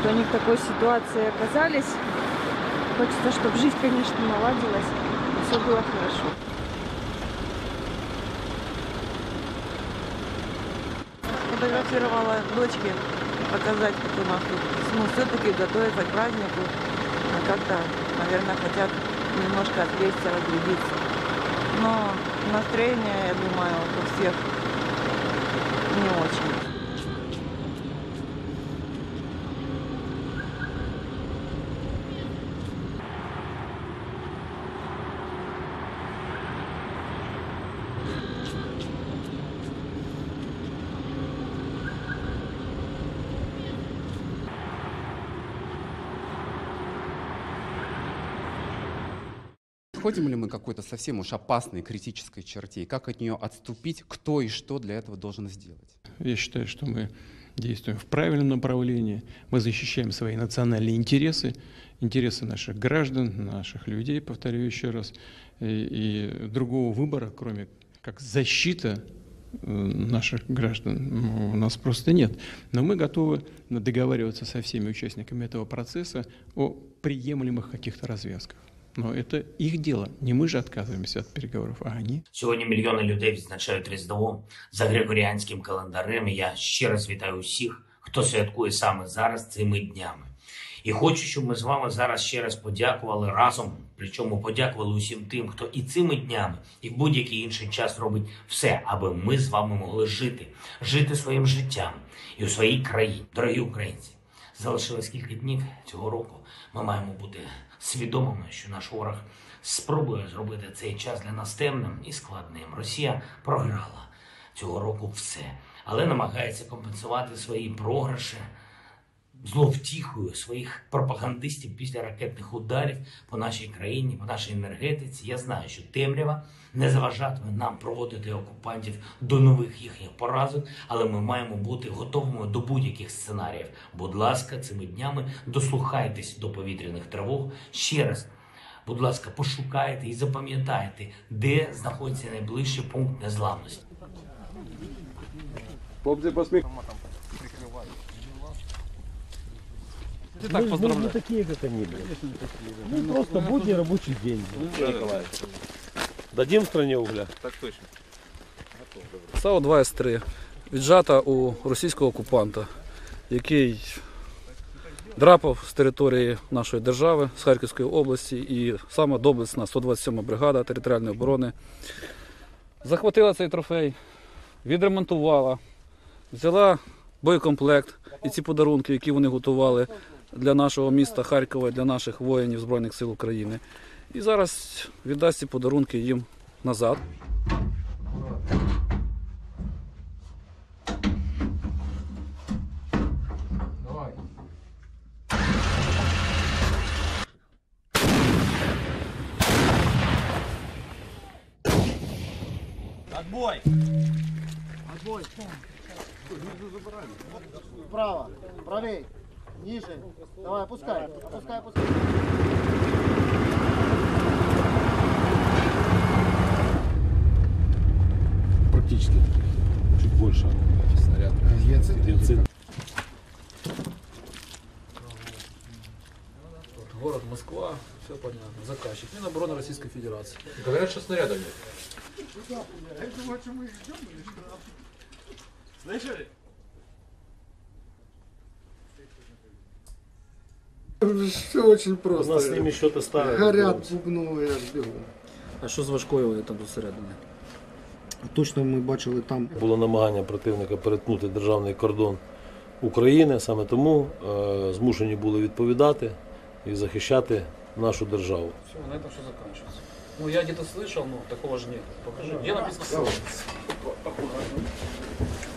что они в такой ситуации оказались. Хочется, чтобы жизнь, конечно, наладилась, все было хорошо. Фотографировала дочке, показать, как у нас тут, ну, все-таки готовятся к празднику, а как-то, наверное, хотят немножко отвлечься, разрядиться. Но настроение, я думаю, у всех не очень. Ходим ли мы какой-то совсем уж опасной критической черте? И как от нее отступить? Кто и что для этого должен сделать? Я считаю, что мы действуем в правильном направлении. Мы защищаем свои национальные интересы, интересы наших граждан, наших людей, повторю еще раз. И другого выбора, кроме как защита наших граждан, у нас просто нет. Но мы готовы договариваться со всеми участниками этого процесса о приемлемых каких-то развязках. Но это их дело. Не мы же отказываемся от переговоров, а они. Сьогодні мільйони людей відзначають Різдво за григоріанським календарем. І я ще раз вітаю усіх, хто святкує саме зараз цими днями. І хочу, щоб ми з вами зараз ще раз подякували разом, причому подякували усім тим, хто і цими днями, і в будь-який інший час робить все, аби ми з вами могли жити, жити своїм життям і у своїй країні. Дорогі українці, залишилось кілька днів цього року. Ми маємо бути свідомими, що наш ворог спробує зробити цей час для нас темним і складним. Росія програла цього року все, але намагається компенсувати свої програші зловтіхою своїх пропагандистів після ракетних ударів по нашій країні, по нашій енергетиці. Я знаю, що темрява не заважатиме нам проводити окупантів до нових їхніх поразок, але ми маємо бути готовими до будь-яких сценаріїв. Будь ласка, цими днями дослухайтесь до повітряних тривог. Ще раз, будь ласка, пошукайте і запам'ятайте, де знаходиться найближчий пункт незламності. Хлопці, посміхаємо. Ты так поздравляю. Мы не такие, как они были. Ну, просто будний рабочий день. Дадим стране угля. Так точно. САУ-2С3 віджата у російського окупанта, який драпав з території нашої держави, з Харківської області, і сама доблесна 127-ма бригада територіальної оборони захватила цей трофей, відремонтувала, взяла боєкомплект і ці подарунки, які вони готували для нашого міста Харкова, для наших воїнів Збройних сил України. І зараз віддасть ці подарунки їм Назад. Давай. Отбой. Отбой. Право. Правей. Ниже. Давай, опускай. Опускай, опускай. Практически чуть больше снаряд. Город Москва, все понятно. Заказчик. Минобороны Российской Федерации. Говорят, что снаряда нет. Слышали? Все очень просто. У нас с ними что-то старое. Горят бубновые, аж бегу. А що з важкою там досередини? Точно ми бачили там. Було намагання противника перетнути державний кордон України. Саме тому змушені були відповідати і захищати нашу державу. Все, на этом все закінчується. Ну, я где-то слышал, но такого ж нет. Покажи, где написано?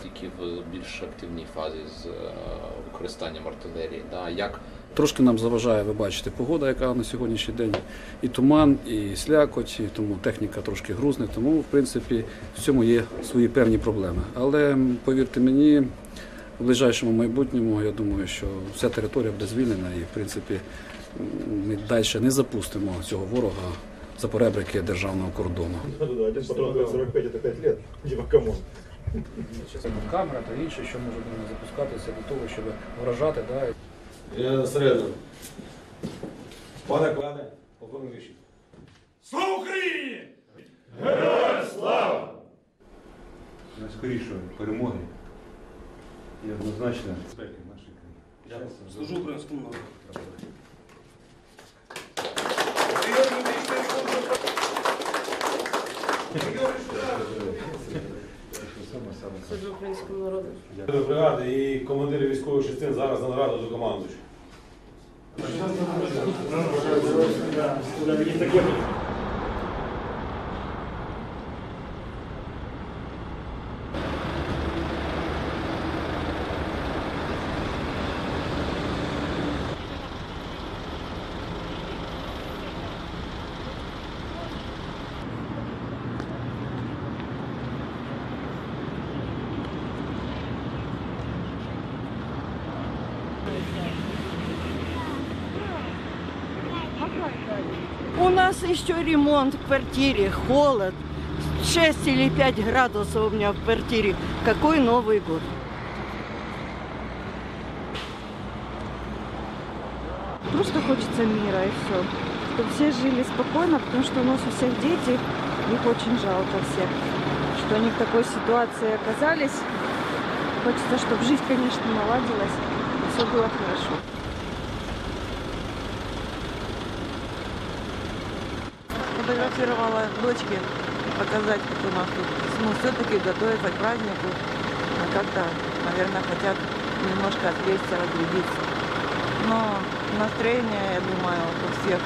Тільки в більш активній фазі з використанням артилерії. Да, як... Трошки нам заважає, ви бачите, погода, яка на сьогоднішній день, і туман, і слякоть, і тому техніка трошки грузна, тому, в принципі, в цьому є свої певні проблеми. Але, повірте мені, в ближайшому майбутньому, я думаю, що вся територія буде звільнена, і, в принципі, ми далі не запустимо цього ворога за поребрики державного кордону. Один патрон 45 – це 5 років, діва, камон. Камера та інше, що може запускатися до того, щоб вражати. Я середину. Пане Клане, полковник Віщенко. Слава Україні! Героям слава! Найскорішої перемоги і однозначно безпеки нашої країни. Я служу українському народу. Служу українському народу. Бригади і командири військових частин зараз на нараду до командуючих. У нас еще ремонт в квартире, холод, 6 или 5 градусов у меня в квартире. Какой Новый год? Просто хочется мира и все. Чтобы все жили спокойно, потому что у нас у всех дети, их очень жалко всех. Что они в такой ситуации оказались. Хочется, чтобы жизнь, конечно, наладилась, все было хорошо. Фотографировала дочке, показать, как у нас тут. Ну, все-таки готовятся к празднику, а как-то, наверное, хотят немножко отвлечься, разрядиться. Но настроение, я думаю, у всех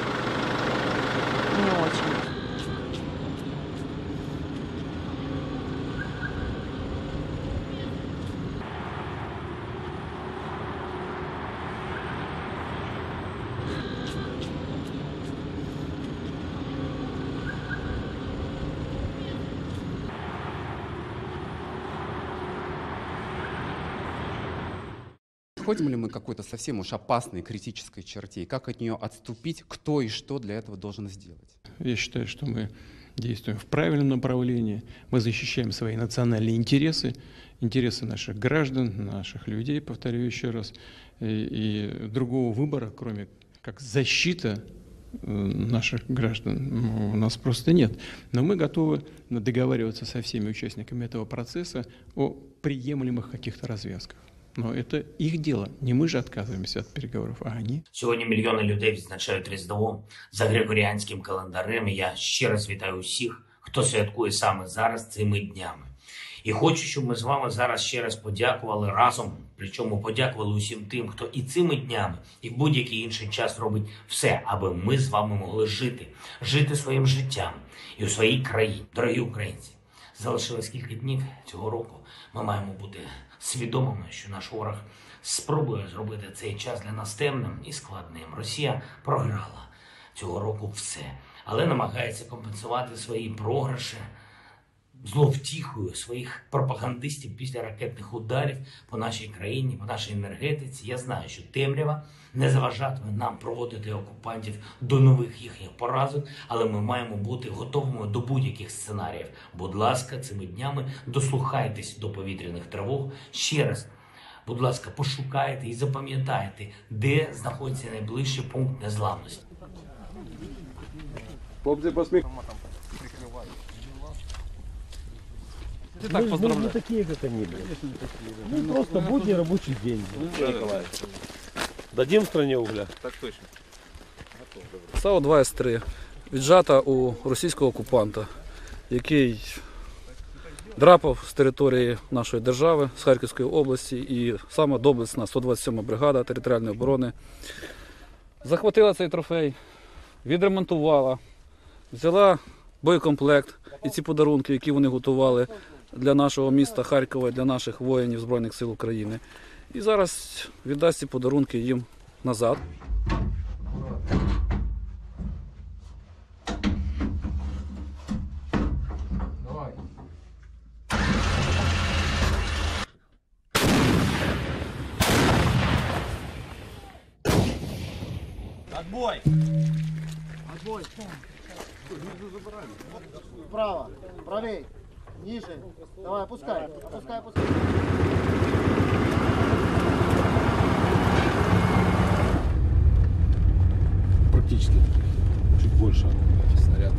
не очень. Ходим ли мы какой-то совсем уж опасной критической черте, и как от нее отступить, кто и что для этого должен сделать? Я считаю, что мы действуем в правильном направлении, мы защищаем свои национальные интересы, интересы наших граждан, наших людей, повторю еще раз, и другого выбора, кроме как защита наших граждан, у нас просто нет. Но мы готовы договариваться со всеми участниками этого процесса о приемлемых каких-то развязках. Но это их дело. Не мы же отказываемся от переговоров, а они. Сьогодні мільйони людей відзначають Різдво за григоріанським календарем. Я ще раз вітаю усіх, хто святкує саме зараз цими днями. І хочу, щоб ми з вами зараз ще раз подякували разом, причому подякували усім тим, хто і цими днями, і в будь-який інший час робить все, аби ми з вами могли жити своїм життям і у своїй країні. Дорогі українці, залишилось кілька днів цього року. Ми маємо бути свідомими, що наш ворог спробує зробити цей час для нас темним і складним. Росія програла цього року все, але намагається компенсувати свої програші зловтіхою своїх пропагандистів після ракетних ударів по нашій країні, по нашій енергетиці. Я знаю, що темрява не заважатиме нам проводити окупантів до нових їхніх поразок, але ми маємо бути готовими до будь-яких сценаріїв. Будь ласка, цими днями дослухайтесь до повітряних тривог. Ще раз, будь ласка, пошукайте і запам'ятайте, де знаходиться найближчий пункт незламності. Хлопці, посміх. Ты так поздравляю. Мы не такие, как они, блядь. Ну, просто будний рабочий день. Дадим в стране угля. Так точно. САУ-2С3 віджата у російського окупанта, який драпав з території нашої держави, з Харківської області, і сама доблесна 127-ма бригада територіальної оборони захватила цей трофей, відремонтувала, взяла боєкомплект і ці подарунки, які вони готували для нашого міста Харкова, для наших воїнів Збройних сил України. І зараз віддасть ці подарунки їм назад. Отбой! Отбой! Право, правее, ниже. Давай, опускай, опускай, опускай. Практически чуть больше снаряд.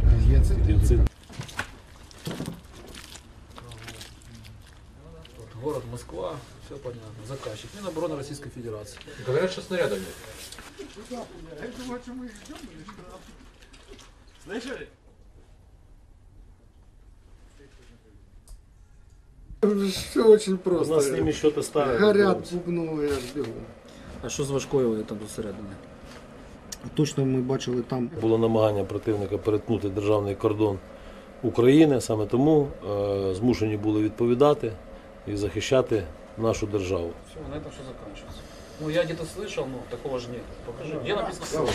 Город Москва, все понятно. Заказчик Минобороны Российской Федерации. Говорят, что снарядов нет. Слышали? Все очень просто. У нас с ними что-то ставят. Горят бубновые, я жду. А что с важкою там зосередини? Точно ми бачили там. Було намагання противника перетнути державний кордон України, саме тому змушені були відповідати і захищати нашу державу. Все, на этом все закінчилося. Ну я где-то слышал, но такого же нет. Покажи, где написано?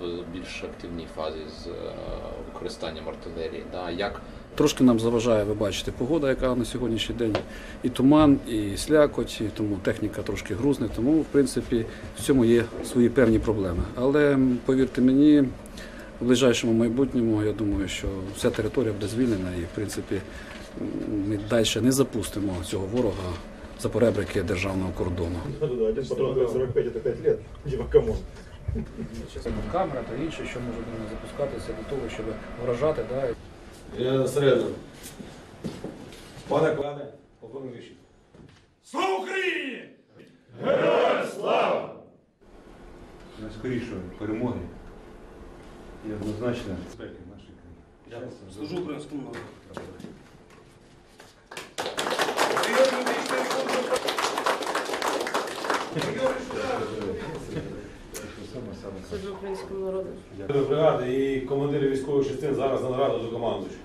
В більш активній фазі з використанням артилерії. Трошки нам заважає, ви бачите, погода, яка на сьогоднішній день. І туман, і слякоть, і тому техніка трошки грузна. Тому, в принципі, в цьому є свої певні проблеми. Але, повірте мені, в ближайшому майбутньому, я думаю, що вся територія буде звільнена і, в принципі, ми далі не запустимо цього ворога за поребрики державного кордону. Один патрон 45 – це 5 років. Діва, камон. Камера та інше, що може запускатися для того, щоб вражати. Я серйозно. Пане Клане, полковник Вишів. Слава Україні! Героям слава! Найскорішої перемоги і однозначно безпеки нашої країни. Служу українському народу. Служу українському народу. Бригади і командири військових частин зараз на нараду до командуючих.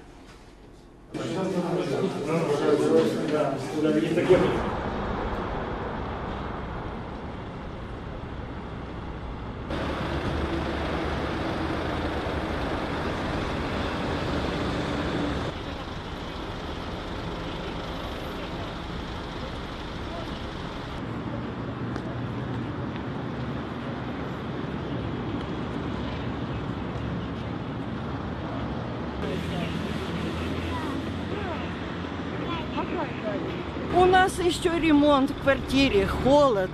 У нас еще ремонт в квартире, холод,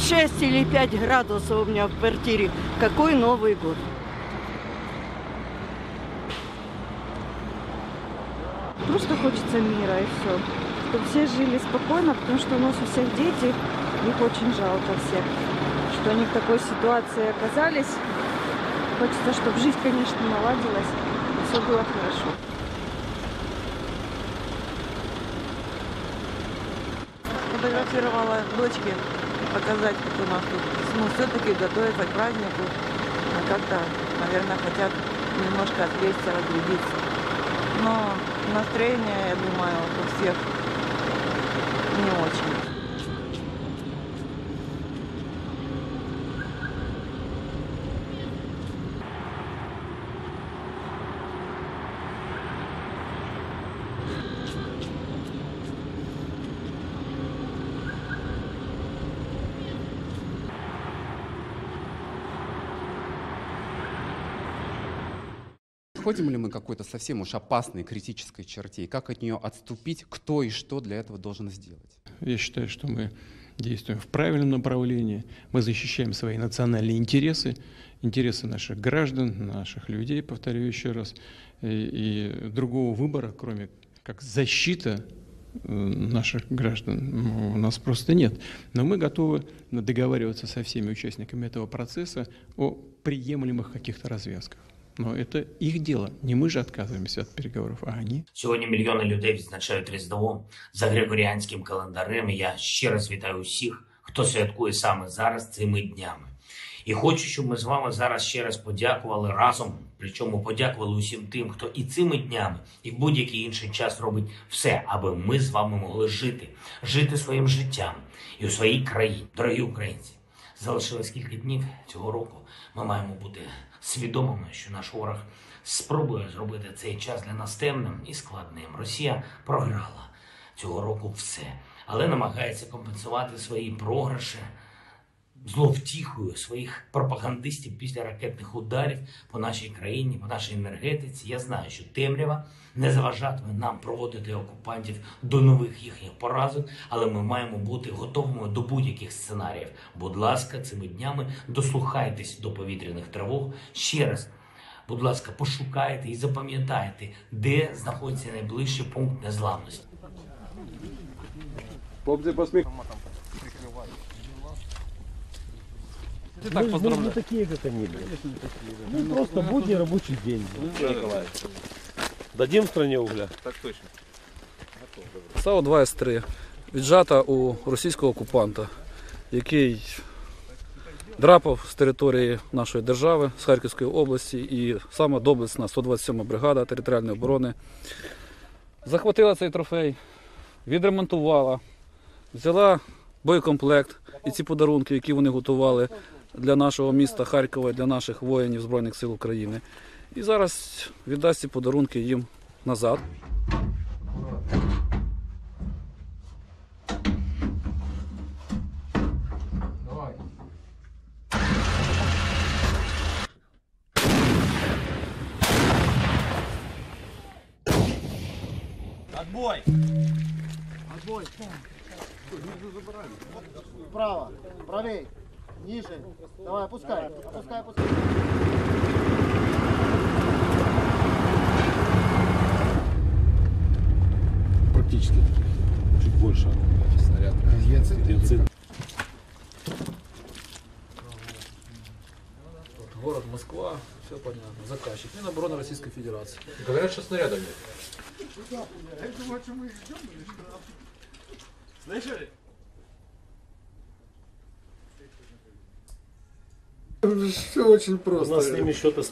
6 или 5 градусов у меня в квартире. Какой Новый год? Просто хочется мира и все. Чтобы все жили спокойно, потому что у нас у всех дети, их очень жалко всех. Что они в такой ситуации оказались. Хочется, чтобы жизнь, конечно, наладилась, все было хорошо. сфотографировала дочке, показать, как у нас тут. Ну, все-таки готовятся к празднику. Как-то, наверное, хотят немножко отвлечься, разрядиться. Но настроение, я думаю, у всех не очень. Входим ли мы какой-то совсем уж опасной критической черте? И как от нее отступить? Кто и что для этого должен сделать? Я считаю, что мы действуем в правильном направлении. Мы защищаем свои национальные интересы, интересы наших граждан, наших людей, повторю еще раз. И другого выбора, кроме как защита наших граждан, у нас просто нет. Но мы готовы договариваться со всеми участниками этого процесса о приемлемых каких-то развязках. Но это их дело. Не мы же отказываемся от переговоров, а они. Сьогодні мільйони людей відзначають Різдво за григоріанським календарем. І я ще раз вітаю усіх, хто святкує саме зараз цими днями. І хочу, щоб ми з вами зараз ще раз подякували разом, причому подякували усім тим, хто і цими днями, і в будь-який інший час робить все, аби ми з вами могли жити. Жити своїм життям і у своїй країні. Дорогі українці, залишилось кілька днів цього року. Ми маємо бути свідомими, що наш ворог спробує зробити цей час для нас темним і складним. Росія програла цього року все, але намагається компенсувати свої програші зловтіхою своїх пропагандистів після ракетних ударів по нашій країні, по нашій енергетиці. Я знаю, що темрява не заважатиме нам проводити окупантів до нових їхніх поразок, але ми маємо бути готовими до будь-яких сценаріїв. Будь ласка, цими днями дослухайтесь до повітряних тривог. Ще раз, будь ласка, пошукайте і запам'ятайте, де знаходиться найближчий пункт незламності. Хлопці, посміхаємо. Так, мы не такие, как они. Конечно, не такие, да. Ну, просто будний рабочий день. Да. Дадим стране угля. Так точно. САУ-2С3 віджата у російського окупанта, який драпав з території нашої держави, з Харківської області, і саме доблесна 127-ма бригада територіальної оборони захопила цей трофей, відремонтувала, взяла боєкомплект і ці подарунки, які вони готували для нашого міста Харкова, для наших воїнів Збройних сил України. І зараз віддасть ці подарунки їм назад. Отбой! Отбой! Право! Правей! Ниже. Давай, опускай. Опускай, опускай. Практически чуть больше снаряд. Геноцид. Город Москва, все понятно. Заказчик. Минобороны Российской Федерации. Говорят, что снарядов нет. Это вот, что мы ждем, или что? Слышали? Все очень просто. У нас с ними что-то